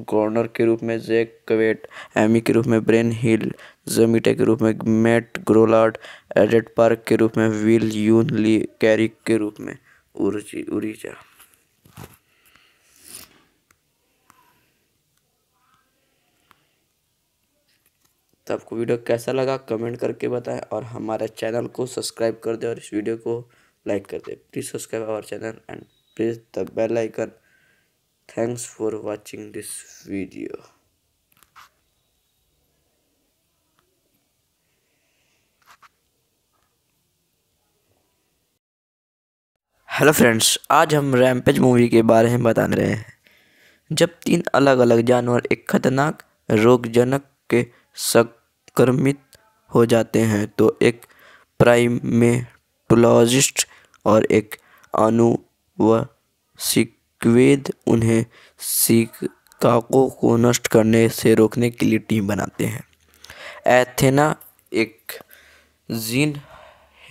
कॉर्नर के रूप में, जैक क्वेट, एमी के रूप में, ब्रेन हिल जमीटे के रूप में, मैट ग्रोलार्ड, एडेट पार्क के रूप में, विल यून ली कैरिक के रूप में, उर्जी उरीजा। तो आपको वीडियो कैसा लगा कमेंट करके बताएं और हमारे चैनल को सब्सक्राइब कर दें और इस वीडियो को लाइक कर दें। Please subscribe our channel and press the bell icon. Thanks for watching this video. Hello friends, आज हम रैम्पेज मूवी के बारे में बताने रहे हैं, जब तीन अलग अलग जानवर एक खतरनाक रोगजनक के संक्रमित हो जाते हैं तो एक प्राइमेटोलॉजिस्ट और एक आनुवंशिक वेद उन्हें शिकागो को नष्ट करने से रोकने के लिए टीम बनाते हैं। एथेना एक जीन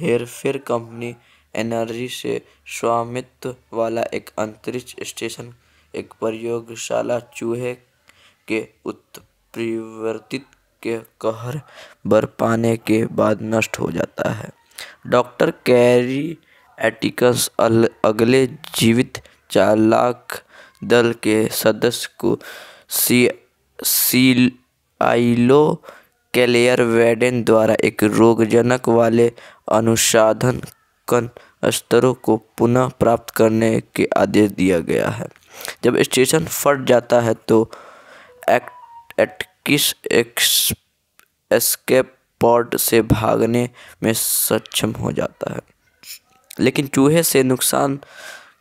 हेरफेर कंपनी एनर्जी से स्वामित्व वाला एक अंतरिक्ष स्टेशन, एक प्रयोगशाला, चूहे के उत्परिवर्तित के कहर बर पाने के बाद नष्ट हो जाता है। डॉक्टर कैरी एटिकस अगले जीवित चार लाख दल के सदस्य को सी सीआईलो कैलेयर वेडेन द्वारा एक रोगजनक वाले अनुसाधन कन स्तरों को पुनः प्राप्त करने के आदेश दिया गया है। जब स्टेशन फट जाता है तो एटकिस एस्केप पॉड से भागने में सक्षम हो जाता है, लेकिन चूहे से नुकसान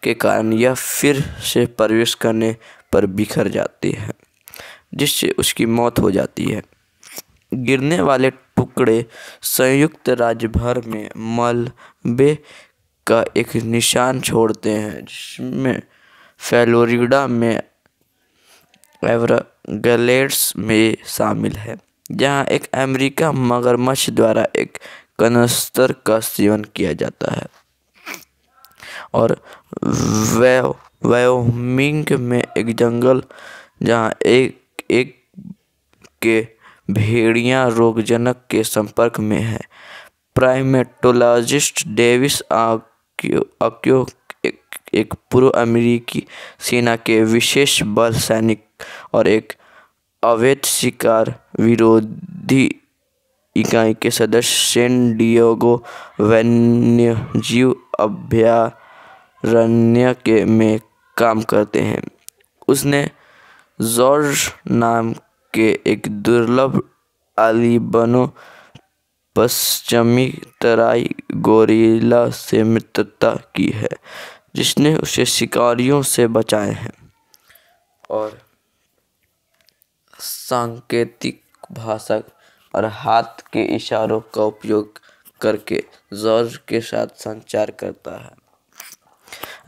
के कारण यह फिर से प्रवेश करने पर बिखर जाती है, जिससे उसकी मौत हो जाती है। गिरने वाले टुकड़े संयुक्त राज्य भर में मलबे का एक निशान छोड़ते हैं, जिसमें फ्लोरिडा में एवरग्लेड्स में शामिल है, जहां एक अमेरिका मगरमच्छ द्वारा एक कनस्तर का सेवन किया जाता है, और वायो वायोमिंग में एक जंगल जहाँ एक एक के भेड़िया रोगजनक के संपर्क में है। प्राइमेटोलॉजिस्ट डेविस आक्यो आक्यो एक, एक पूर्व अमेरिकी सेना के विशेष बल सैनिक और एक अवैध शिकार विरोधी इकाई के सदस्य सैन डिएगो वन्यजीव अभ्यारण्य के में काम करते हैं। उसने जॉर्ज नाम के एक दुर्लभ आलिबनो पश्चिमी तराई गोरिल्ला से मित्रता की है, जिसने उसे शिकारियों से बचाए हैं और सांकेतिक भाषा और हाथ के इशारों का उपयोग करके जॉर्ज के साथ संचार करता है।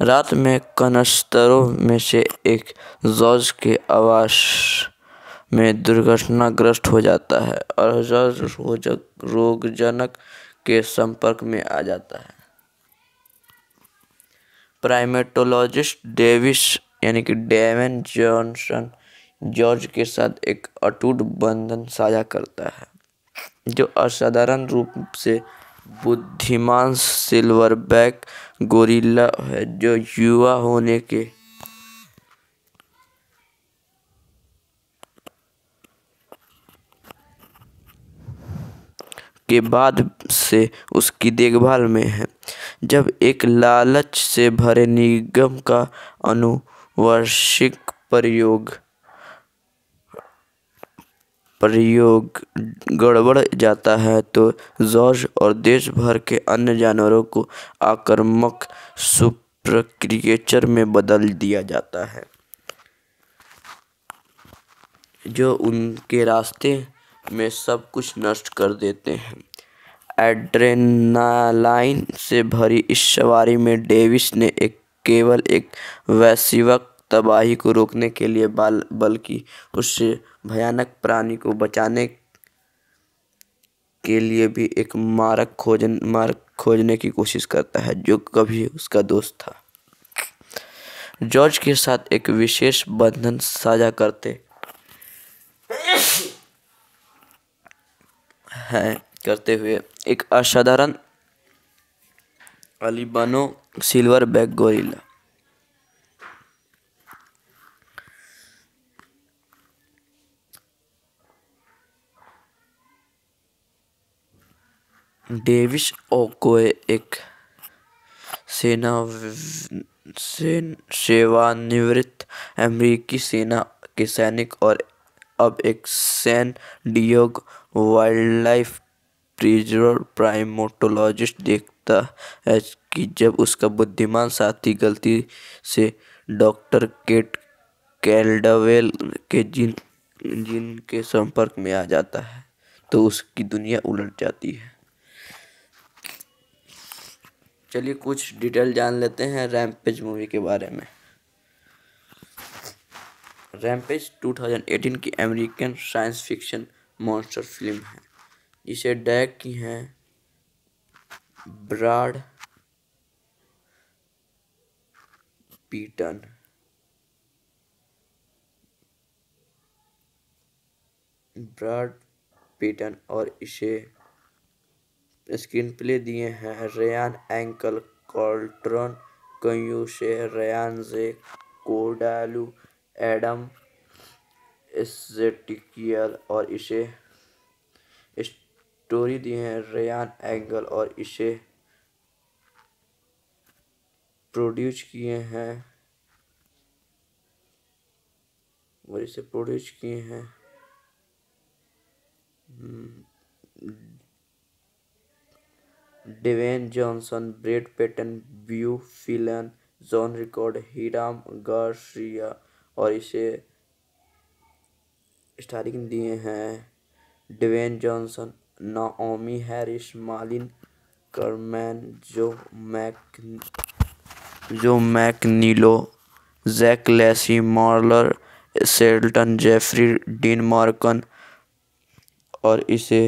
रात में कनस्तरों में से एक जॉर्ज के आवास में दुर्घटनाग्रस्त हो जाता है और जॉर्ज रोगजनक के संपर्क में आ जाता है। प्राइमेटोलॉजिस्ट डेविस यानी कि डेवन जॉनसन जॉर्ज के साथ एक अटूट बंधन साझा करता है, जो असाधारण रूप से बुद्धिमान सिल्वरबैक गोरिल्ला है, जो युवा होने के के बाद से उसकी देखभाल में है। जब एक लालच से भरे निगम का अनुवांशिक प्रयोग प्रयोग गड़बड़ जाता है तो जॉर्ज और देश भर के अन्य जानवरों को आक्रामक सुपर क्रिएचर में बदल दिया जाता है, जो उनके रास्ते में सब कुछ नष्ट कर देते हैं। एड्रेनालाइन से भरी इस सवारी में डेविस ने एक केवल एक वैश्विक तबाही को रोकने के लिए बाल बल्कि उससे भयानक प्राणी को बचाने के लिए भी एक मार्ग खोजन मार्ग खोजने की कोशिश करता है, जो कभी उसका दोस्त था। जॉर्ज के साथ एक विशेष बंधन साझा करते हैं करते हुए एक असाधारण albino silverback gorilla Davis Okoye एक सेना सेन, सेवानिवृत्त अमेरिकी सेना के सैनिक और अब एक San Diego wildlife preserve primatologist देखता है कि जब उसका बुद्धिमान साथी गलती से डॉक्टर केट कैल्डवेल के जिन जिन के संपर्क में आ जाता है तो उसकी दुनिया उलट जाती है। चलिए कुछ डिटेल जान लेते हैं रैम्पेज मूवी के बारे में। रैम्पेज दो हज़ार अठारह की American science fiction monster film है, जिसे डायरेक्ट की हैं ब्राड पीटन। ब्राड पीटन और इसे स्क्रीन प्ले दिए हैं Ryan ankle, Carlton Cuse, Ryan J Condal, Adam Sztykiel और इसे स्टोरी दिए हैं रयान एंगल और इसे प्रोड्यूस किए हैं और इसे प्रोड्यूस किए हैं Dwayne Johnson, Brad Peyton, Beau Flynn, John Rickard, Hiram Garcia और इसे स्टारिंग दिए हैं Dwayne Johnson, Naomi Harris, Malin Akerman, Joe Mac Joe Manganiello, Jake Lacy, Marley Shelton, Jeffrey Dean Morgan और इसे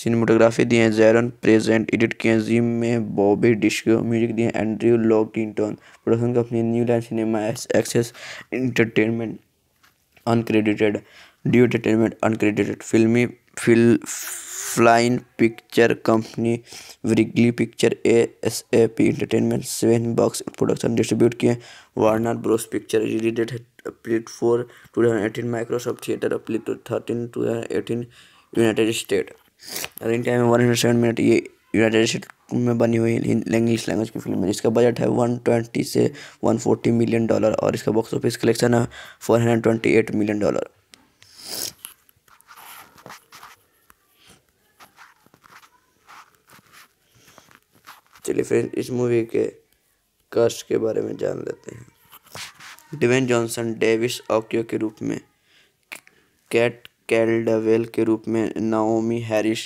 सिनेमाटोग्राफी दिए हैं जैरन प्रेजेंट, एडिट किए हैं जिम में बॉबी डिस्को, म्यूजिक दिए हैं Andrew Lockington, production company New Line cinema, access entertainment uncredited, due entertainment uncredited, फिल्मी fill Flynn picture company Wrigley picture, ASAP entertainment, seven box production, distribute किए Warner Bros picture. रिलीडेड April four two thousand eighteen Microsoft theatre, April thirteen two thousand eighteen United State. Running time one hundred seven minute. ये United State में बनी हुई English language की film है। इसका budget है एक सौ बीस से एक सौ चालीस मिलियन डॉलर और इसका बॉक्स ऑफिस कलेक्शन है चार सौ अट्ठाईस मिलियन डॉलर। चलिए फ्रेंड्स, इस मूवी के कास्ट के बारे में जान लेते हैं। ड्वेन जॉनसन डेविस ऑक्यो के रूप में, कैट कैल्डवेल के रूप में, नाओमी हैरिस,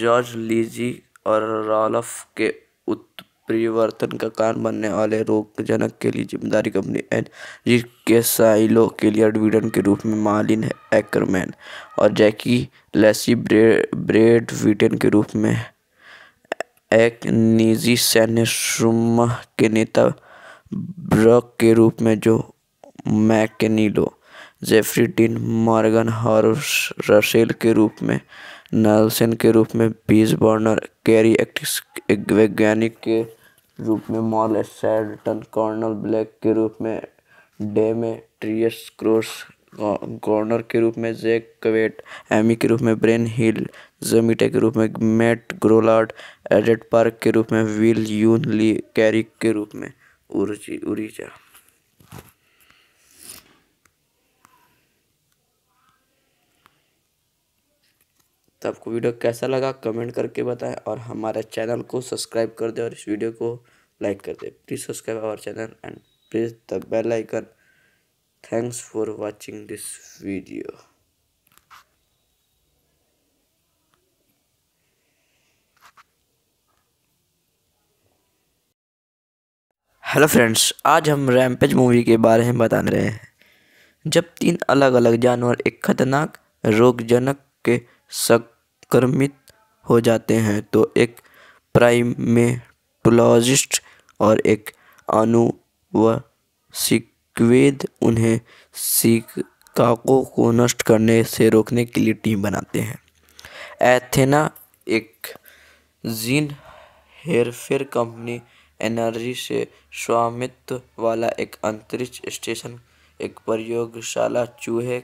जॉर्ज, लीजी और राल्फ के उत्परिवर्तन का कारण बनने वाले रोग जनक के लिए जिम्मेदारी कंपनी एनजी के साइलो के लिए एडविडन के रूप में, मालिन एकरमैन और जैकी लेसी ब्रेड विटन के रूप में, एक निजी सैन्य समूह के नेता ब्रॉक के रूप में जो Manganiello, Jeffrey Dean Morgan horse Russell के रूप में, नेल्सन के रूप में, बीज बर्नर कैरी एक्ट वैज्ञानिक के रूप में, मॉल सैल्टन कॉर्नल ब्लैक के रूप में, डेमेट्रियस क्रोस गॉर्नर के रूप में, जैक कवेट एमी के रूप में, ब्रेन हिल जमीटा के रूप में, मैट ग्रोलार्ड एडेड पार्क के रूप में, विल यून ली कैरिक के रूप में, उर्जी उरीजा। तो आपको वीडियो कैसा लगा कमेंट करके बताएं और हमारे चैनल को सब्सक्राइब कर दें और इस वीडियो को लाइक कर दें। Please subscribe our channel and press the bell icon. Thanks for watching this video. Hello friends, आज हम रैम्पेज मूवी के बारे में बताने रहे हैं, जब तीन अलग अलग जानवर एक खतरनाक रोगजनक के संक्रमित हो जाते हैं तो एक प्राइमेटोलॉजिस्ट और एक आनुवंशिक क्वेद उन्हें शिकागो को नष्ट करने से रोकने के लिए टीम बनाते हैं। एथेना एक जीन हेरफेर कंपनी एनर्जी से स्वामित्व वाला एक अंतरिक्ष स्टेशन एक प्रयोगशाला चूहे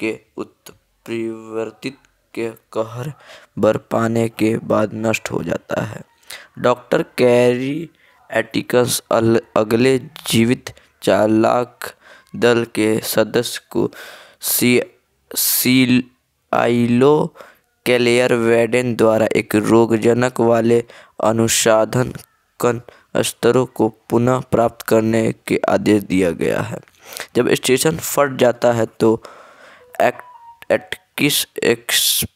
के उत्परिवर्तित के कहर बर पाने के बाद नष्ट हो जाता है। डॉक्टर कैरी एटिकस अगले जीवित चार लाख दल के सदस्य को सी सीआईलो क्लेयर वेडन द्वारा एक रोगजनक वाले अनुसाधन कन स्तरों को पुनः प्राप्त करने के आदेश दिया गया है। जब स्टेशन फट जाता है तो एक्ट एटकिस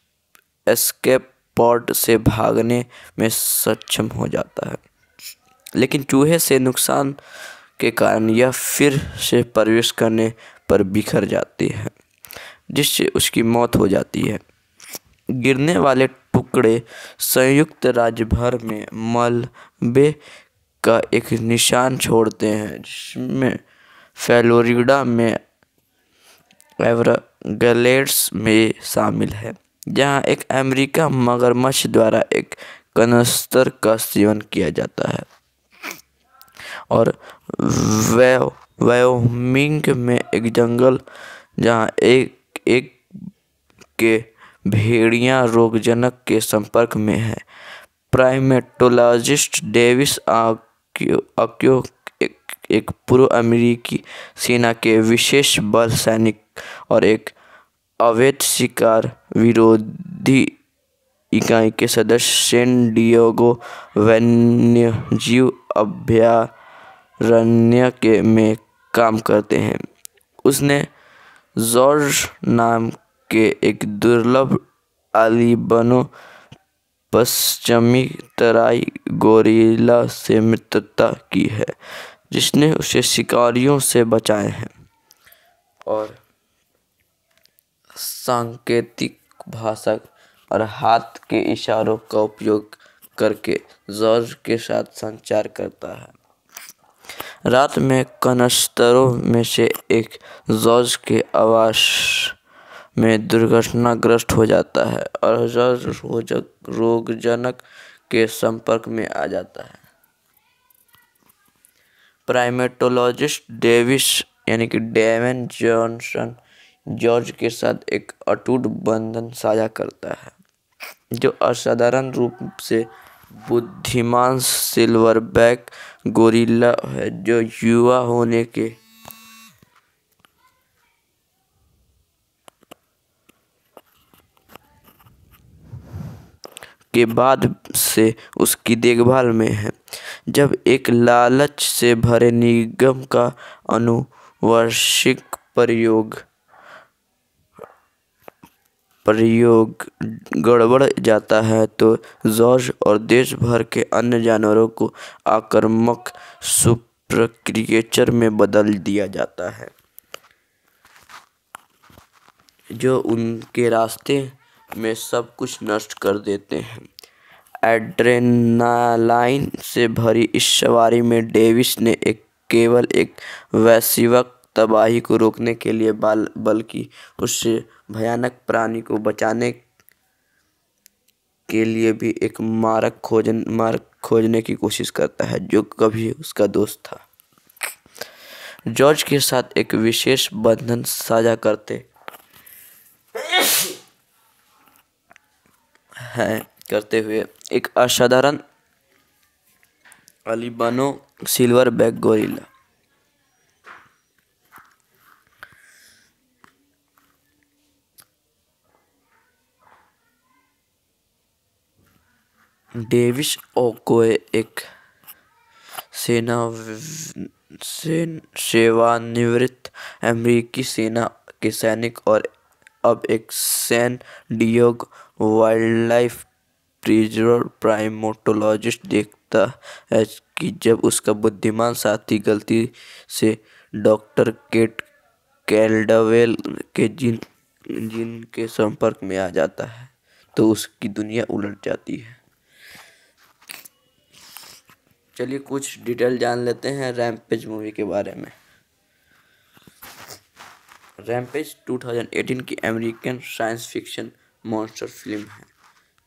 एस्केप पॉड से भागने में सक्षम हो जाता है, लेकिन चूहे से नुकसान के कारण यह फिर से प्रवेश करने पर बिखर जाती है जिससे उसकी मौत हो जाती है। गिरने वाले टुकड़े संयुक्त राज्य भर में मलबे का एक निशान छोड़ते हैं, जिसमें फ्लोरिडा में एवरग्लेड्स में शामिल है, जहां एक अमेरिका मगरमच्छ द्वारा एक कनस्तर का सेवन किया जाता है और वायोमिंग में एक जंगल जहां एक एक के भेड़ियां रोगजनक के संपर्क में है। प्राइमेटोलॉजिस्ट डेविस आक्यो एक, एक पूर्व अमेरिकी सेना के विशेष बल सैनिक और एक अवैध शिकार विरोधी इकाई के सदस्य सैन डिएगो वन्यजीव अभयारण्य के में काम करते हैं। उसने जॉर्ज नाम के एक दुर्लभ अलीबनो पश्चिमी तराई गोरिल्ला से मित्रता की है, जिसने उसे शिकारियों से बचाए हैं और सांकेतिक भाषा और हाथ के इशारों का उपयोग करके जॉर्ज के साथ संचार करता है। रात में कनस्तरों में से एक जॉर्ज के आवास में दुर्घटनाग्रस्त हो जाता है और जॉर्ज रोगजनक के संपर्क में आ जाता है। प्राइमेटोलॉजिस्ट डेविस यानी कि डेवन जॉनसन जॉर्ज के साथ एक अटूट बंधन साझा करता है जो असाधारण रूप से बुद्धिमान सिल्वरबैक गोरिल्ला है जो युवा होने के के बाद से उसकी देखभाल में है, जब एक लालच से भरे निगम का अनुवांशिक प्रयोग प्रयोग गड़बड़ जाता है तो जॉर्ज और देश भर के अन्य जानवरों को आक्रामक सुपर क्रिएचर में बदल दिया जाता है जो उनके रास्ते में सब कुछ नष्ट कर देते हैं। एड्रेनालाइन से भरी इस सवारी में डेविस ने एक केवल एक वैश्विक तबाही को रोकने के लिए बाल बल्कि उससे भयानक प्राणी को बचाने के लिए भी एक मार्ग खोजन मार्ग खोजने की कोशिश करता है जो कभी उसका दोस्त था। जॉर्ज के साथ एक विशेष बंधन साझा करते है करते हुए एक असाधारण albino silverback gorilla Davis Okoye एक सेना सेन सेवानिवृत्त अमेरिकी सेना के सैनिक और अब एक San Diego wildlife preserve primatologist देखता है कि जब उसका बुद्धिमान साथी गलती से डॉक्टर केट कैल्डवेल के जिन जिन के संपर्क में आ जाता है तो उसकी दुनिया उलट जाती है। चलिए कुछ डिटेल जान लेते हैं रैम्पेज मूवी के बारे में। रैम्पेज दो हज़ार अठारह की American science fiction monster film है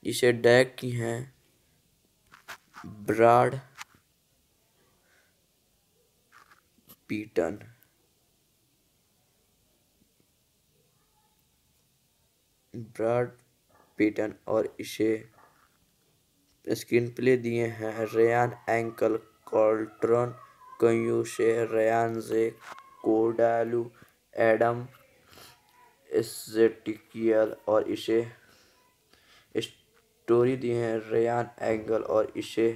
जिसे डायरेक्ट की है ब्राड पीटन। ब्राड पीटन और इसे स्क्रीन प्ले दिए हैं Ryan ankle, Carlton Cuse, Ryan J Condal, Adam Sztykiel और इसे स्टोरी दी है रयान एंगल और इसे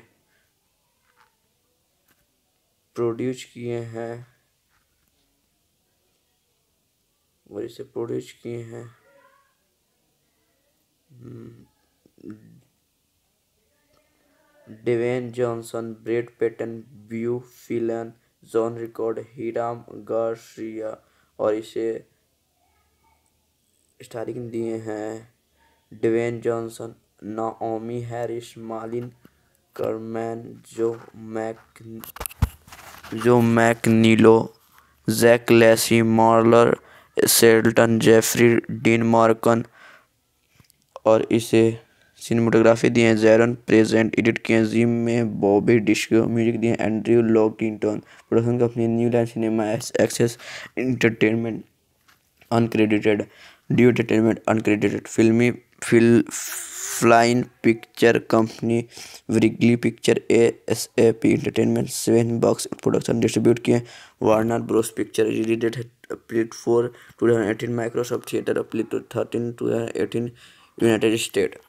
प्रोड्यूस किए हैं और इसे प्रोड्यूस किए हैं Dwayne Johnson, Brad Peyton, Beau Flynn, John Rickard, Hiram Garcia और इसे स्टारिंग दिए हैं Dwayne Johnson, Naomi Harris, Malin Akerman, Joe Mac Joe Manganiello, Jake Lacy, Marley Shelton, Jeffrey Dean Morgan और इसे सिनेमाटोग्राफी दिए हैं जैरन प्रेजेंट, एडिट किए Jim May Bobby डिस्को, म्यूजिक दिए Andrew Lockington, production company New Line cinema, access entertainment uncredited, due entertainment uncredited, फिल्मी fill Flynn picture company Wrigley picture, ASAP entertainment, seven box production, distribute किए Warner Bros picture, रिलीडेड April four two thousand eighteen Microsoft theatre, April two thirteen two thousand eighteen United State.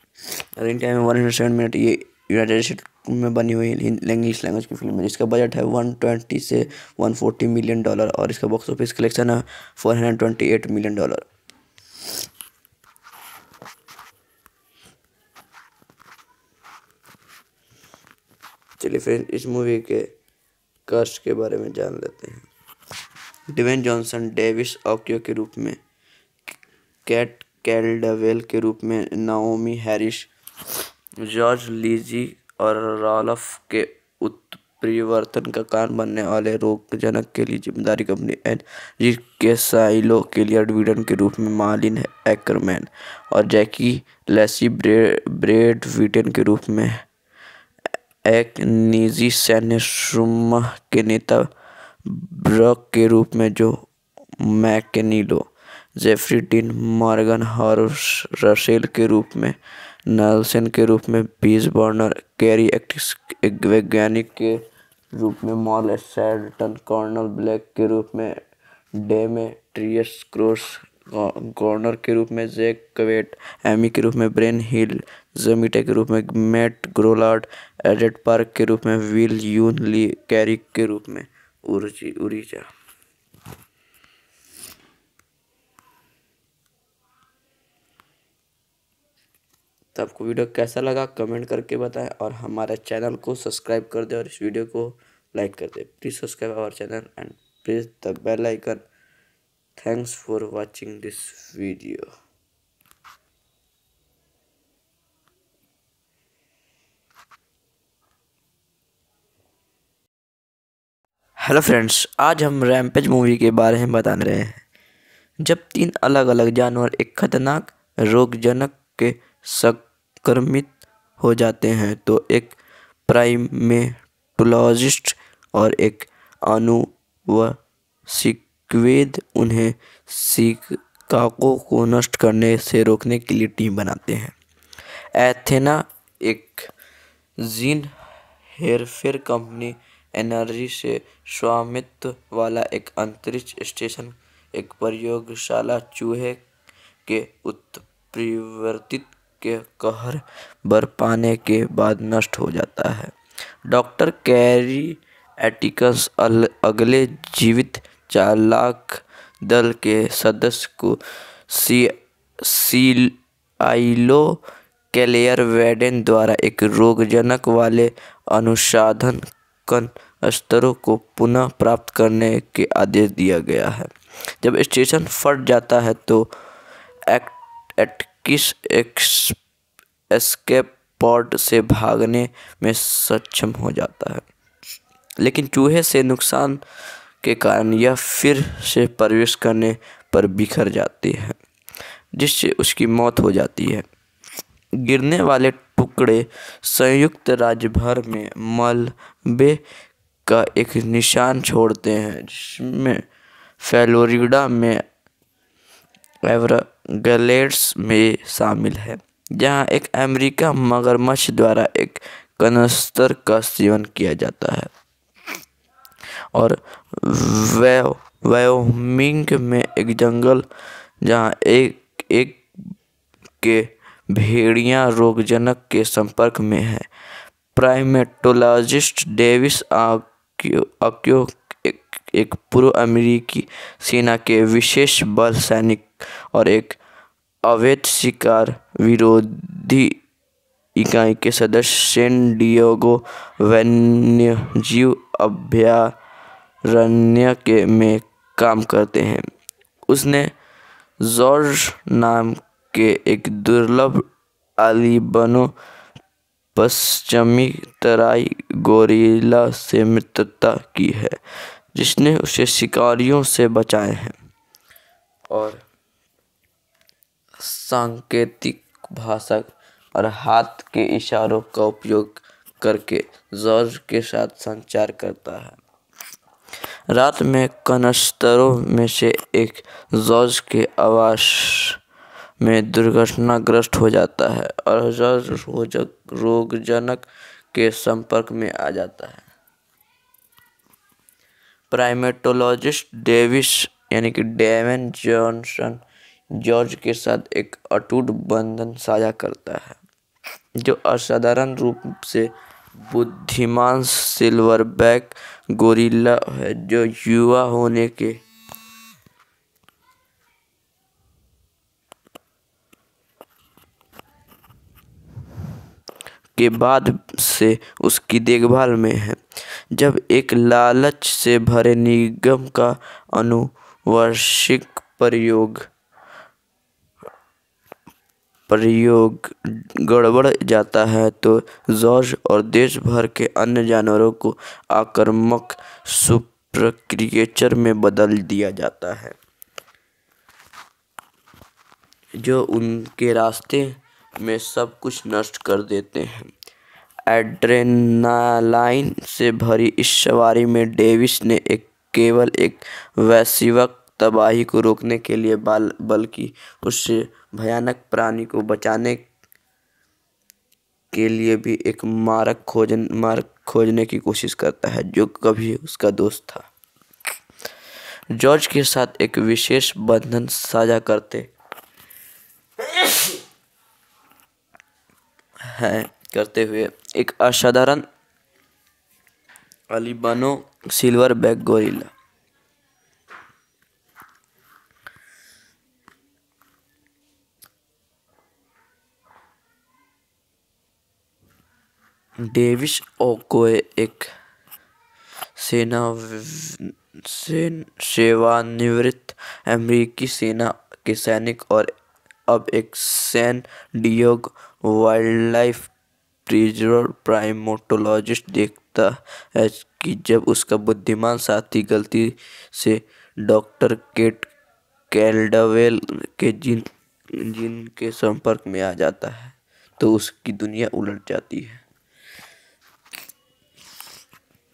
Running time one hundred seven minute. ये United State में बनी हुई English language की film है। इसका budget है one twenty से one forty million dollar और इसका बॉक्स ऑफिस कलेक्शन है four hundred twenty eight million dollar. चलिए फिर इस मूवी के कास्ट के बारे में जान लेते हैं। ड्वेन जॉनसन डेविस ऑक्यो के रूप में, कैट कैल्डवेल के रूप में, नाओमी हैरिस, जॉर्ज, लीजी और राल्फ के उत्परिवर्तन का कारण बनने वाले रोगजनक के लिए जिम्मेदारी कंपनी एंड जिसके साइलो के लिए एडविडन के रूप में, मालिन एकरमैन और जैकी लेसी, ब्रेड वीटन के रूप में, एक निजी सैन्य समूह के नेता ब्रक के रूप में जो Manganiello, Jeffrey Dean Morgan, horse Russell के रूप में, नेल्सन के रूप में, पीस बॉर्नर, कैरी एक वैज्ञानिक के रूप में, मॉल एसटन कॉर्नल ब्लैक के रूप में, डे में ट्रियस क्रोस कॉर्नर के रूप में, जैक कवेट एमी के रूप में, ब्रेन हिल जमीटे के रूप में, मैट ग्रोलार्ड एडेड पार्क के रूप में, विल यून ली कैरिक के रूप में, उर्जी उरीजा। तो आपको वीडियो कैसा लगा कमेंट करके बताएं और हमारे चैनल को सब्सक्राइब कर दें और इस वीडियो को लाइक कर दें। Please subscribe our channel and press the bell icon. Thanks for watching this video. Hello friends, आज हम रैम्पेज मूवी के बारे में बताने रहे हैं, जब तीन अलग अलग जानवर एक खतरनाक रोगजनक के संक्रमित हो जाते हैं तो एक प्राइमेटोलॉजिस्ट और एक आनुवंशिक वेद उन्हें शिकागो को नष्ट करने से रोकने के लिए टीम बनाते हैं। एथेना एक जीन हेरफेर कंपनी एनर्जी से स्वामित्व वाला एक अंतरिक्ष स्टेशन, एक प्रयोगशाला चूहे के उत्परिवर्तित के कहर बर पाने के बाद नष्ट हो जाता है। डॉक्टर कैरी एटिकस अगले जीवित चालाक दल के सदस्य को सी सीआईलो कैलेयर वेडेन द्वारा एक रोगजनक वाले अनुसाधन कन स्तरों को पुनः प्राप्त करने के आदेश दिया गया है। जब स्टेशन फट जाता है तो एटकिस एस्केप पॉड से भागने में सक्षम हो जाता है, लेकिन चूहे से नुकसान के कारण यह फिर से प्रवेश करने पर बिखर जाती है जिससे उसकी मौत हो जाती है। गिरने वाले टुकड़े संयुक्त राज्य भर में मलबे का एक निशान छोड़ते हैं, जिसमें फ्लोरिडा में एवरग्लेड्स में शामिल है, जहां एक अमेरिका मगरमच्छ द्वारा एक कनस्तर का सेवन किया जाता है, और वायोमिंग में एक जंगल जहां एक एक के भेड़िया रोगजनक के संपर्क में है। प्राइमेटोलॉजिस्ट डेविस आक्यो एक, एक पूर्व अमेरिकी सेना के विशेष बल सैनिक और एक अवैध शिकार विरोधी इकाई के सदस्य सैन डिएगो वन्यजीव अभ्यारण्य रण्य के में काम करते हैं। उसने जॉर्ज नाम के एक दुर्लभ आलिबनो पश्चिमी तराई गोरिल्ला से मित्रता की है, जिसने उसे शिकारियों से बचाए हैं और सांकेतिक भाषा और हाथ के इशारों का उपयोग करके जॉर्ज के साथ संचार करता है। रात में कनस्तरों में से एक जॉर्ज के आवास में दुर्घटनाग्रस्त हो जाता है और जॉर्ज रोगजनक के संपर्क में आ जाता है। प्राइमेटोलॉजिस्ट डेविस यानी कि डेवन जॉनसन जॉर्ज के साथ एक अटूट बंधन साझा करता है, जो असाधारण रूप से बुद्धिमान सिल्वरबैक गोरिल्ला है, जो युवा होने के के बाद से उसकी देखभाल में है। जब एक लालच से भरे निगम का अनुवांशिक प्रयोग प्रयोग गड़बड़ जाता है तो जॉर्ज और देश भर के अन्य जानवरों को आक्रामक सुपर क्रिएचर में बदल दिया जाता है, जो उनके रास्ते में सब कुछ नष्ट कर देते हैं। एड्रेनालाइन से भरी इस सवारी में डेविस ने एक केवल एक वैश्विक तबाही को रोकने के लिए बाल बल्कि उससे भयानक प्राणी को बचाने के लिए भी एक मारक खोजन मारक खोजने की कोशिश करता है जो कभी उसका दोस्त था। जॉर्ज के साथ एक विशेष बंधन साझा करते हैं करते हुए एक असाधारण albino silver back gorilla Davis Okoye एक सेना सेन सेवानिवृत्त अमेरिकी सेना के सैनिक और अब एक San Diego wildlife preserve primatologist देखता है कि जब उसका बुद्धिमान साथी गलती से डॉक्टर केट कैल्डवेल के जिन जिन के संपर्क में आ जाता है तो उसकी दुनिया उलट जाती है।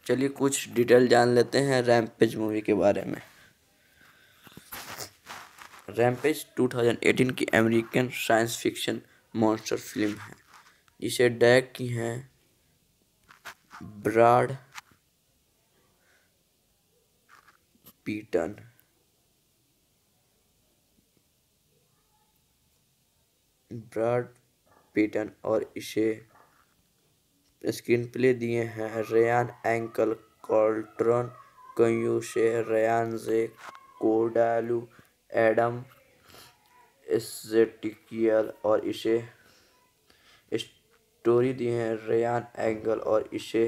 चलिए कुछ डिटेल जान लेते हैं रैम्पेज मूवी के बारे में। रैम्पेज दो हज़ार अठारह की American science fiction monster film है जिसे डायरेक्ट की हैं ब्राड पीटन। ब्राड पीटन और इसे स्क्रीन प्ले दिए हैं Ryan ankle, Carlton Cuse, Ryan J Condal, Adam Sztykiel और इसे स्टोरी दी है रयान एंगल और इसे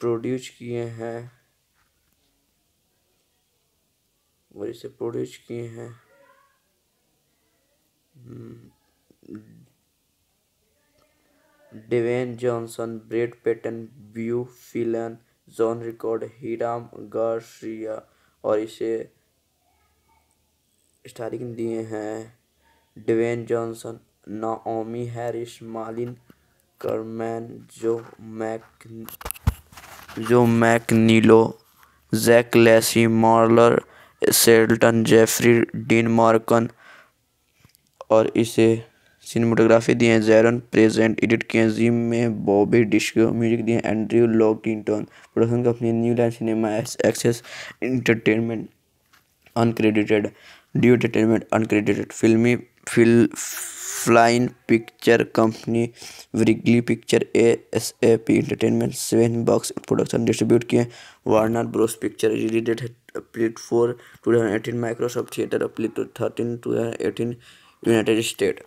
प्रोड्यूस किए हैं और इसे प्रोड्यूस किए हैं Dwayne Johnson, Brad Peyton, Beau Flynn, John Rickard, Hiram Garcia और इसे स्टारिंग दिए हैं Dwayne Johnson, Naomi Harris, Malin Akerman, Joe Mac Joe Manganiello, Jake Lacy, Marley Shelton, Jeffrey Dean Morgan और इसे सिनेमाटोग्राफी दिए हैं जैरन प्रेजेंट, एडिट किए हैं जिम में बॉबी डिस्को, म्यूजिक दिए हैं Andrew Lockington, production company New Line cinema, access entertainment uncredited, due entertainment uncredited, फिल्मी fill Flynn picture company Wrigley picture, ASAP entertainment, seven box production, distribute किए Warner Bros picture. Release date है April four two thousand eighteen Microsoft theatre, April thirteen two thousand eighteen United State.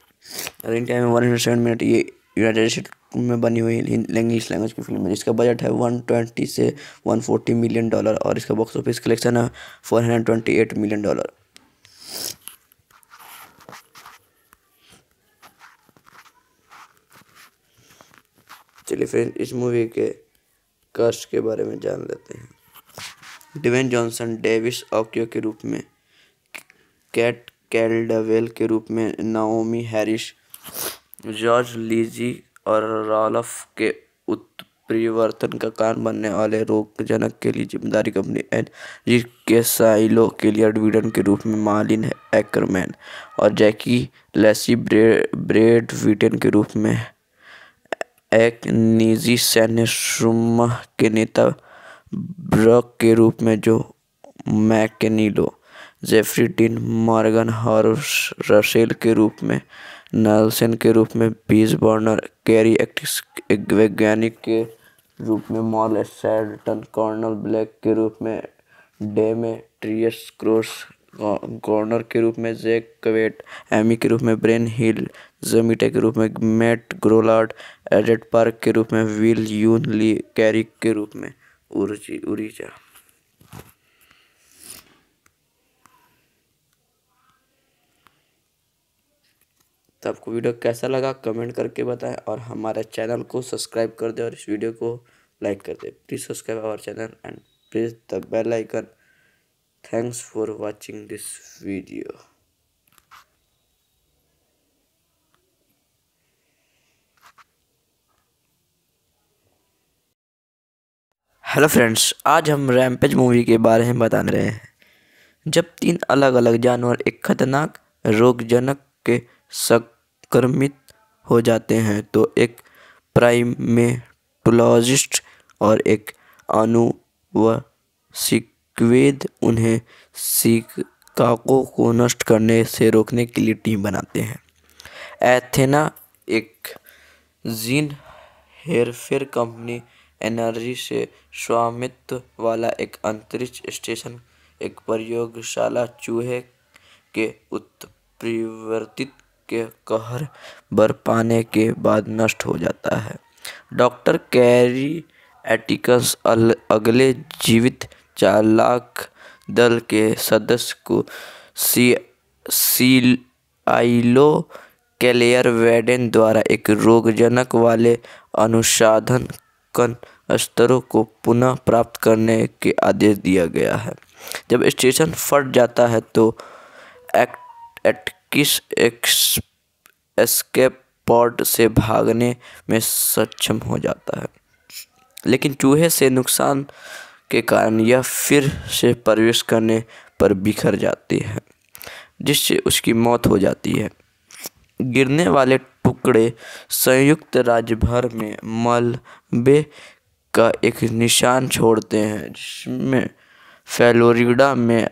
Running time one hundred seven minute. ये United State में बनी हुई English language की film है जिसका budget है one twenty से वन फोर्टी मिलियन डॉलर और इसका बॉक्स ऑफिस कलेक्शन है four hundred twenty eight million dollar. चलिए फ्रेंड इस मूवी के कास्ट के बारे में जान लेते हैं। ड्वेन जॉनसन डेविस ऑक्यो के रूप में, कैट कैल्डवेल के रूप में, नाओमी हैरिस, जॉर्ज, लीजी और राल्फ के उत्परिवर्तन का कारण बनने वाले रोग जनक के लिए जिम्मेदारी कंपनी एंड जिसके साइलो के लिए एडविडन के रूप में मालिन एकरमैन और जैकी लेसी ब्रेड वीटन के रूप में एक निजी सैन्य समूह के नेता ब्रक के रूप में जो Manganiello, Jeffrey Dean Morgan horse Russell के रूप में, नेल्सन के रूप में, बीज बर्नर, कैरी एक्टिस एक वैज्ञानिक के रूप में, मॉल सैल्टन कॉर्नल ब्लैक के रूप में, डेमेट्रियस क्रोस कॉर्नर के रूप में, जैक क्वेट एमी के रूप में, ब्रेन हिल जमीटा के रूप में, मैट ग्रोलार्ड एडेड पार्क के रूप में, विल यून ली कैरी के रूप में, उर्जी उरीजा। तो आपको वीडियो कैसा लगा कमेंट करके बताएं और हमारे चैनल को सब्सक्राइब कर दें और इस वीडियो को लाइक कर दें। Please subscribe our channel and press the bell icon. Thanks for watching this video. Hello friends, आज हम रैम्पेज मूवी के बारे में बता रहे हैं जब तीन अलग अलग जानवर एक खतरनाक रोगजनक के संक्रमित हो जाते हैं तो एक प्राइमेटोलॉजिस्ट और एक आनुवंशिकविद उन्हें शिकागो को नष्ट करने से रोकने के लिए टीम बनाते हैं। एथेना एक जीन हेरफेर कंपनी एनर्जी से स्वामित्व वाला एक अंतरिक्ष स्टेशन एक प्रयोगशाला चूहे के उत्परिवर्तित के कहर बर पाने के बाद नष्ट हो जाता है। डॉक्टर कैरी एटिकस अगले जीवित चालाक दल के सदस्य को सी सीआईलो कैलेयर वेडेन द्वारा एक रोगजनक वाले अनुसाधन कण स्तरों को पुनः प्राप्त करने के आदेश दिया गया है। जब स्टेशन फट जाता है तो एटकिस एस्केप पॉड से भागने में सक्षम हो जाता है, लेकिन चूहे से नुकसान के कारण यह फिर से प्रवेश करने पर बिखर जाती है, जिससे उसकी मौत हो जाती है। गिरने वाले टुकड़े संयुक्त राज्य भर में मलबे का एक निशान छोड़ते हैं, जिसमें फ्लोरिडा में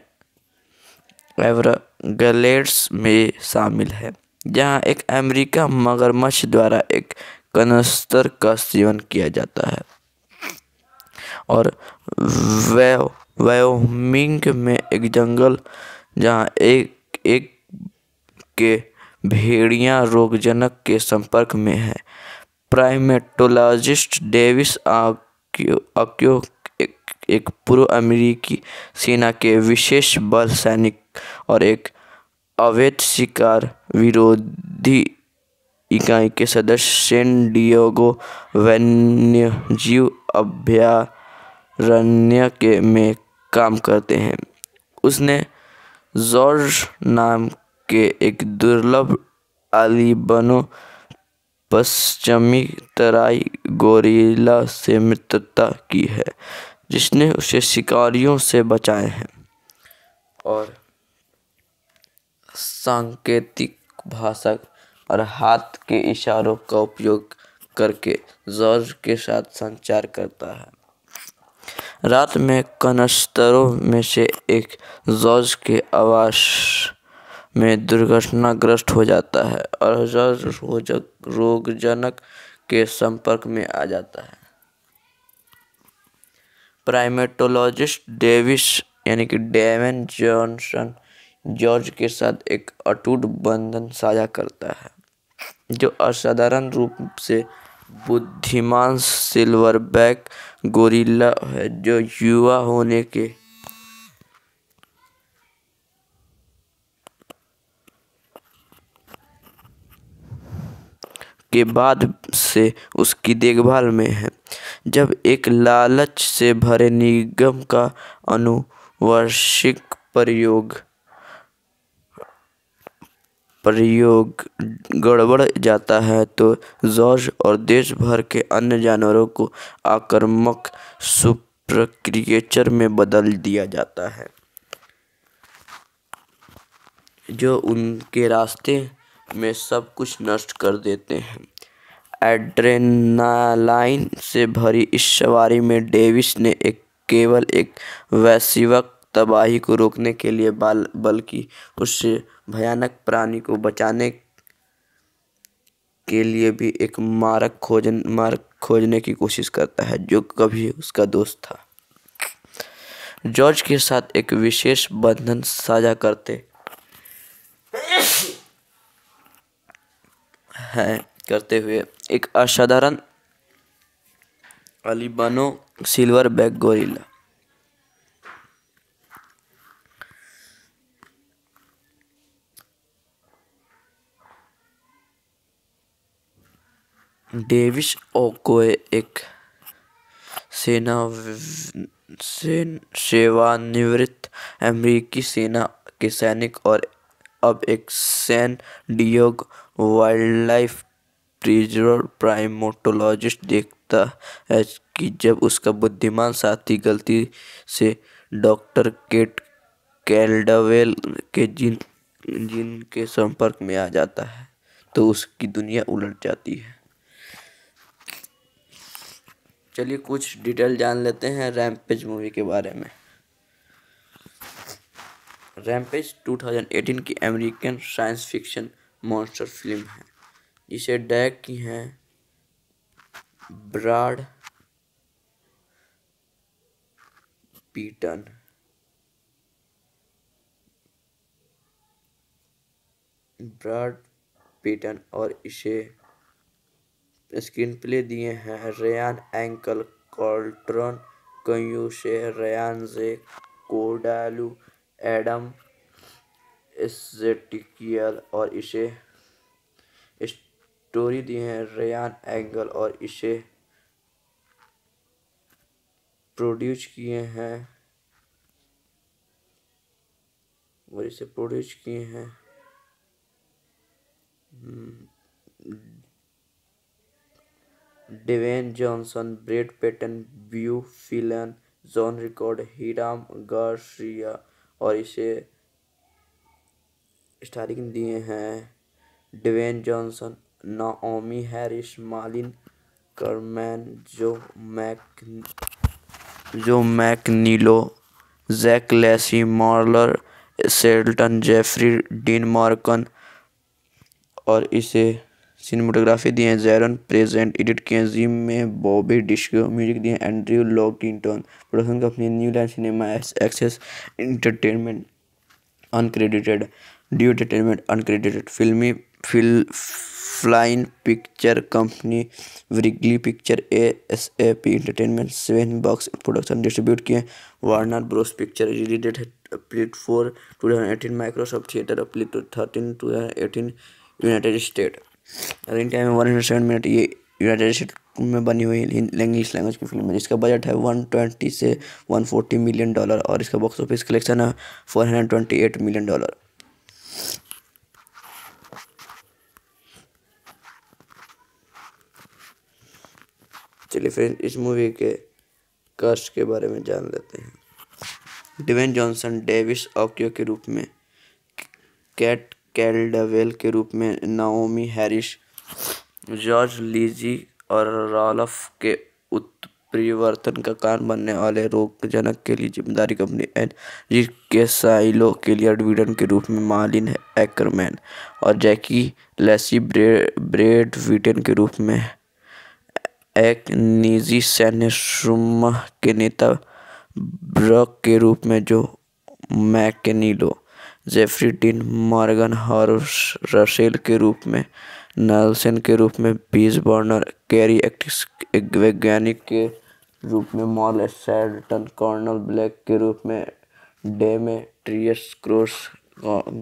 एवरग्लेड्स में शामिल है, जहां एक अमेरिका मगरमच्छ द्वारा एक कनस्तर का सेवन किया जाता है। और वायोमिंग में एक जंगल जहां एक एक के भेड़ियां रोगजनक के संपर्क में है। प्राइमेटोलॉजिस्ट डेविस आक्यो एक, एक पूर्व अमेरिकी सेना के विशेष बल सैनिक और एक अवैध शिकार विरोधी इकाई के सदस्य सैन डिएगो वन्यजीव अभयारण्य के में काम करते हैं। उसने जॉर्ज नाम के एक दुर्लभ आलिबनो पश्चिमी तराई गोरिल्ला से मित्रता की है, जिसने उसे शिकारियों से बचाए हैं। और सांकेतिक भाषा और हाथ के इशारों का उपयोग करके जॉर्ज के साथ संचार करता है। रात में कनस्तरों में से एक जॉर्ज के आवास में दुर्घटनाग्रस्त हो जाता है और जॉर्ज रोजक रोगजनक के संपर्क में आ जाता है। प्राइमेटोलॉजिस्ट डेविस यानी कि डेवन जॉनसन जॉर्ज के साथ एक अटूट बंधन साझा करता है, जो असाधारण रूप से बुद्धिमान सिल्वरबैक गोरिल्ला है, जो युवा होने के के बाद से उसकी देखभाल में है। जब एक लालच से भरे निगम का अनुवांशिक प्रयोग प्रयोग गड़बड़ जाता है तो जॉर्ज और देश भर के अन्य जानवरों को आक्रामक सुपर क्रिएचर में बदल दिया जाता है, जो उनके रास्ते में सब कुछ नष्ट कर देते हैं। एड्रेनालाइन से भरी इस सवारी में डेविस ने एक केवल एक वैश्विक तबाही को रोकने के लिए बाल बल्कि उससे भयानक प्राणी को बचाने के लिए भी एक मार्ग खोजन मार्ग खोजने की कोशिश करता है, जो कभी उसका दोस्त था। जॉर्ज के साथ एक विशेष बंधन साझा करते है करते हुए एक असाधारण albino silverback gorilla Davis Okoye एक सेना सेन, सेवानिवृत्त अमेरिकी सेना के सैनिक और अब एक San Diego wildlife preserve primatologist देखता है कि जब उसका बुद्धिमान साथी गलती से डॉक्टर केट कैल्डवेल के जीन जीन के संपर्क में आ जाता है तो उसकी दुनिया उलट जाती है। चलिए कुछ डिटेल जान लेते हैं रैम्पेज मूवी के बारे में। रैम्पेज दो हज़ार अठारह की American science fiction monster film है जिसे डायरेक्ट की हैं ब्राड पीटन। ब्राड पीटन और इसे स्क्रीन प्ले दिए हैं Ryan ankle, Carlton Cuse, Ryan J Condal, Adam Sztykiel और इसे स्टोरी दी है रयान एंगल और इसे प्रोड्यूस किए हैं और इसे प्रोड्यूस किए हैं Dwayne Johnson, Brad Peyton, Beau Flynn, John Rickard, Hiram Garcia और इसे स्टारिंग दिए हैं Dwayne Johnson, Naomi Harris, Malin Akerman, Joe Mac Joe Manganiello, Jake Lacy, Marley Shelton, Jeffrey Dean Morgan और इसे सिनेमाटोग्राफी दिए हैं जैरन प्रेजेंट, एडिट किए हैं जिम में बॉबी डिस्को, म्यूजिक दिए हैं Andrew Lockington, production company New Line cinema, access entertainment uncredited, due entertainment uncredited, फिल्मी fill Flynn picture company Wrigley picture, ASAP entertainment, seven box production, distribute किए Warner Bros picture, release date है April four two thousand eighteen Microsoft theatre, April thirteen two thousand eighteen United State. Running time है one hundred seven minute. ये United State में बनी हुई English language की film है जिसका बजट है वन ट्वेंटी से वन फोर्टी मिलियन डॉलर और इसका बॉक्स ऑफिस कलेक्शन है four hundred twenty eight million dollar. चलिए फ्रेंड्स इस मूवी के कास्ट के बारे में जान लेते हैं। ड्वेन जॉनसन डेविस ऑकियो के रूप में, कैट कैल्डवेल के रूप में, नाओमी हैरिस, जॉर्ज, लीजी और राल्फ के उत्परिवर्तन का कारण बनने वाले रोगजनक के लिए जिम्मेदारी कंपनी एंड जिसके साइलो के लिए एडविडन के रूप में, मालिन एकरमैन और जैकी लेसी ब्रेड वीटन के रूप में, एक निजी सैन्य समूह के नेता ब्रक के रूप में जो Manganiello, Jeffrey Dean Morgan horse Russell के रूप में, नेल्सन के रूप में, बीज बर्नर, कैरी एक्टिस एक वैज्ञानिक के रूप में, मॉल सैल्टन कॉर्नल ब्लैक के रूप में, डेमेट्रियस क्रोस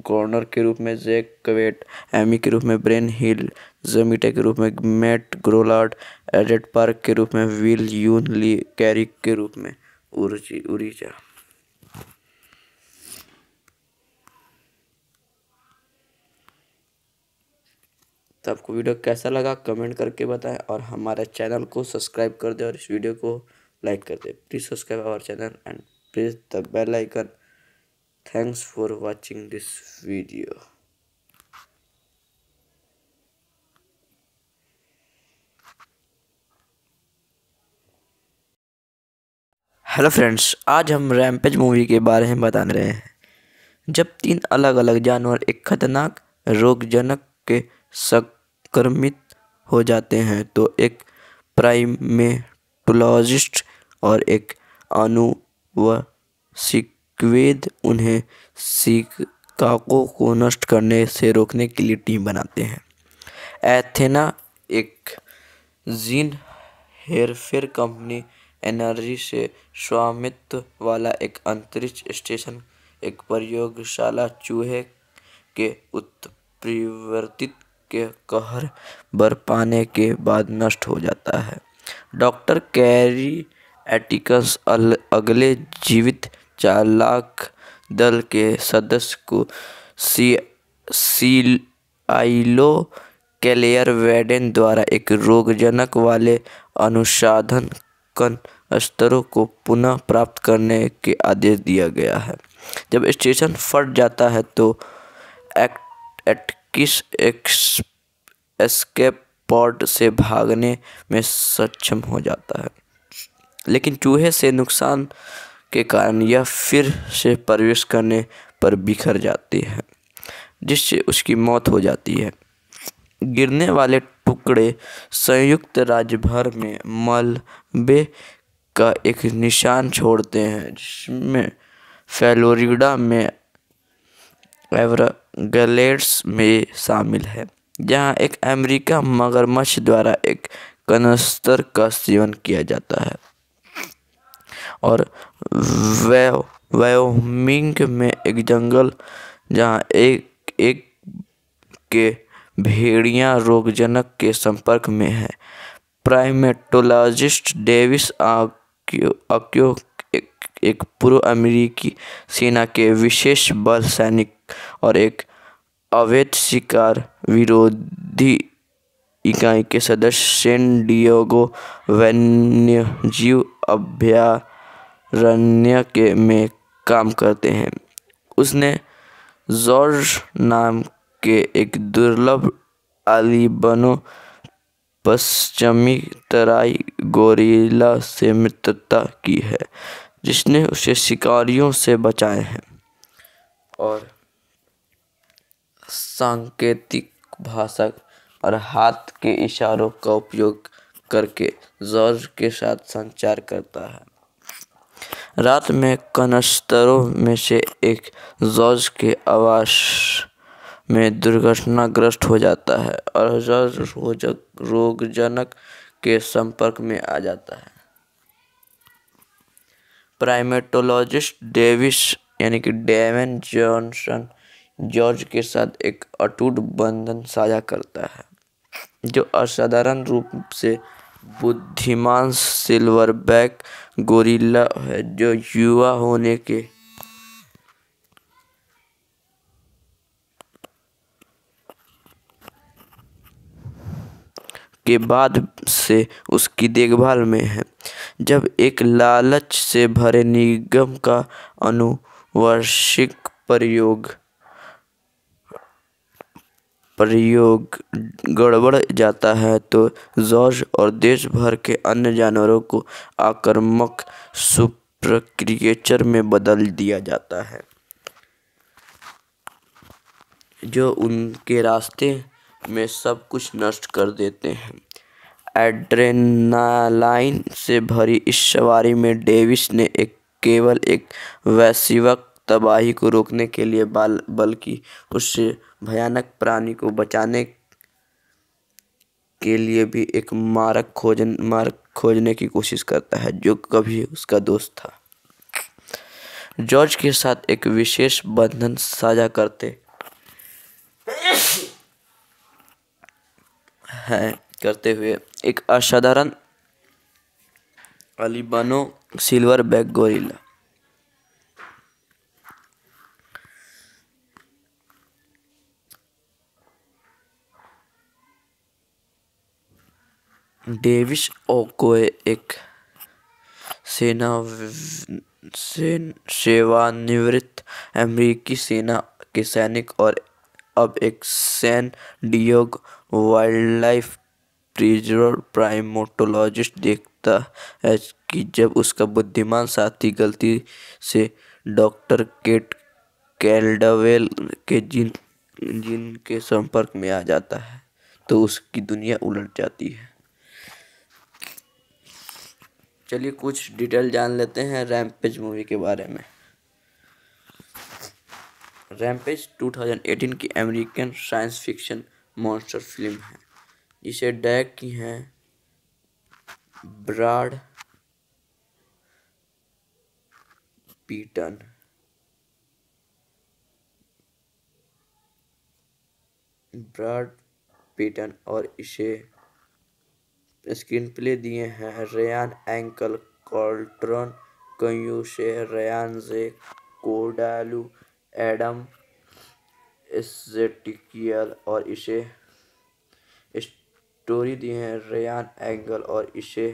कॉर्नर के रूप में, जैक क्वेट एमी के रूप में, ब्रेन हिल जमीटे के रूप में, मैट ग्रोलार्ड एडेड पार्क के रूप में, विल यून ली कैरिक के रूप में, उर्जी उरीजा। तो आपको वीडियो कैसा लगा कमेंट करके बताएं और हमारे चैनल को सब्सक्राइब कर दें और इस वीडियो को लाइक कर दें। Please subscribe our channel and press the bell icon. Thanks for watching this video. Hello friends, आज हम रैम्पेज मूवी के बारे में बताने रहे हैं जब तीन अलग अलग जानवर एक खतरनाक रोगजनक के संक्रमित हो जाते हैं तो एक प्राइमेटोलॉजिस्ट और एक आनुवंशिक क्वेद उन्हें शिकागो को नष्ट करने से रोकने के लिए टीम बनाते हैं। एथेना एक जीन हेरफेर कंपनी एनर्जी से स्वामित्व वाला एक अंतरिक्ष स्टेशन, एक प्रयोगशाला चूहे के उत्परिवर्तित के कहर बर पाने के बाद नष्ट हो जाता है। डॉक्टर कैरी एटिकस अगले जीवित चालाक दल के सदस्य को सी सीआईलो कैलेयर वेडेन द्वारा एक रोगजनक वाले अनुसाधन कन स्तरों को पुनः प्राप्त करने के आदेश दिया गया है। जब स्टेशन फट जाता है तो एक्ट एटकिस एक्स एस्केप पॉड से भागने में सक्षम हो जाता है, लेकिन चूहे से नुकसान के कारण यह फिर से प्रवेश करने पर बिखर जाती है, जिससे उसकी मौत हो जाती है। गिरने वाले टुकड़े संयुक्त राज्य भर में मलबे का एक निशान छोड़ते हैं, जिसमें फ्लोरिडा में एवरग्लेड्स में शामिल है, जहां एक अमेरिका मगरमच्छ द्वारा एक कनस्तर का सेवन किया जाता है, और वायोमिंग में एक जंगल जहां एक एक के भेड़ियां रोगजनक के संपर्क में है। प्राइमेटोलॉजिस्ट डेविस आक्यो एक, एक पूर्व अमेरिकी सेना के विशेष बल सैनिक और एक अवैध शिकार विरोधी इकाई के सदस्य सैन डिएगो वन्यजीव अभयारण्य के में काम करते हैं। उसने जॉर्ज नाम के एक दुर्लभ आलिबनो पश्चिमी तराई गोरिल्ला से मित्रता की है, जिसने उसे शिकारियों से बचाए हैं, और सांकेतिक भाषा और हाथ के इशारों का उपयोग करके जॉर्ज के साथ संचार करता है। रात में कनस्तरों में से एक जॉर्ज के आवास में दुर्घटनाग्रस्त हो जाता है और जॉर्ज रोगजनक के संपर्क में आ जाता है। प्राइमेटोलॉजिस्ट डेविस यानी कि डेवन जॉनसन जॉर्ज के साथ एक अटूट बंधन साझा करता है, जो असाधारण रूप से बुद्धिमान सिल्वरबैक गोरिल्ला है, जो युवा होने के के बाद से उसकी देखभाल में है। जब एक लालच से भरे निगम का अनुवांशिक प्रयोग प्रयोग गड़बड़ जाता है, तो जॉर्ज और देश भर के अन्य जानवरों को आक्रामक सुपर क्रिएचर में बदल दिया जाता है, जो उनके रास्ते में सब कुछ नष्ट कर देते हैं। एड्रेनालाइन से भरी इस सवारी में डेविस ने एक केवल एक वैश्विक तबाही को रोकने के लिए बाल बल्कि उससे भयानक प्राणी को बचाने के लिए भी एक मार्ग खोजन मार्ग खोजने की कोशिश करता है, जो कभी उसका दोस्त था। जॉर्ज के साथ एक विशेष बंधन साझा करते हैं करते हुए एक असाधारण albino silverback gorilla Davis Okoye एक सेना सेन सेवानिवृत्त अमेरिकी सेना के सैनिक और अब एक San Diego wildlife preserve primatologist देखता है कि जब उसका बुद्धिमान साथी गलती से डॉक्टर केट कैल्डवेल के जिन जिन के संपर्क में आ जाता है, तो उसकी दुनिया उलट जाती है। चलिए कुछ डिटेल जान लेते हैं रैम्पेज मूवी के बारे में। रैम्पेज दो हज़ार अठारह की American science fiction monster film है, जिसे डायरेक्ट की है ब्राड पीटन। ब्राड पीटन और इसे स्क्रीन प्ले दिए हैं Ryan ankle, Carlton Cuse, Ryan J Condal, Adam Sztykiel, और इसे स्टोरी दी है रयान एंगल और इसे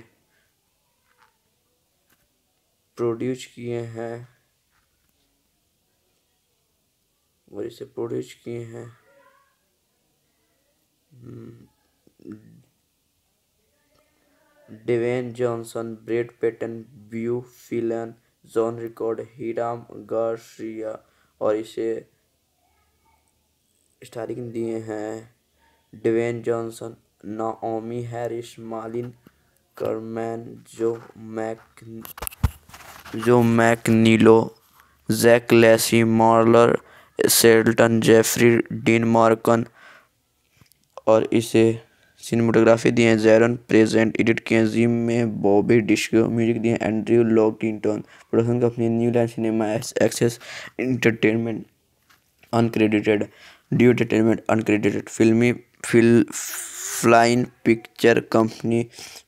प्रोड्यूस किए हैं और इसे प्रोड्यूस किए हैं Dwayne Johnson, Brad Peyton, Beau Flynn, John Rickard, Hiram Garcia और इसे स्टारिंग दिए हैं Dwayne Johnson, Naomi Harris, Malin Akerman, Joe Mac Joe Manganiello, Jake Lacy, Marley Shelton, Jeffrey Dean Morgan और इसे सिनेमाटोग्राफी दिए हैं जैरन प्रेजेंट, एडिट किए हैं जिम में बॉबी डिस्को, म्यूजिक दिए हैं Andrew Lockington, production company New Line cinema, access entertainment uncredited, due entertainment uncredited, फिल्मी fill Flynn picture company,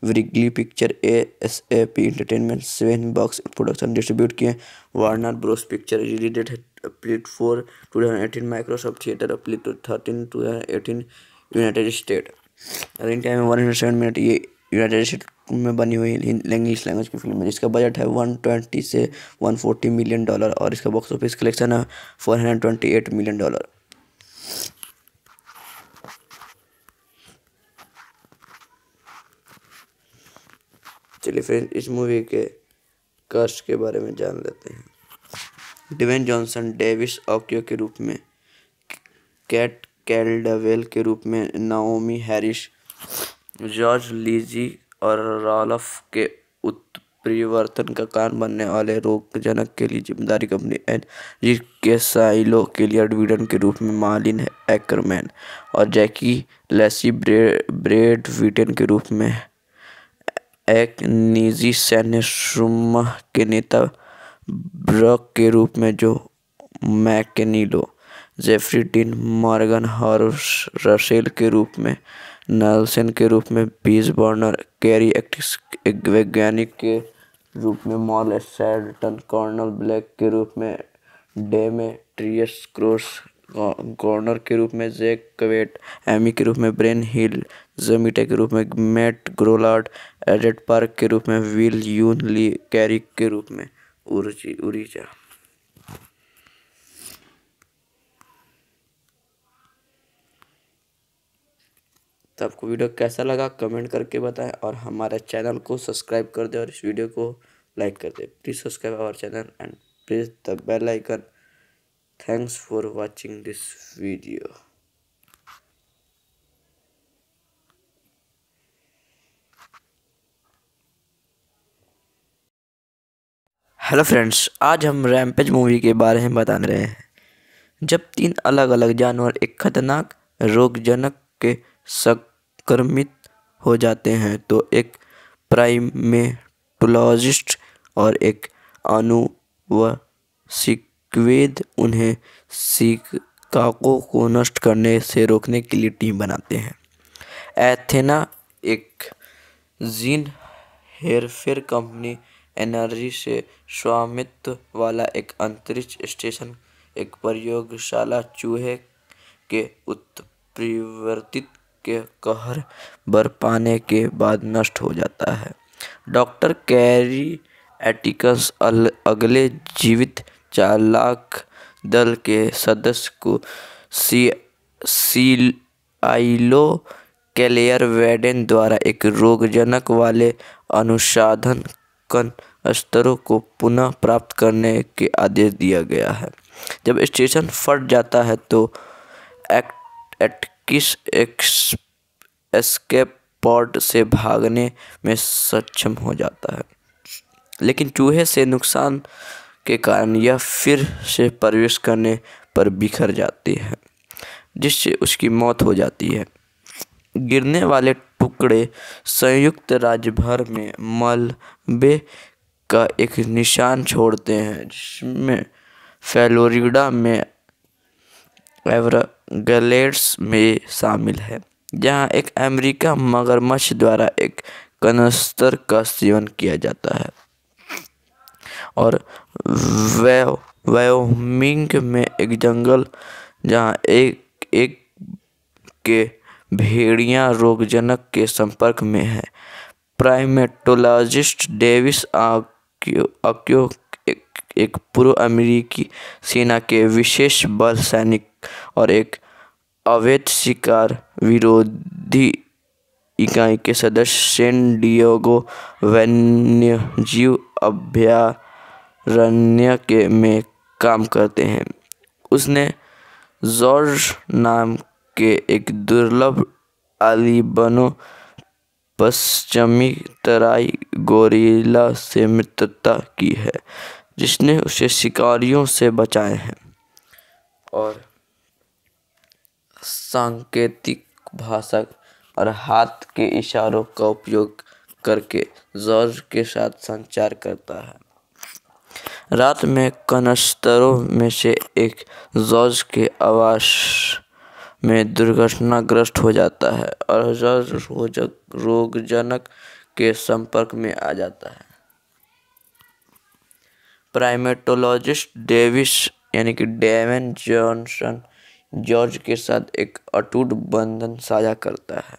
Wrigley picture, ASAP entertainment, seven box production, distribute किए Warner Bros picture, release date April four two thousand eighteen Microsoft theatre, April thirteen two thousand eighteen United State. Running time है one hundred seven minute. ये United State में बनी हुई English language की film है जिसका budget है one twenty से वन फोर्टी मिलियन डॉलर और इसका बॉक्स ऑफिस कलेक्शन है four hundred twenty eight million dollar. चलिए फ्रेंड, इस मूवी के कास्ट के बारे में जान लेते हैं। ड्वेन जॉनसन डेविस ऑक्यो के रूप में, कैट कैल्डवेल के रूप में, नाओमी हैरिस, जॉर्ज, लीजी और राल्फ के उत्परिवर्तन का कारण बनने वाले रोगजनक के लिए जिम्मेदारी कंपनी एनजी के साइलो के लिए एडविडन के रूप में, मालिन एकरमैन और जैकी लेसी ब्रेड वीटन के रूप में, एक निजी सैन्य समूह के नेता ब्रक के रूप में, जो मैकनीलो, जेफरी डीन मॉर्गन और रसेल के रूप में, नेल्सन के रूप में, बीज बर्नर, कैरी एक्टिस एक वैज्ञानिक के रूप में, मॉल सैल्टन, कॉर्नल ब्लैक के रूप में, डेमेट्रियस क्रोस गॉर्नर के रूप में, जैक क्वेट एमी के रूप में, ब्रेन हिल जमीटे के रूप में, मैट ग्रोलार्ड एडेड पार्क के रूप में, विल यून ली कैरिक के रूप में, उर्जी उरीजा। तो आपको वीडियो कैसा लगा कमेंट करके बताएं और हमारे चैनल को सब्सक्राइब कर दें और इस वीडियो को लाइक कर दें। Please subscribe our channel and press the bell icon. Thanks for watching this video. Hello friends, आज हम रैम्पेज मूवी के बारे में बता रहे हैं, जब तीन अलग अलग जानवर एक खतरनाक रोगजनक के संक्रमित हो जाते हैं तो एक प्राइमेटोलॉजिस्ट और एक आनुवंशिक वेद उन्हें शिकागो को नष्ट करने से रोकने के लिए टीम बनाते हैं। एथेना एक जीन हेरफेर कंपनी एनर्जी से स्वामित्व वाला एक अंतरिक्ष स्टेशन, एक प्रयोगशाला, चूहे के उत्परिवर्तित के कहर बर पाने के बाद नष्ट हो जाता है। डॉक्टर कैरी एटिकस अगले जीवित चार लाख दल के सदस्य को सी सीआईलो कैलेयर वेडेन द्वारा एक रोगजनक वाले अनुसाधन कन स्तरों को पुनः प्राप्त करने के आदेश दिया गया है। जब स्टेशन फट जाता है तो एक्ट एटकिस एस्केप पॉड से भागने में सक्षम हो जाता है, लेकिन चूहे से नुकसान के कारण यह फिर से प्रवेश करने पर बिखर जाती है जिससे उसकी मौत हो जाती है। गिरने वाले टुकड़े संयुक्त राज्य भर में मलबे का एक निशान छोड़ते हैं, जिसमें फ्लोरिडा में एवरग्लेड्स में शामिल है, जहां एक अमेरिका मगरमच्छ द्वारा एक कनस्तर का सेवन किया जाता है, और वायोमिंग में एक जंगल जहां एक एक के भेड़िया रोगजनक के संपर्क में है। प्राइमेटोलॉजिस्ट डेविस आक्यो एक, एक पूर्व अमेरिकी सेना के विशेष बल सैनिक और एक अवैध शिकार विरोधी इकाई के सदस्य सैन डिएगो वन्यजीव अभयारण्य के में काम करते हैं। उसने जॉर्ज नाम के एक दुर्लभ अलीबनो पश्चिमी तराई गोरिल्ला से मित्रता की है, जिसने उसे शिकारियों से बचाए हैं और सांकेतिक भाषा और हाथ के इशारों का उपयोग करके जॉर्ज के साथ संचार करता है। रात में कनस्तरों में से एक जॉर्ज के आवास में दुर्घटनाग्रस्त हो जाता है और जॉर्ज रोजक रोगजनक के संपर्क में आ जाता है। प्राइमेटोलॉजिस्ट डेविस यानी कि डेवन जॉनसन जॉर्ज के साथ एक अटूट बंधन साझा करता है,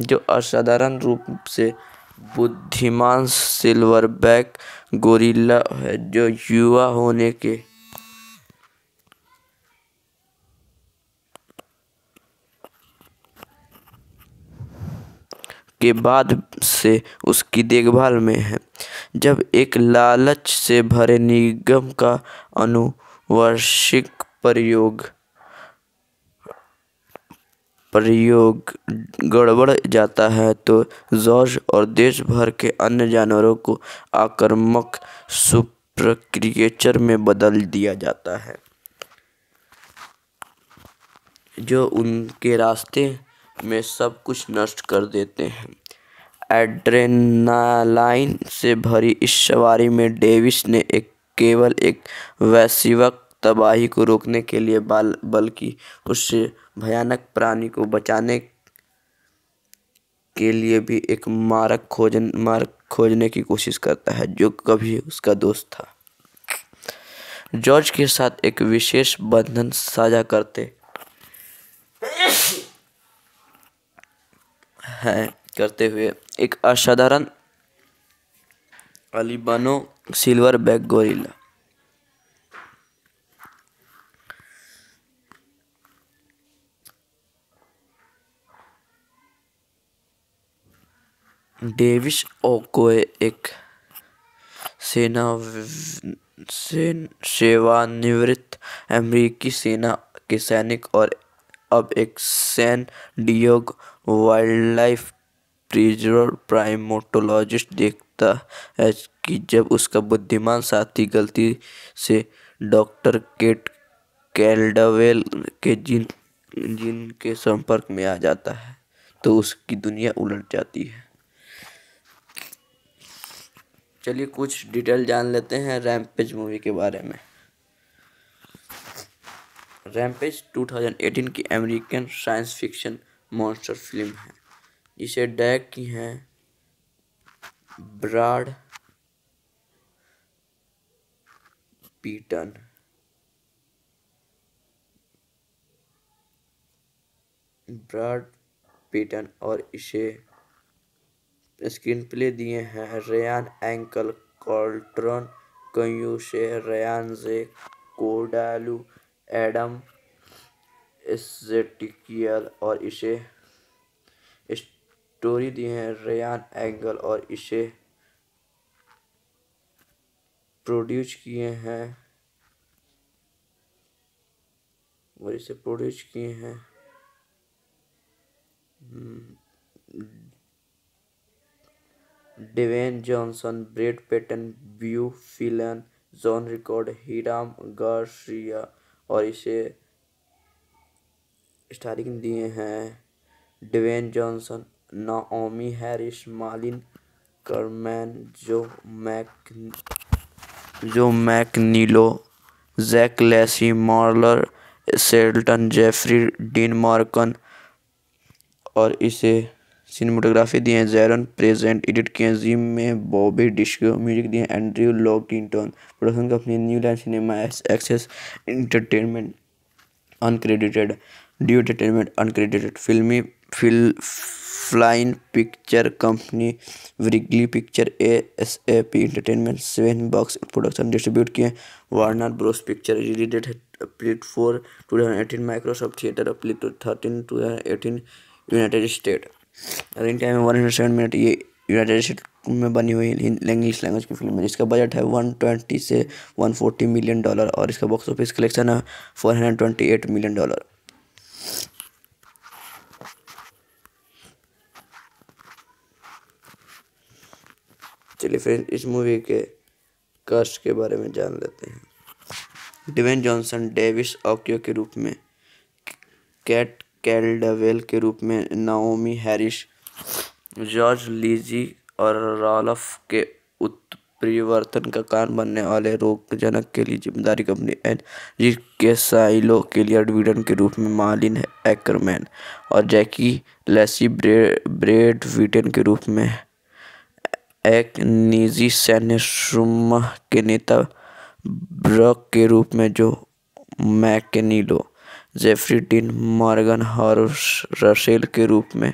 जो असाधारण रूप से बुद्धिमान सिल्वरबैक गोरिल्ला है, जो युवा होने के के बाद से उसकी देखभाल में है। जब एक लालच से भरे निगम का अनुवांशिक प्रयोग प्रयोग गड़बड़ जाता है तो जॉर्ज और देश भर के अन्य जानवरों को आक्रामक सुपर क्रिएचर में बदल दिया जाता है, जो उनके रास्ते में सब कुछ नष्ट कर देते हैं। एड्रेनालाइन से भरी इस सवारी में डेविस ने एक केवल एक वैश्विक तबाही को रोकने के लिए बाल बल्कि उससे भयानक प्राणी को बचाने के लिए भी एक मार्ग खोजन मार्ग खोजने की कोशिश करता है, जो कभी उसका दोस्त था। जॉर्ज के साथ एक विशेष बंधन साझा करते हैं करते हुए एक असाधारण albino silverback gorilla Davis Okoye एक सेना सेन, सेवानिवृत्त अमेरिकी सेना के सैनिक और अब एक San Diego wildlife preserve primatologist देखता है कि जब उसका बुद्धिमान साथी गलती से डॉक्टर केट कैल्डवेल के जिन जिन के संपर्क में आ जाता है तो उसकी दुनिया उलट जाती है। चलिए कुछ डिटेल जान लेते हैं रैम्पेज मूवी के बारे में। रैम्पेज दो हज़ार अठारह की American science fiction monster film है, जिसे डायरेक्ट की हैं ब्राड पीटन। ब्राड पीटन और इसे स्क्रीन प्ले दिए हैं Ryan ankle, Carlton Cuse, Ryan J Condal, Adam Sztykiel और इसे स्टोरी दिए हैं रयान एंगल और इसे प्रोड्यूस किए हैं और इसे प्रोड्यूस किए हैं Dwayne Johnson, Brad Peyton, Beau Flynn, John Rickard, Hiram Garcia और इसे स्टारिंग दिए हैं Dwayne Johnson, Naomi Harris, Malin Akerman, Joe Mac Joe Manganiello, Jake Lacy, Marley Shelton, Jeffrey Dean Morgan और इसे सिनेमाटोग्राफी दिए हैं जैरन प्रेजेंट, एडिट किए हैं जिम में बॉबी डिस्को, म्यूजिक दिए हैं Andrew Lockington, production company New Line cinema, access entertainment uncredited, due entertainment uncredited, फिल्मी fill Flynn picture company Wrigley picture, ASAP entertainment, seven box production, distribute किए Warner Bros picture. Release date April four two thousand eighteen Microsoft theatre, April thirteen two thousand eighteen United State. Running time one hundred seven minute. ये United State में बनी हुई English language की film है। इसका budget है one twenty से one forty million dollar और इसका बॉक्स ऑफिस कलेक्शन है four hundred twenty eight million dollar. चलिए फ्रेंड्स, इस मूवी के कास्ट के बारे में जान लेते हैं। ड्वेन जॉनसन डेविस ऑक्यो के रूप में, कैट कैल्डवेल के रूप में, नाओमी हैरिस, जॉर्ज, लीजी और राल्फ के उत्परिवर्तन का कारण बनने वाले रोगजनक के लिए जिम्मेदारी कंपनी एन जी के साइलो के लिए एडविडन के रूप में, मालिन एकरमैन और जैकी लेसी ब्रेड विटन के रूप में, एक निजी सैन्य समूह के नेता ब्रक के रूप में जो मैकेनिलो, जेफरी डीन मॉर्गन और रसेल के रूप में,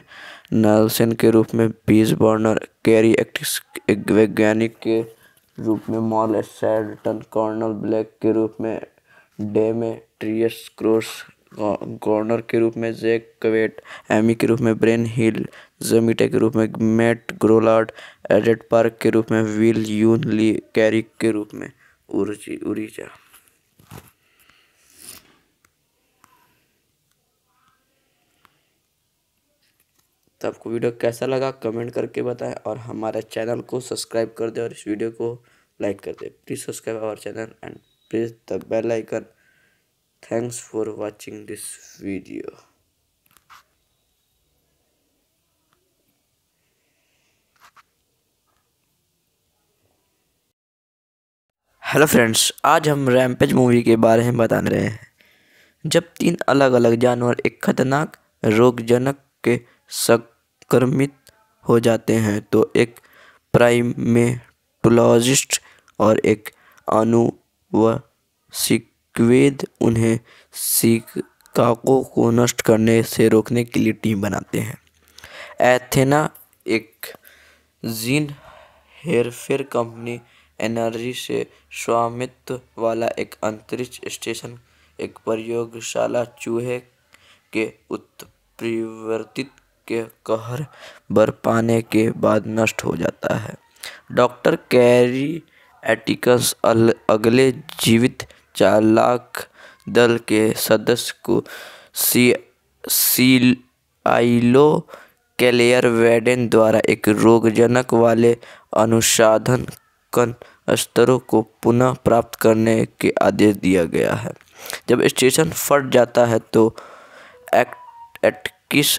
नेल्सन के रूप में, बीज बर्नर, कैरी एक्टिस एक वैज्ञानिक के रूप में, मॉल सैल्टन, कॉर्नल ब्लैक के रूप में, डेमेट्रियस क्रोस कॉर्नर के रूप में, जैक क्वेट एमी के रूप में, ब्रेन हिल जमीटा के रूप में, मैट ग्रोलार्ड एडेड पार्क के रूप में, विल यून ली कैरिक के रूप में, उर्जी उरीजा। तो आपको वीडियो कैसा लगा कमेंट करके बताएं और हमारे चैनल को सब्सक्राइब कर दें और इस वीडियो को लाइक कर दें। Please subscribe our channel and press the bell icon. Thanks for watching this video. Hello friends, आज हम रैम्पेज मूवी के बारे में बताने रहे हैं, जब तीन अलग अलग जानवर एक खतरनाक रोगजनक के संक्रमित हो जाते हैं तो एक प्राइमेटोलॉजिस्ट और एक आनुवंशिक क्वेद उन्हें शिकागो को नष्ट करने से रोकने के लिए टीम बनाते हैं। एथेना एक जीन हेरफेर कंपनी एनर्जी से स्वामित्व वाला एक अंतरिक्ष स्टेशन, एक प्रयोगशाला चूहे के उत्परिवर्तित के कहर बर पाने के बाद नष्ट हो जाता है। डॉक्टर कैरी एटिकस अगले जीवित चार लाख दल के सदस्य को सी सीआईलो कैलेयर वेडेन द्वारा एक रोगजनक वाले अनुसाधन कन स्तरों को पुनः प्राप्त करने के आदेश दिया गया है। जब स्टेशन फट जाता है तो एक्ट एटकिस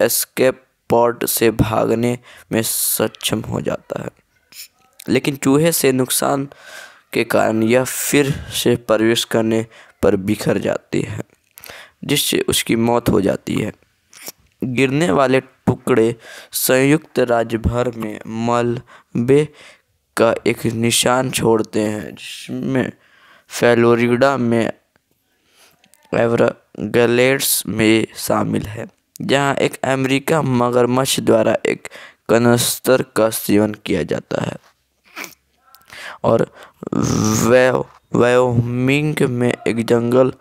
एस्केप पॉड से भागने में सक्षम हो जाता है, लेकिन चूहे से नुकसान के कारण यह फिर से प्रवेश करने पर बिखर जाती है जिससे उसकी मौत हो जाती है। गिरने वाले टुकड़े संयुक्त राज्य भर में मलबे का एक निशान छोड़ते हैं, जिसमें फ्लोरिडा में एवरग्लेड्स में शामिल है, जहां एक अमेरिका मगरमच्छ द्वारा एक कनस्तर का सेवन किया जाता है और वायोमिंग में एक जंगल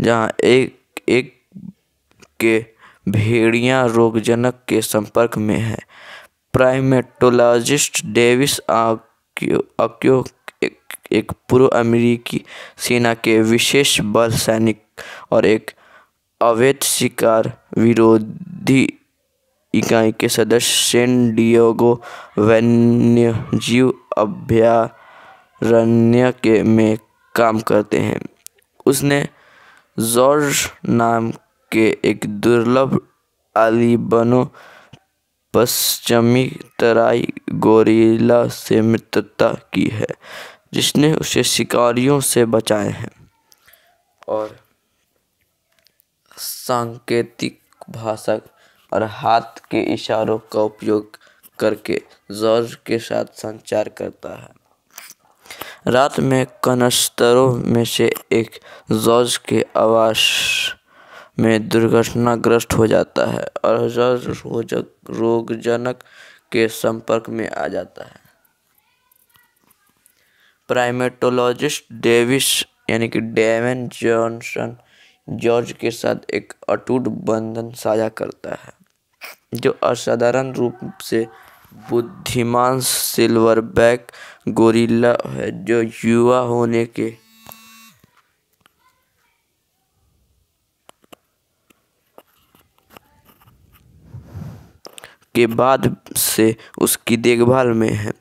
जहां एक एक के भेड़िया रोगजनक के संपर्क में है। प्राइमेटोलॉजिस्ट डेविस आक्यो एक, एक पूर्व अमेरिकी सेना के विशेष बल सैनिक और एक अवैध शिकार विरोधी इकाई के सदस्य सैन डिएगो वन्यजीव अभयारण्य के में काम करते हैं। उसने जॉर्ज नाम के एक दुर्लभ अलीबनो पश्चिमी तराई गोरिल्ला से मित्रता की है, जिसने उसे शिकारियों से बचाए हैं और सांकेतिक भाषा और हाथ के इशारों का उपयोग करके जॉर्ज के साथ संचार करता है। रात में कनस्तरों में से एक जॉर्ज के आवास में दुर्घटनाग्रस्त हो जाता है और जॉर्ज रोगजनक के संपर्क में आ जाता है। प्राइमेटोलॉजिस्ट डेविस यानी कि डेवन जॉनसन जॉर्ज के साथ एक अटूट बंधन साझा करता है जो असाधारण रूप से बुद्धिमान सिल्वरबैक गोरिल्ला है जो युवा होने के के बाद से उसकी देखभाल में है।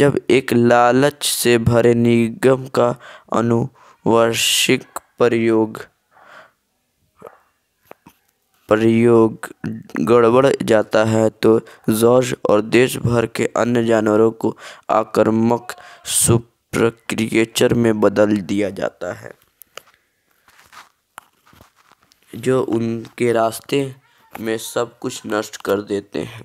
जब एक लालच से भरे निगम का अनुवांशिक प्रयोग प्रयोग गड़बड़ जाता है तो जॉर्ज और देश भर के अन्य जानवरों को आक्रामक सुपर क्रिएचर में बदल दिया जाता है जो उनके रास्ते में सब कुछ नष्ट कर देते हैं।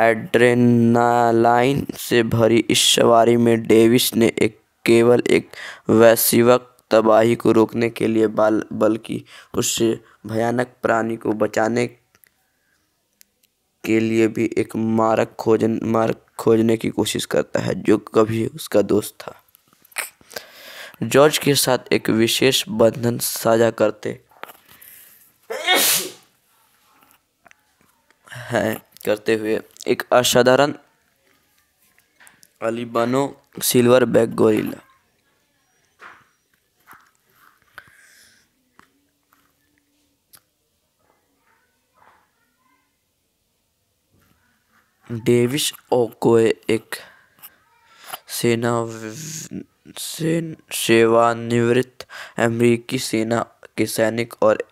एड्रेनालाइन से भरी इस सवारी में डेविस ने एक केवल एक वैश्विक तबाही को रोकने के लिए बाल बल्कि उससे भयानक प्राणी को बचाने के लिए भी एक मार्ग खोजन मार्ग खोजने की कोशिश करता है जो कभी उसका दोस्त था। जॉर्ज के साथ एक विशेष बंधन साझा करते है करते हुए एक असाधारण albino silverback gorilla Davis Okoye एक सेना सेन सेवानिवृत्त अमेरिकी सेना के सैनिक और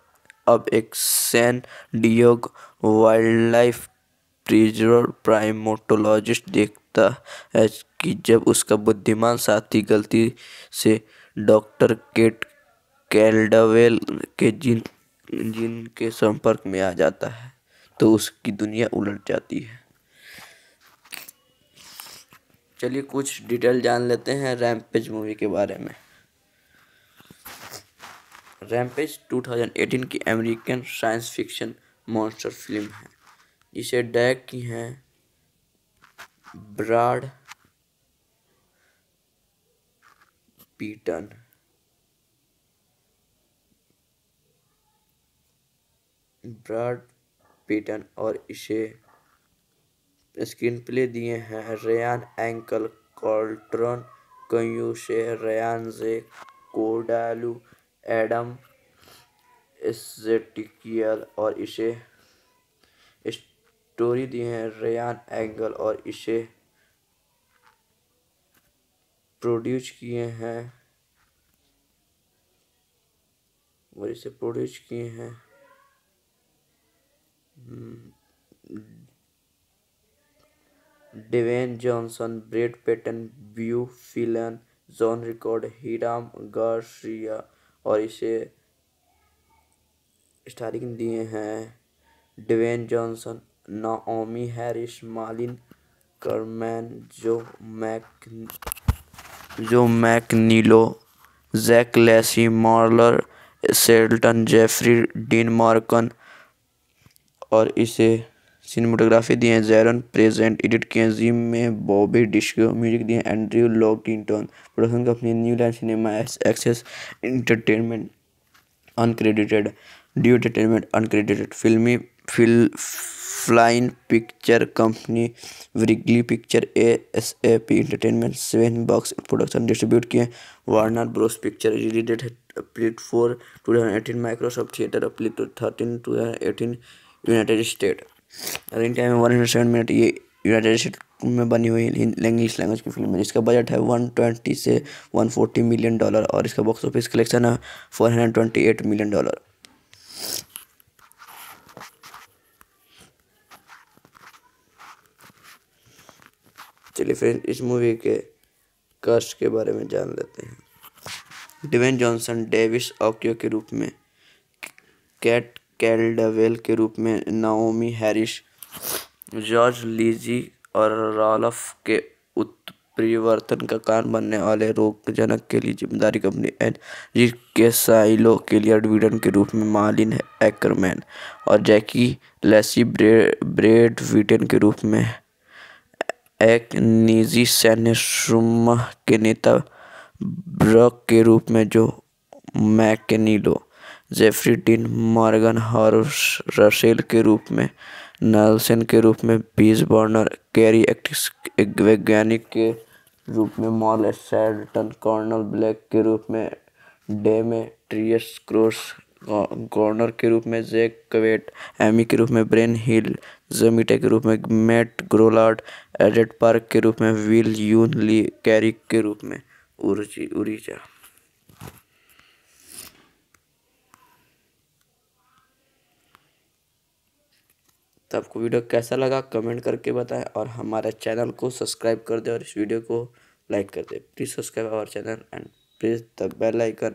अब एक San Diego wildlife preserve primatologist देखता है कि जब उसका बुद्धिमान साथी गलती से डॉक्टर केट कैल्डवेल के जिन जिन के संपर्क में आ जाता है तो उसकी दुनिया उलट जाती है। चलिए कुछ डिटेल जान लेते हैं रैम्पेज मूवी के बारे में। रैम्पेज दो हज़ार अठारह की American science fiction monster film है। इसे डायरेक्ट की हैं ब्राड पीटन। ब्राड पीटन और इसे स्क्रीन प्ले दिए हैं Ryan ankle, Carlton Cuse, Ryan J Condal, Adam Sztykiel और इसे स्टोरी दी है रयान एंगल और इसे प्रोड्यूस किए हैं और इसे प्रोड्यूस किए हैं Dwayne Johnson, Brad Peyton, Beau Flynn, John Rickard, Hiram Garcia और इसे स्टारिंग दिए हैं Dwayne Johnson, Naomi Harris, Malin Akerman, Joe Mac Joe Manganiello, Jake Lacy, Marley Shelton, Jeffrey Dean Morgan और इसे सिनेमाटोग्राफी दिए हैं जैरन प्रेजेंट, एडिट किए हैं जिम में बॉबी डिस्को, म्यूजिक दिए हैं Andrew Lockington, production company New Line cinema, access entertainment uncredited, due entertainment uncredited, फिल्मी fill Flynn picture company, Wrigley picture, ASAP entertainment, seven box production, distribute किए Warner Bros picture, release date April four two thousand eighteen Microsoft theatre, April thirteen two thousand eighteen United State. Running time है one hundred seven minute. ये United State में बनी हुई English language की film है। इसका budget है एक सौ बीस से एक सौ चालीस मिलियन डॉलर और इसका बॉक्स ऑफिस कलेक्शन है चार सौ अट्ठाईस मिलियन डॉलर। चलिए फ्रेंड्स इस मूवी के कास्ट के बारे में जान लेते हैं। ड्वेन जॉनसन डेविस ऑक्यो के रूप में, कैट कैल्डवेल के रूप में, नाओमी हैरिस, जॉर्ज, लीजी और राल्फ के उत्परिवर्तन का कारण बनने वाले रोगजनक के लिए जिम्मेदारी कंपनी एनजी के साइलो के लिए एडविडन के रूप में, मालिन एकरमैन और जैकी लेसी ब्रेड वीटन के रूप में एक निजी सैन्य समूह के नेता ब्रक के रूप में जो Manganiello, Jeffrey Dean Morgan, horse Russell के रूप में नेल्सन के रूप में, पीस बर्नर, कैरी एक वैज्ञानिक के रूप में, मॉल सैडटन कॉर्नल ब्लैक के रूप में, डे में ट्रियस क्रोस कॉर्नर के रूप में, जैक क्वेट एमी के रूप में, ब्रेन हिल जमीटे के रूप में, मैट ग्रोलार्ड एडेड पार्क के रूप में, विल यून ली कैरी के रूप में, उर्जी उरीजा। तो आपको वीडियो कैसा लगा कमेंट करके बताएं और हमारे चैनल को सब्सक्राइब कर दें और इस वीडियो को लाइक कर दें। Please subscribe our channel and press the bell icon.